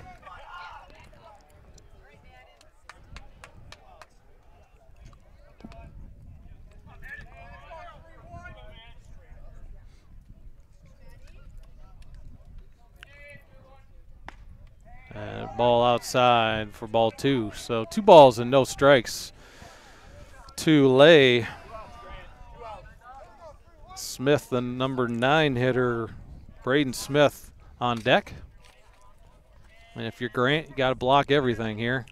And ball outside for ball two. So two balls and no strikes to Lay. Smith, the number nine hitter, Braden Smith on deck. And if you're Grant, you got to block everything here.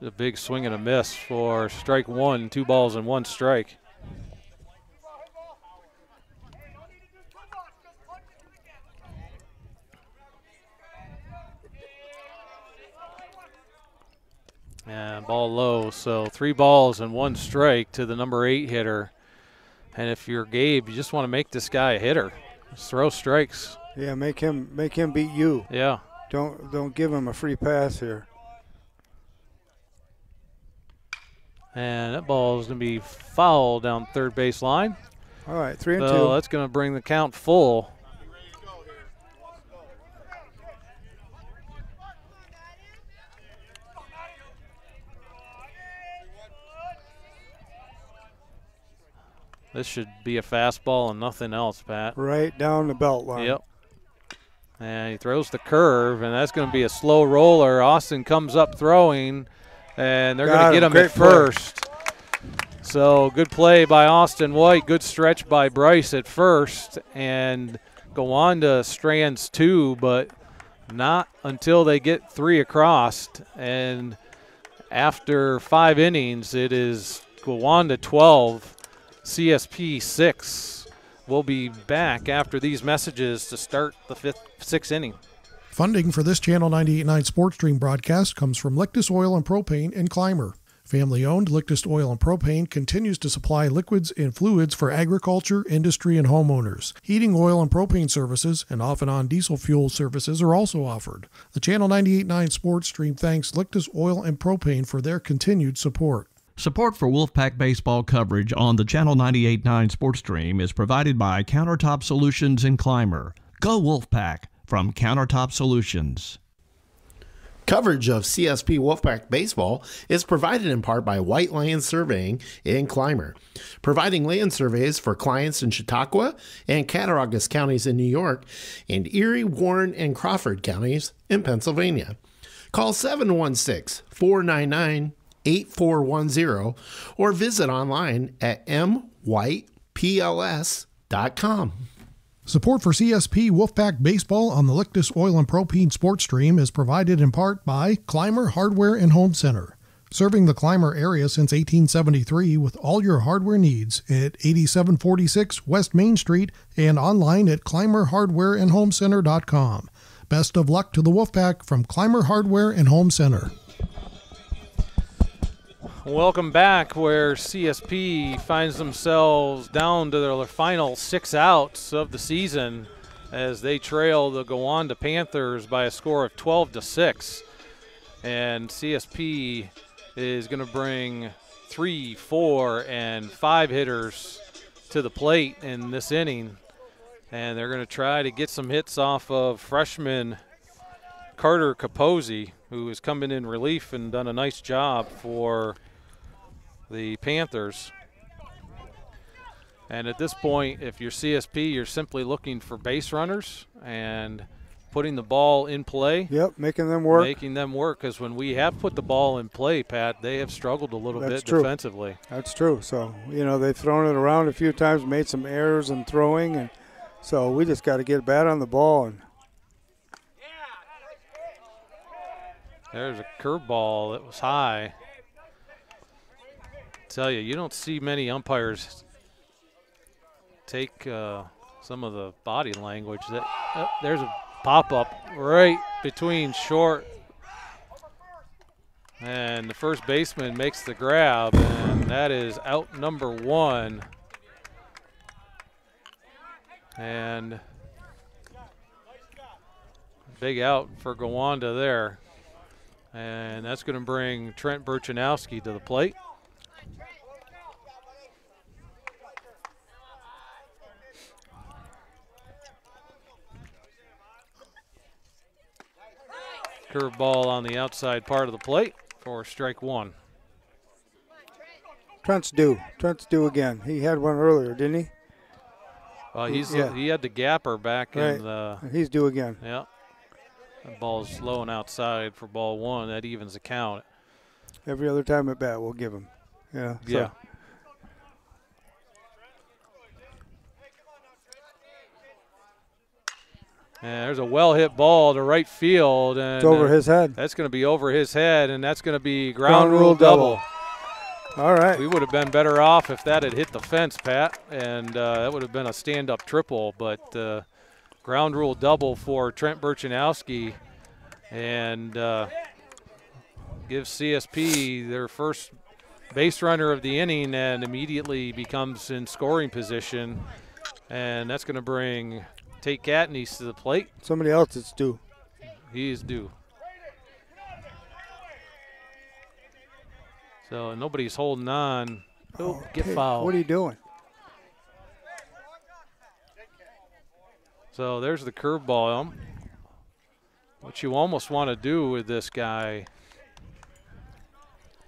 A big swing and a miss for strike one, two balls and one strike. And ball low, so three balls and one strike to the number eight hitter. And if you're Gabe, you just want to make this guy a hitter. Just throw strikes. Yeah, make him make him beat you. Yeah. Don't don't give him a free pass here. And that ball is going to be foul down third base line. All right, three and so two. So that's going to bring the count full. This should be a fastball and nothing else, Pat. Right down the belt line. Yep. And he throws the curve, and that's going to be a slow roller. Austin comes up throwing, and they're going to get him at first. So good play by Austin White. Good stretch by Bryce at first. And Gowanda strands two, but not until they get three across. And after five innings, it is Gowanda twelve. C S P six. We'll be back after these messages to start the fifth, sixth inning. Funding for this Channel ninety-eight point nine Sports Stream broadcast comes from Lictus Oil and Propane and Clymer. Family-owned Lictus Oil and Propane continues to supply liquids and fluids for agriculture, industry, and homeowners. Heating oil and propane services and off-and-on diesel fuel services are also offered. The Channel ninety-eight point nine Sports Stream thanks Lictus Oil and Propane for their continued support. Support for Wolfpack baseball coverage on the Channel ninety-eight point nine Sports Stream is provided by Countertop Solutions and Clymer. Go Wolfpack from Countertop Solutions. Coverage of C S P Wolfpack baseball is provided in part by White Land Surveying in Clymer, providing land surveys for clients in Chautauqua and Cattaraugus counties in New York and Erie, Warren, and Crawford counties in Pennsylvania. Call seven one six, four nine nine, eight four one zero or visit online at m white p l s dot com. Support for C S P Wolfpack baseball on the Lictus Oil and Propane Sports Stream is provided in part by Clymer Hardware and Home Center, serving the Clymer area since eighteen seventy-three with all your hardware needs at eighty-seven forty-six West Main Street and online at clymer hardware and home center dot com. Best of luck to the Wolfpack from Clymer Hardware and Home Center. Welcome back, where C S P finds themselves down to their final six outs of the season as they trail the Gowanda Panthers by a score of twelve to six. And C S P is going to bring three, four, and five hitters to the plate in this inning. And they're going to try to get some hits off of freshman Carter Capozzi, who is coming in relief and done a nice job for the Panthers. And at this point, if you're C S P, you're simply looking for base runners and putting the ball in play. Yep, making them work. Making them work, because when we have put the ball in play, Pat, they have struggled a little That's bit true. defensively. That's true. So, you know, they've thrown it around a few times, made some errors in throwing, and so we just got to get bad on the ball. And there's a curveball that was high. I tell you, you don't see many umpires take uh, some of the body language. That oh, there's a pop-up right between short. And the first baseman makes the grab, and that is out number one. And big out for Gowanda there. And that's going to bring Trent Burchanowski to the plate. Curveball on the outside part of the plate for strike one. Trent's due. Trent's due again. He had one earlier, didn't he? Well, he's yeah. he had the gapper back right. in the. He's due again. Yeah. That ball's low and outside for ball one. That evens the count. Every other time at bat, we'll give him. Yeah. Yeah. So. And there's a well-hit ball to right field. And it's over his head. That's going to be over his head, and that's going to be ground, ground rule, rule double. double. All right. We would have been better off if that had hit the fence, Pat, and uh, that would have been a stand-up triple, but uh, ground rule double for Trent Burchanowski, and uh, gives C S P their first base runner of the inning and immediately becomes in scoring position. And that's going to bring Tate Catanese to the plate. Somebody else is due. He is due. So nobody's holding on. Oh, oh get Tate, fouled. What are you doing? So there's the curveball. What you almost want to do with this guy,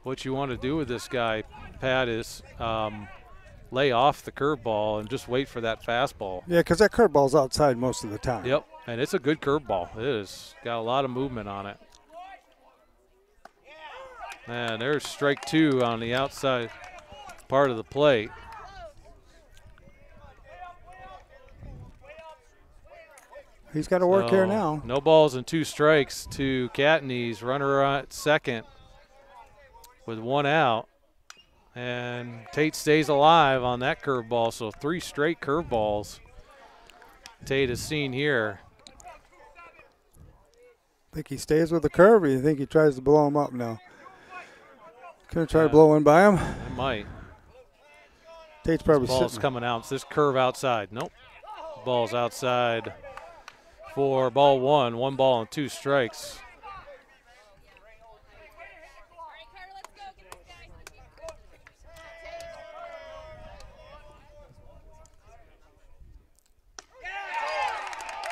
what you want to do with this guy, Pat, is um, lay off the curveball and just wait for that fastball. Yeah, because that curveball's outside most of the time. Yep, and it's a good curveball. It is. Got a lot of movement on it. And there's strike two on the outside part of the plate. He's got to work so, here now. No balls and two strikes to Catanese, runner at second with one out. And Tate stays alive on that curveball, so three straight curveballs Tate is seen here. I think he stays with the curve, or you think he tries to blow him up now? Gonna try yeah, to blow one by him? It might. Tate's probably this ball's sitting. coming out. It's this curve outside. Nope. Ball's outside. For ball one, one ball and two strikes.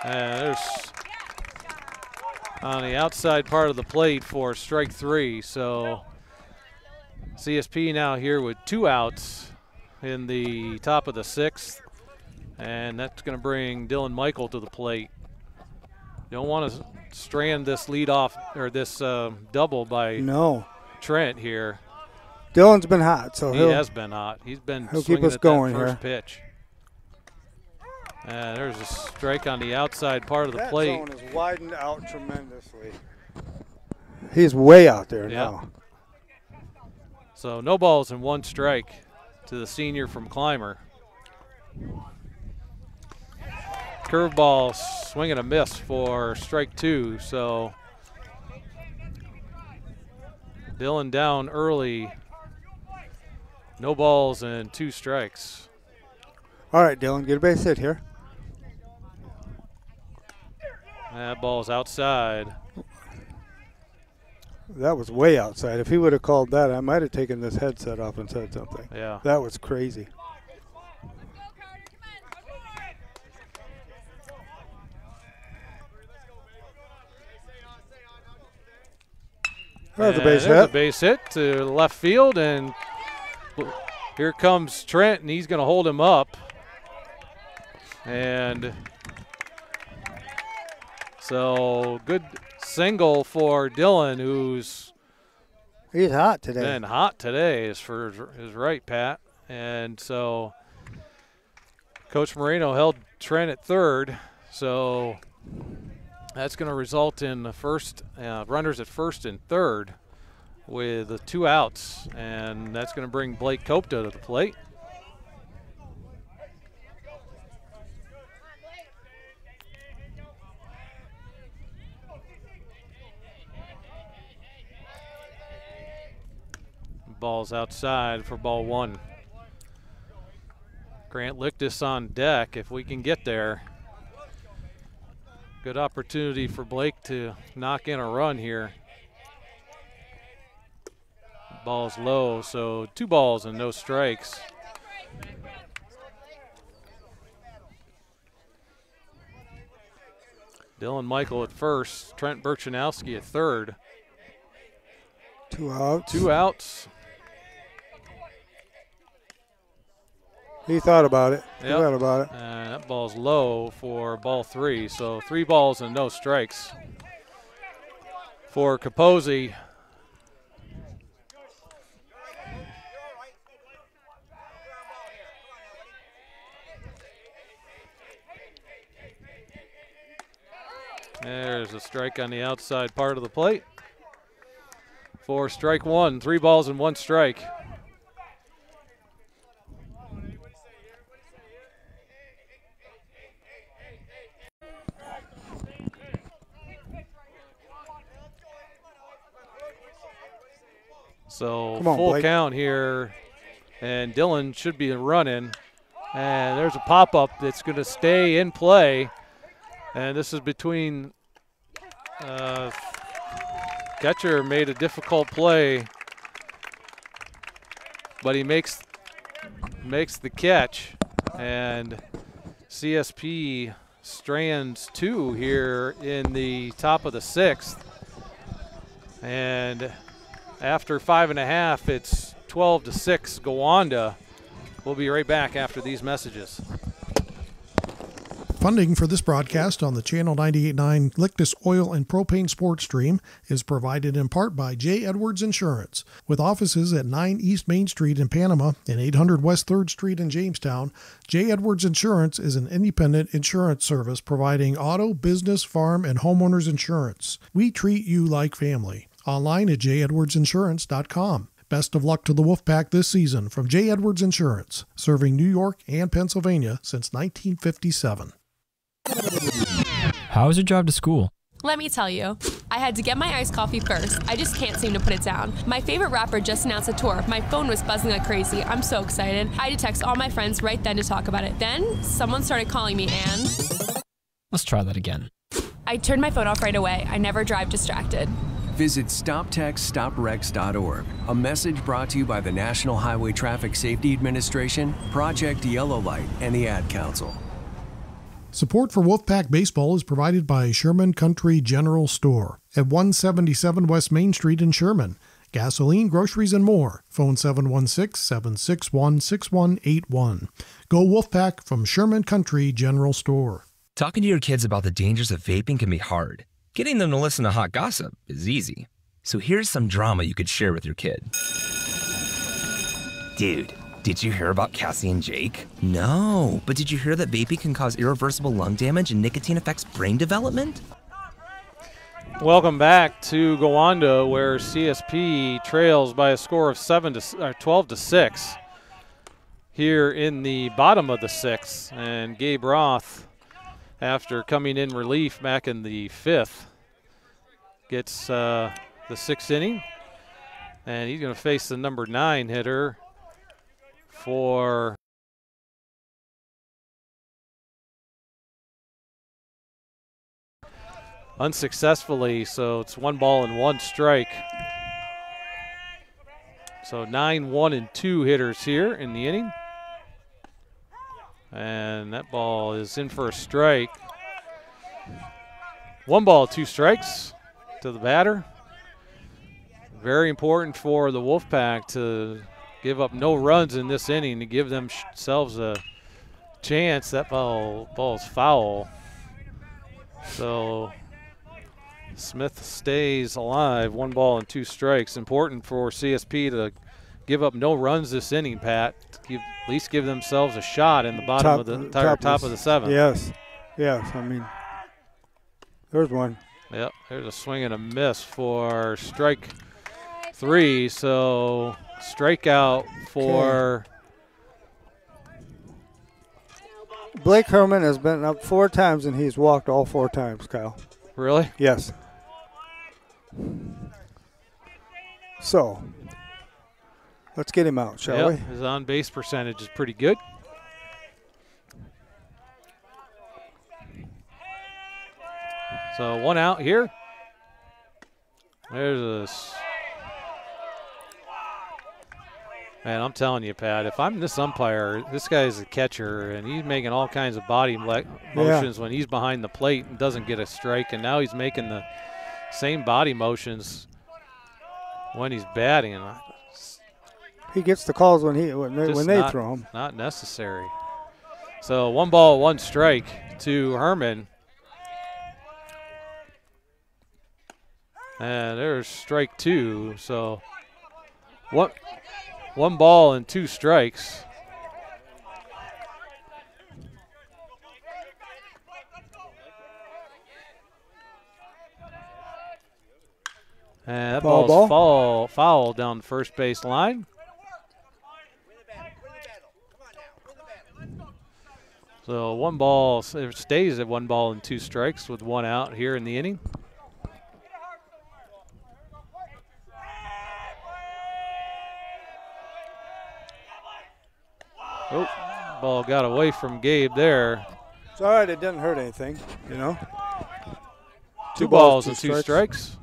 And there's on the outside part of the plate for strike three. So C S P now here with two outs in the top of the sixth. And that's going to bring Dylan Michael to the plate. Don't want to strand this lead off or this uh, double by no. Trent here. Dylan's been hot, so he has been hot. He's been he'll swinging keep us at going that first here. pitch. And there's a strike on the outside part of the that plate. That zone is widened out tremendously. He's way out there yeah. now. So no balls and one strike to the senior from Clymer. Curveball swing and a miss for strike two. So Dylan down early. No balls and two strikes. All right, Dylan, get a base hit here. That ball's outside. That was way outside. If he would have called that, I might have taken this headset off and said something. Yeah. That was crazy. That's a base hit. That's a base hit to left field, and Here comes Trent, and he's going to hold him up. And so good single for Dylan, who's he's hot today. Been hot today is for his right, Pat. And so Coach Moreno held Trent at third. So that's going to result in the first uh, runners at first and third with the two outs. And that's going to bring Blake Copeta to the plate. Ball's outside for ball one. Grant Lictus on deck if we can get there. Good opportunity for Blake to knock in a run here. Ball's low, so two balls and no strikes. Dylan Michael at first, Trent Burchanowski at third. Two outs. Two outs. He thought about it. He yep. thought about it. And that ball's low for ball three. So three balls and no strikes for Capozzi. There's a strike on the outside part of the plate. For strike one, three balls and one strike. So on, full Blake. Count here, and Dylan should be running. And there's a pop-up that's going to stay in play. And this is between uh, catcher made a difficult play, but he makes makes the catch. And C S P strands two here in the top of the sixth. And after five and a half, it's twelve to six, Gowanda. We'll be right back after these messages. Funding for this broadcast on the Channel ninety-eight point nine Lictus Oil and Propane Sports Stream is provided in part by J. Edwards Insurance. With offices at nine East Main Street in Panama and eight hundred West third Street in Jamestown, J. Edwards Insurance is an independent insurance service providing auto, business, farm, and homeowners insurance. We treat you like family. Online at j edwards insurance dot com. Best of luck to the Wolfpack this season from J. Edwards Insurance, serving New York and Pennsylvania since nineteen fifty-seven. How was your drive to school? Let me tell you. I had to get my iced coffee first. I just can't seem to put it down. My favorite rapper just announced a tour. My phone was buzzing like crazy. I'm so excited. I had to text all my friends right then to talk about it. Then someone started calling me and... Let's try that again. I turned my phone off right away. I never drive distracted. Visit stop text stop rex dot org. A message brought to you by the National Highway Traffic Safety Administration, Project Yellow Light, and the Ad Council. Support for Wolfpack Baseball is provided by Sherman Country General Store at one seventy-seven West Main Street in Sherman. Gasoline, groceries, and more. Phone seven one six, seven six one, six one eight one. Go Wolfpack from Sherman Country General Store. Talking to your kids about the dangers of vaping can be hard. Getting them to listen to hot gossip is easy. So here's some drama you could share with your kid. Dude, did you hear about Cassie and Jake? No, but did you hear that vaping can cause irreversible lung damage and nicotine affects brain development? Welcome back to Gowanda, where C S P trails by a score of seven to twelve to six here in the bottom of the sixth, and Gabe Roth, after coming in relief back in the fifth, gets uh, the sixth inning. And he's going to face the number nine hitter for unsuccessfully. So it's one ball and one strike. So nine, one, and two hitters here in the inning. And that ball is in for a strike. One ball, two strikes to the batter. Very important for the Wolfpack to give up no runs in this inning to give themselves a chance. That ball ball's foul. So Smith stays alive, one ball and two strikes. Important for C S P to give up no runs this inning, Pat. Give, at least give themselves a shot in the bottom top, of the entire top, top of the seventh. Yes, yes. I mean, there's one. Yep, there's a swing and a miss for strike three. So strikeout for okay. Blake Herman has been up four times and he's walked all four times, Kyle. Really? Yes. So let's get him out, shall yep. we? His on-base percentage is pretty good. So one out here. There's a s man, I'm telling you, Pat, if I'm this umpire, this guy's a catcher, and he's making all kinds of body le motions yeah. when he's behind the plate and doesn't get a strike, and now he's making the same body motions when he's batting. He gets the calls when he when they, when they not, throw him. Not necessary. So one ball, one strike to Herman. And there's strike two, so what? One ball and two strikes. And that ball, ball's ball. Foul, foul down the first base line. So one ball, it stays at one ball and two strikes with one out here in the inning. Oh, ball got away from Gabe there. It's all right, it didn't hurt anything, you know. Two, two balls, balls two and two strikes. strikes.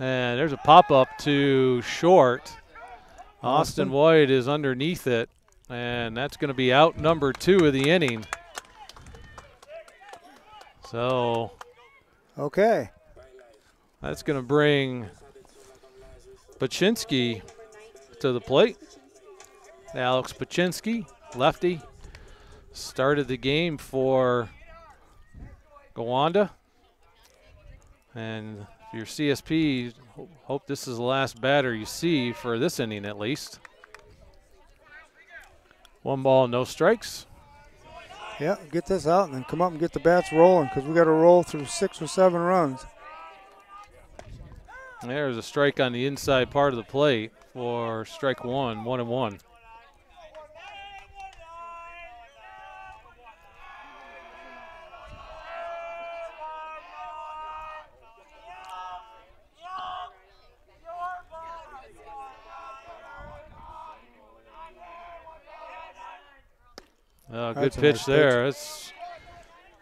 And there's a pop-up to short. Austin White is underneath it, and that's going to be out number two of the inning. So, okay, that's going to bring Puchinski to the plate. Alex Puchinski, lefty, started the game for Gowanda. And if you're C S P, hope this is the last batter you see for this inning at least. One ball, no strikes. Yeah, get this out and then come up and get the bats rolling because we got to roll through six or seven runs. There's a strike on the inside part of the plate for strike one, one and one. Uh, good pitch nice there. Pitch. That's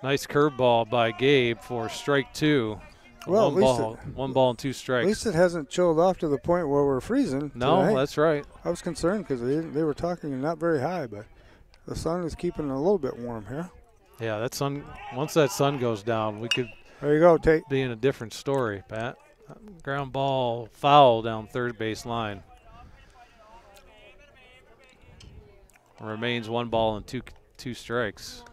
nice curveball by Gabe for strike two. Well, one ball, it, one ball and two strikes. At least it hasn't chilled off to the point where we're freezing. No, tonight. That's right. I was concerned because they, they were talking not very high, but the sun is keeping it a little bit warm here. Yeah, that sun. Once that sun goes down, we could. There you go, Tate. Be in a different story, Pat. Ground ball foul down third base line. Remains one ball and two. Two strikes.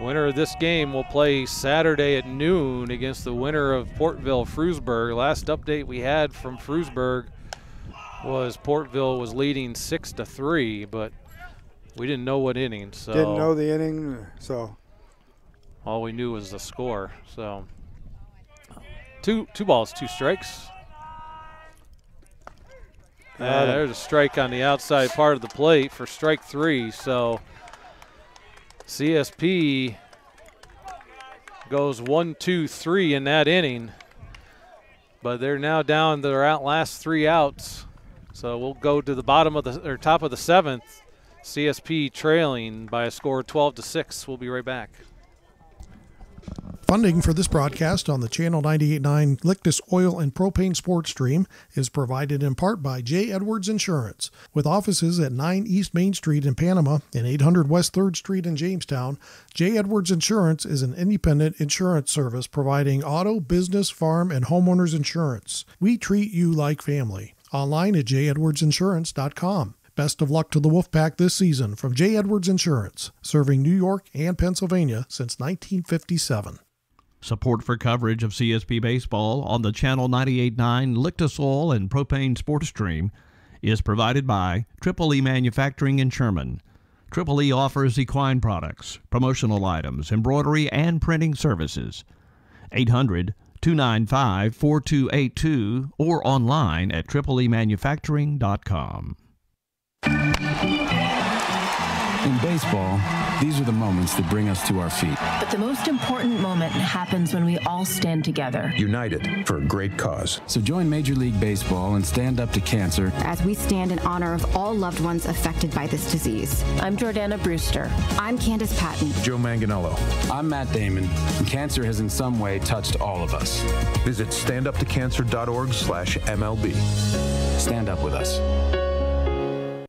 Winner of this game will play Saturday at noon against the winner of Portville-Frewsburg. Last update we had from Frewsburg was Portville was leading six to three, but we didn't know what inning. So didn't know the inning. So all we knew was the score. So two two balls, two strikes. Uh, there's a strike on the outside part of the plate for strike three. So C S P goes one, two, three in that inning. But they're now down to their last three outs. So we'll go to the bottom of the or top of the seventh. C S P trailing by a score of twelve to six. We'll be right back. Funding for this broadcast on the Channel ninety-eight point nine Lictus Oil and Propane Sports Stream is provided in part by J. Edwards Insurance. With offices at nine East Main Street in Panama and eight hundred West third Street in Jamestown, J. Edwards Insurance is an independent insurance service providing auto, business, farm, and homeowners insurance. We treat you like family. Online at j edwards insurance dot com. Best of luck to the Wolfpack this season from J. Edwards Insurance, serving New York and Pennsylvania since nineteen fifty-seven. Support for coverage of C S P baseball on the Channel ninety-eight point nine Lictus Oil and Propane Sports Stream is provided by Triple E Manufacturing in Sherman. Triple E offers equine products, promotional items, embroidery, and printing services. eight hundred, two nine five, four two eight two or online at triple e manufacturing dot com. In baseball, these are the moments that bring us to our feet. But the most important moment happens when we all stand together. United for a great cause. So join Major League Baseball and stand up to cancer. As we stand in honor of all loved ones affected by this disease. I'm Jordana Brewster. I'm Candace Patton. Joe Manganiello. I'm Matt Damon. And cancer has in some way touched all of us. Visit stand up to cancer dot org slash M L B. Stand up with us.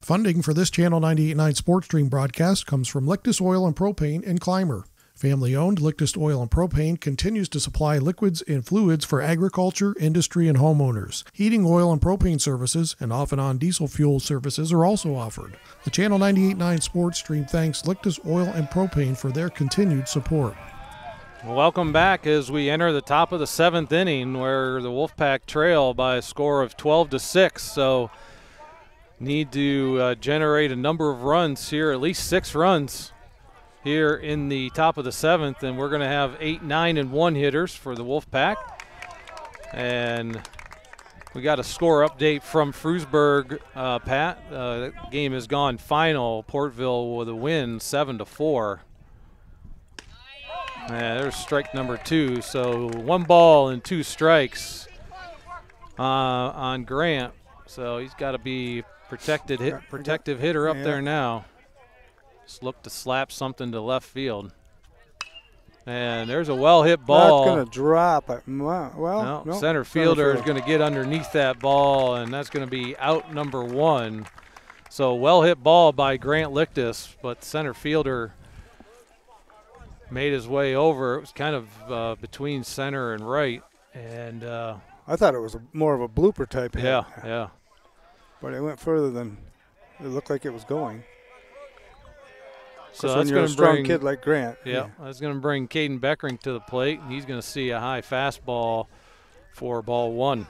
Funding for this Channel ninety-eight point nine Sports Stream broadcast comes from Lictus Oil and Propane and Clymer. Family-owned Lictus Oil and Propane continues to supply liquids and fluids for agriculture, industry, and homeowners. Heating oil and propane services and off-and-on diesel fuel services are also offered. The Channel ninety-eight point nine Sports Stream thanks Lictus Oil and Propane for their continued support. Welcome back as we enter the top of the seventh inning, where the Wolfpack trail by a score of twelve to six, so need to uh, generate a number of runs here, at least six runs here in the top of the seventh, and we're going to have eight, nine, and one hitters for the Wolfpack. And we got a score update from Frewsburg, uh, Pat. Uh, that game has gone final. Portville with a win, seven to four. And there's strike number two. So one ball and two strikes uh, on Grant. So he's got to be Protected hit, protective hitter up yeah. there now. Just look to slap something to left field. And there's a well-hit ball. That's going to drop it. Well, no, no, center fielder is going to get underneath that ball, and that's going to be out number one. So well-hit ball by Grant Lictus, but center fielder made his way over. It was kind of uh, between center and right. And uh, I thought it was a, more of a blooper type hit. Yeah, yeah. But it went further than it looked like it was going. So that's when you're a strong bring, kid like Grant. Yeah, yeah. That's going to bring Caden Beckerink to the plate, and he's going to see a high fastball for ball one.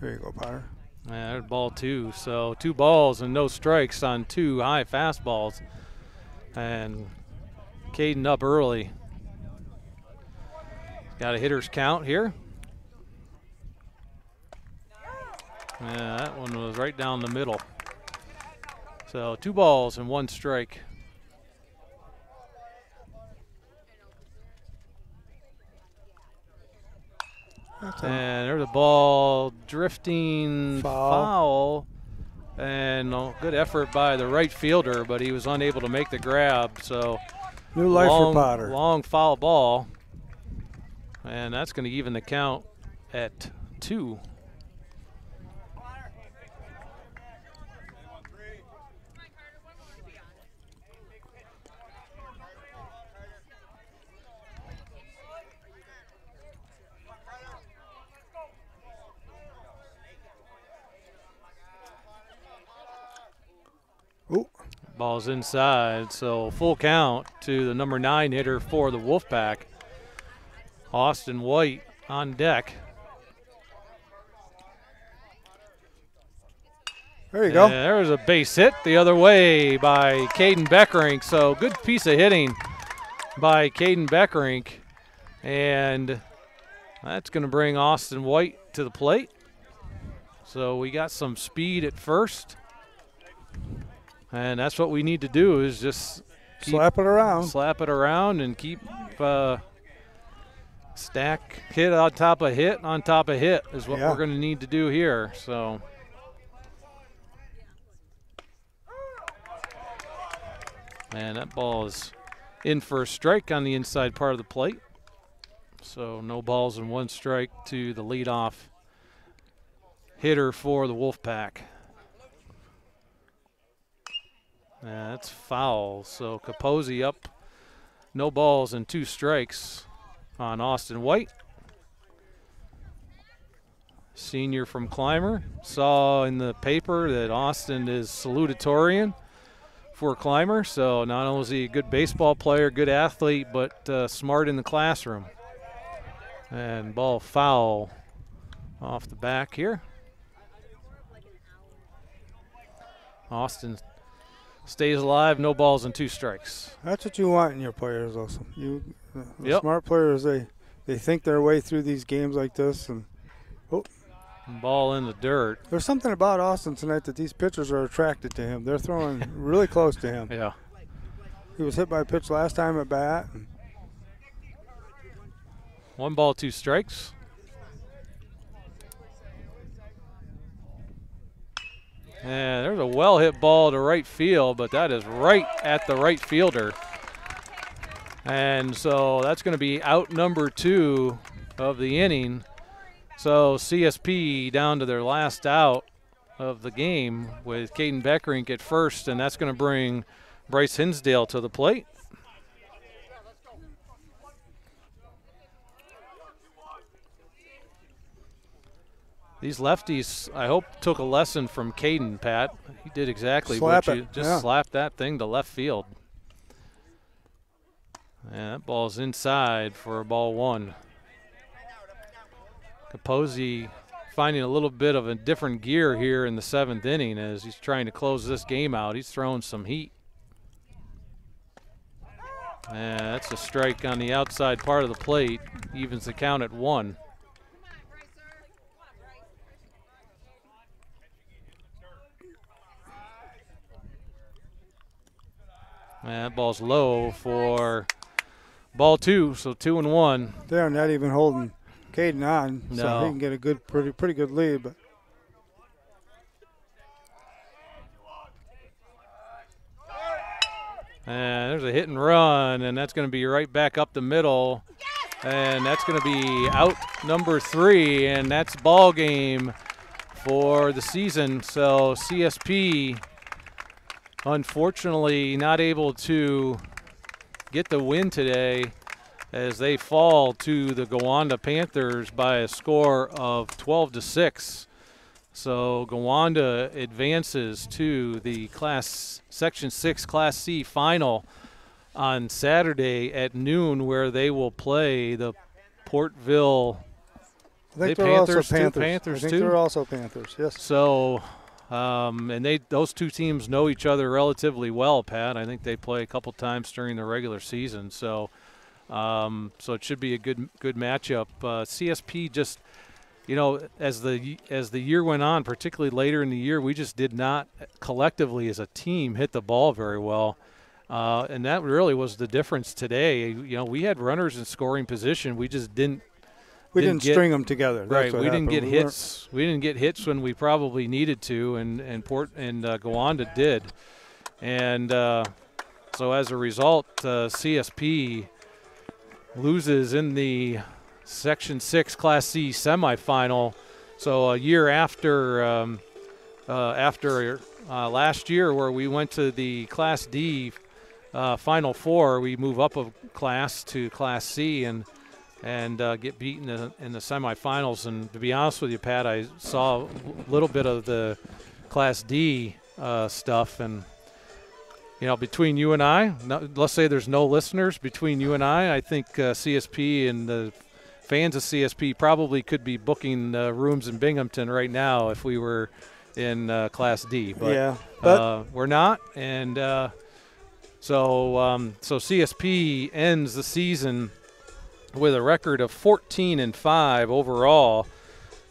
There you go, Potter. Yeah, there's ball two. So two balls and no strikes on two high fastballs. And Caden up early. Got a hitter's count here. Yeah, that one was right down the middle. So two balls and one strike. That's and there's a ball drifting foul. foul. And oh, good effort by the right fielder, but he was unable to make the grab. So new life long, for Potter. Long foul ball. And that's going to even the count at two. Ooh. Ball's inside, so full count to the number nine hitter for the Wolfpack. Austin White on deck. There you and go. There was a base hit the other way by Caden Beckerink. So good piece of hitting by Caden Beckerink. And that's going to bring Austin White to the plate. So we got some speed at first. And that's what we need to do is just keep slap it around. Slap it around and keep uh, – stack hit on top of hit on top of hit is what yeah. we're going to need to do here. So And that ball is in for a strike on the inside part of the plate. So no balls and one strike to the leadoff hitter for the Wolfpack. Yeah, that's foul. So Capozzi up, no balls and two strikes on Austin White. Senior from Clymer. Saw in the paper that Austin is salutatorian for Clymer. So not only is he a good baseball player, good athlete, but uh, smart in the classroom. And ball foul off the back here. Austin stays alive, no balls and two strikes. That's what you want in your players also. You, uh, yep. Smart players, they, they think their way through these games like this. And oh. Ball in the dirt. There's something about Austin tonight that these pitchers are attracted to him. They're throwing really close to him. Yeah. He was hit by a pitch last time at bat. One ball, two strikes. And there's a well-hit ball to right field, but that is right at the right fielder. And so that's going to be out number two of the inning. So C S P down to their last out of the game with Caden Beckerink at first, and that's going to bring Bryce Hinsdale to the plate. These lefties, I hope, took a lesson from Caden, Pat. He did exactly slap what you it. just yeah. slapped that thing to left field. And that ball's inside for a ball one. Capozzi finding a little bit of a different gear here in the seventh inning as he's trying to close this game out. He's throwing some heat. And that's a strike on the outside part of the plate. Evens the count at one. And that ball's low for ball two, so two and one. They're not even holding Caden on, no. So he can get a good, pretty, pretty good lead. But and there's a hit and run, and that's going to be right back up the middle, and that's going to be out number three, and that's ball game for the season. So C S P. Unfortunately, not able to get the win today as they fall to the Gowanda Panthers by a score of twelve to six. So Gowanda advances to the class Section six Class C final on Saturday at noon, where they will play the Portville I think they they're Panthers, also Panthers. Too? Panthers I think too? They're also Panthers, yes. So. Um, and they those two teams know each other relatively well, Pat. I think they play a couple times during the regular season, so um, so it should be a good good matchup. Uh, C S P just, you know, as the as the year went on, particularly later in the year, we just did not collectively as a team hit the ball very well, uh, and that really was the difference today. You know, we had runners in scoring position, we just didn't. We didn't, didn't get, string them together. That's right. We happened. didn't get we hits. We didn't get hits when we probably needed to, and and Port and uh, Gowanda did, and uh, so as a result, uh, C S P loses in the Section Six Class C semifinal. So a year after um, uh, after uh, last year, where we went to the Class D uh, Final Four, we move up a class to Class C and. and uh, get beaten in, in the semifinals. And to be honest with you, Pat, I saw a little bit of the Class D uh, stuff. And, you know, between you and I, no, let's say there's no listeners, between you and I, I think uh, C S P and the fans of C S P probably could be booking uh, rooms in Binghamton right now if we were in uh, Class D. But, yeah, but uh, we're not. And uh, so, um, so C S P ends the season with a record of fourteen and five overall,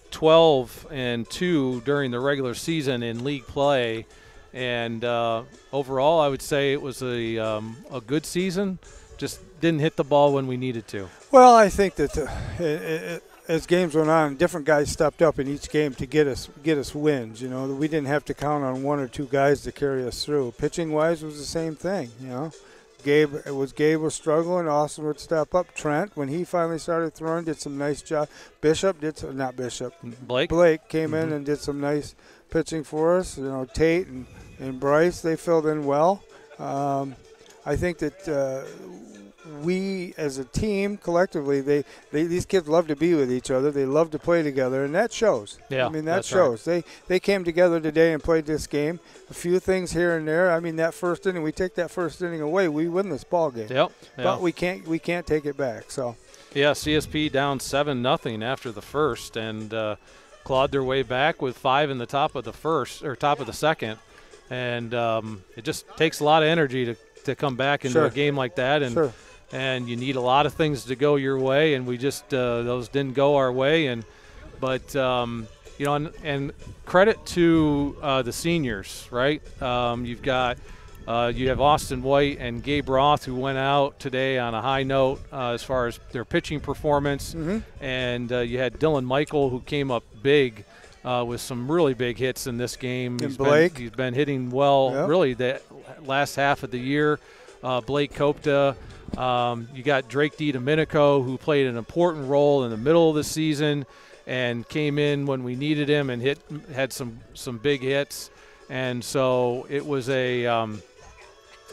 twelve and two during the regular season in league play, and uh, overall I would say it was a um, a good season. Just didn't hit the ball when we needed to. Well, I think that uh, it, it, as games went on, different guys stepped up in each game to get us get us wins. You know, we didn't have to count on one or two guys to carry us through. Pitching wise, was the same thing. You know, Gabe it was Gabe was struggling. Austin would step up. Trent, when he finally started throwing, did some nice job. Bishop did some, not Bishop. Blake Blake came mm-hmm. in and did some nice pitching for us. You know, Tate and and Bryce, they filled in well. Um, I think that. Uh, We, as a team, collectively, they, they these kids love to be with each other. They love to play together, and that shows. Yeah, I mean, that shows. Right. They they came together today and played this game. A few things here and there. I mean, that first inning, we take that first inning away, we win this ball game. Yep. But yeah. we can't we can't take it back. So. Yeah, C S P down seven nothing after the first, and uh, clawed their way back with five in the top of the first or top of the second, and um, it just takes a lot of energy to to come back into sure. a game like that and. Sure. And you need a lot of things to go your way, and we just uh, those didn't go our way. And but um, you know, and, and credit to uh, the seniors, right? Um, you've got uh, you have Austin White and Gabe Roth who went out today on a high note uh, as far as their pitching performance, mm-hmm. and uh, you had Dylan Michael who came up big uh, with some really big hits in this game. And he's Blake, been, he's been hitting well yep. really the last half of the year. Uh, Blake Copeta. Um, you got Drake DiDomenico, who played an important role in the middle of the season and came in when we needed him and hit had some some big hits. And so it was a um,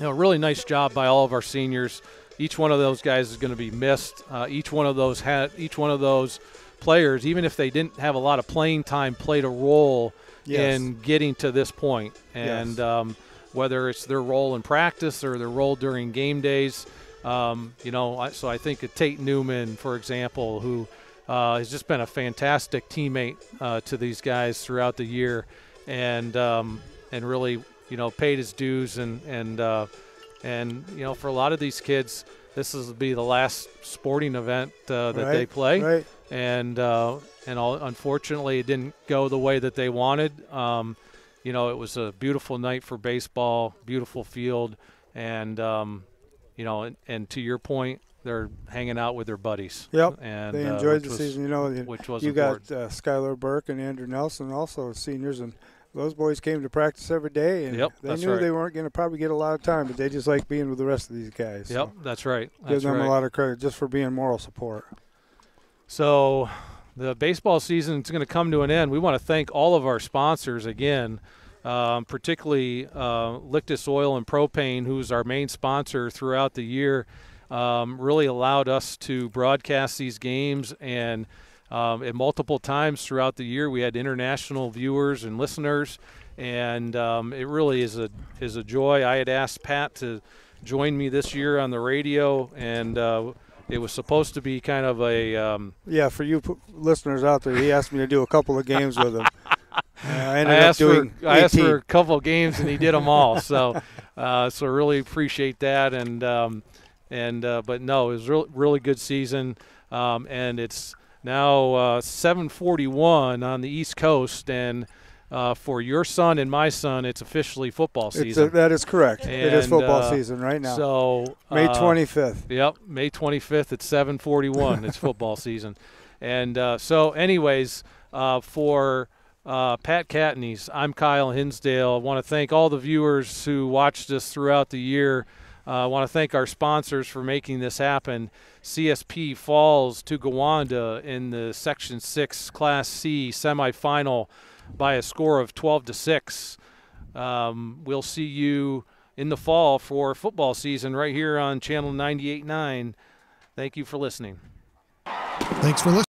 you know, really nice job by all of our seniors. Each one of those guys is going to be missed. Uh, each one of those had each one of those players, even if they didn't have a lot of playing time, played a role yes. in getting to this point. And yes. um, whether it's their role in practice or their role during game days. Um, you know, so I think of Tate Newman, for example, who uh, has just been a fantastic teammate uh, to these guys throughout the year, and um, and really, you know, paid his dues, and and uh, and you know, for a lot of these kids, this will be the last sporting event uh, that right, they play, right. and uh, and all, unfortunately, it didn't go the way that they wanted. Um, you know, it was a beautiful night for baseball, beautiful field, and. Um, You know, and, and to your point, they're hanging out with their buddies. Yep, and they enjoyed uh, the was, season. You know, which was you important. got uh, Skylar Burke and Andrew Nelson, also seniors, and those boys came to practice every day. And yep, they that's knew right. they weren't going to probably get a lot of time, but they just like being with the rest of these guys. Yep, so that's right. That's give them right. a lot of credit just for being moral support. So, the baseball season is going to come to an end. We want to thank all of our sponsors again. Um, particularly uh, Lictus Oil and Propane, who's our main sponsor throughout the year, um, really allowed us to broadcast these games. And um, at multiple times throughout the year, we had international viewers and listeners. And um, it really is a is a joy. I had asked Pat to join me this year on the radio, and uh, it was supposed to be kind of a um, yeah. For you p- listeners out there, he asked me to do a couple of games with him. Uh, I, I, asked for, I asked for a couple of games, and he did them all. So, uh, so really appreciate that. And um, and uh, but no, it was really really good season. Um, and it's now uh, seven forty-one on the East Coast, and uh, for your son and my son, it's officially football season. It's a, that is correct. And, it is football uh, season right now. So uh, May twenty-fifth. Yep, May twenty-fifth at seven forty-one. It's football season. And uh, so, anyways, uh, for Uh, Pat Catanese, I'm Kyle Hinsdale. I want to thank all the viewers who watched us throughout the year. Uh, I want to thank our sponsors for making this happen. C S P falls to Gowanda in the Section six Class C semifinal by a score of twelve to six. Um, we'll see you in the fall for football season right here on Channel ninety-eight point nine. Thank you for listening. Thanks for listening.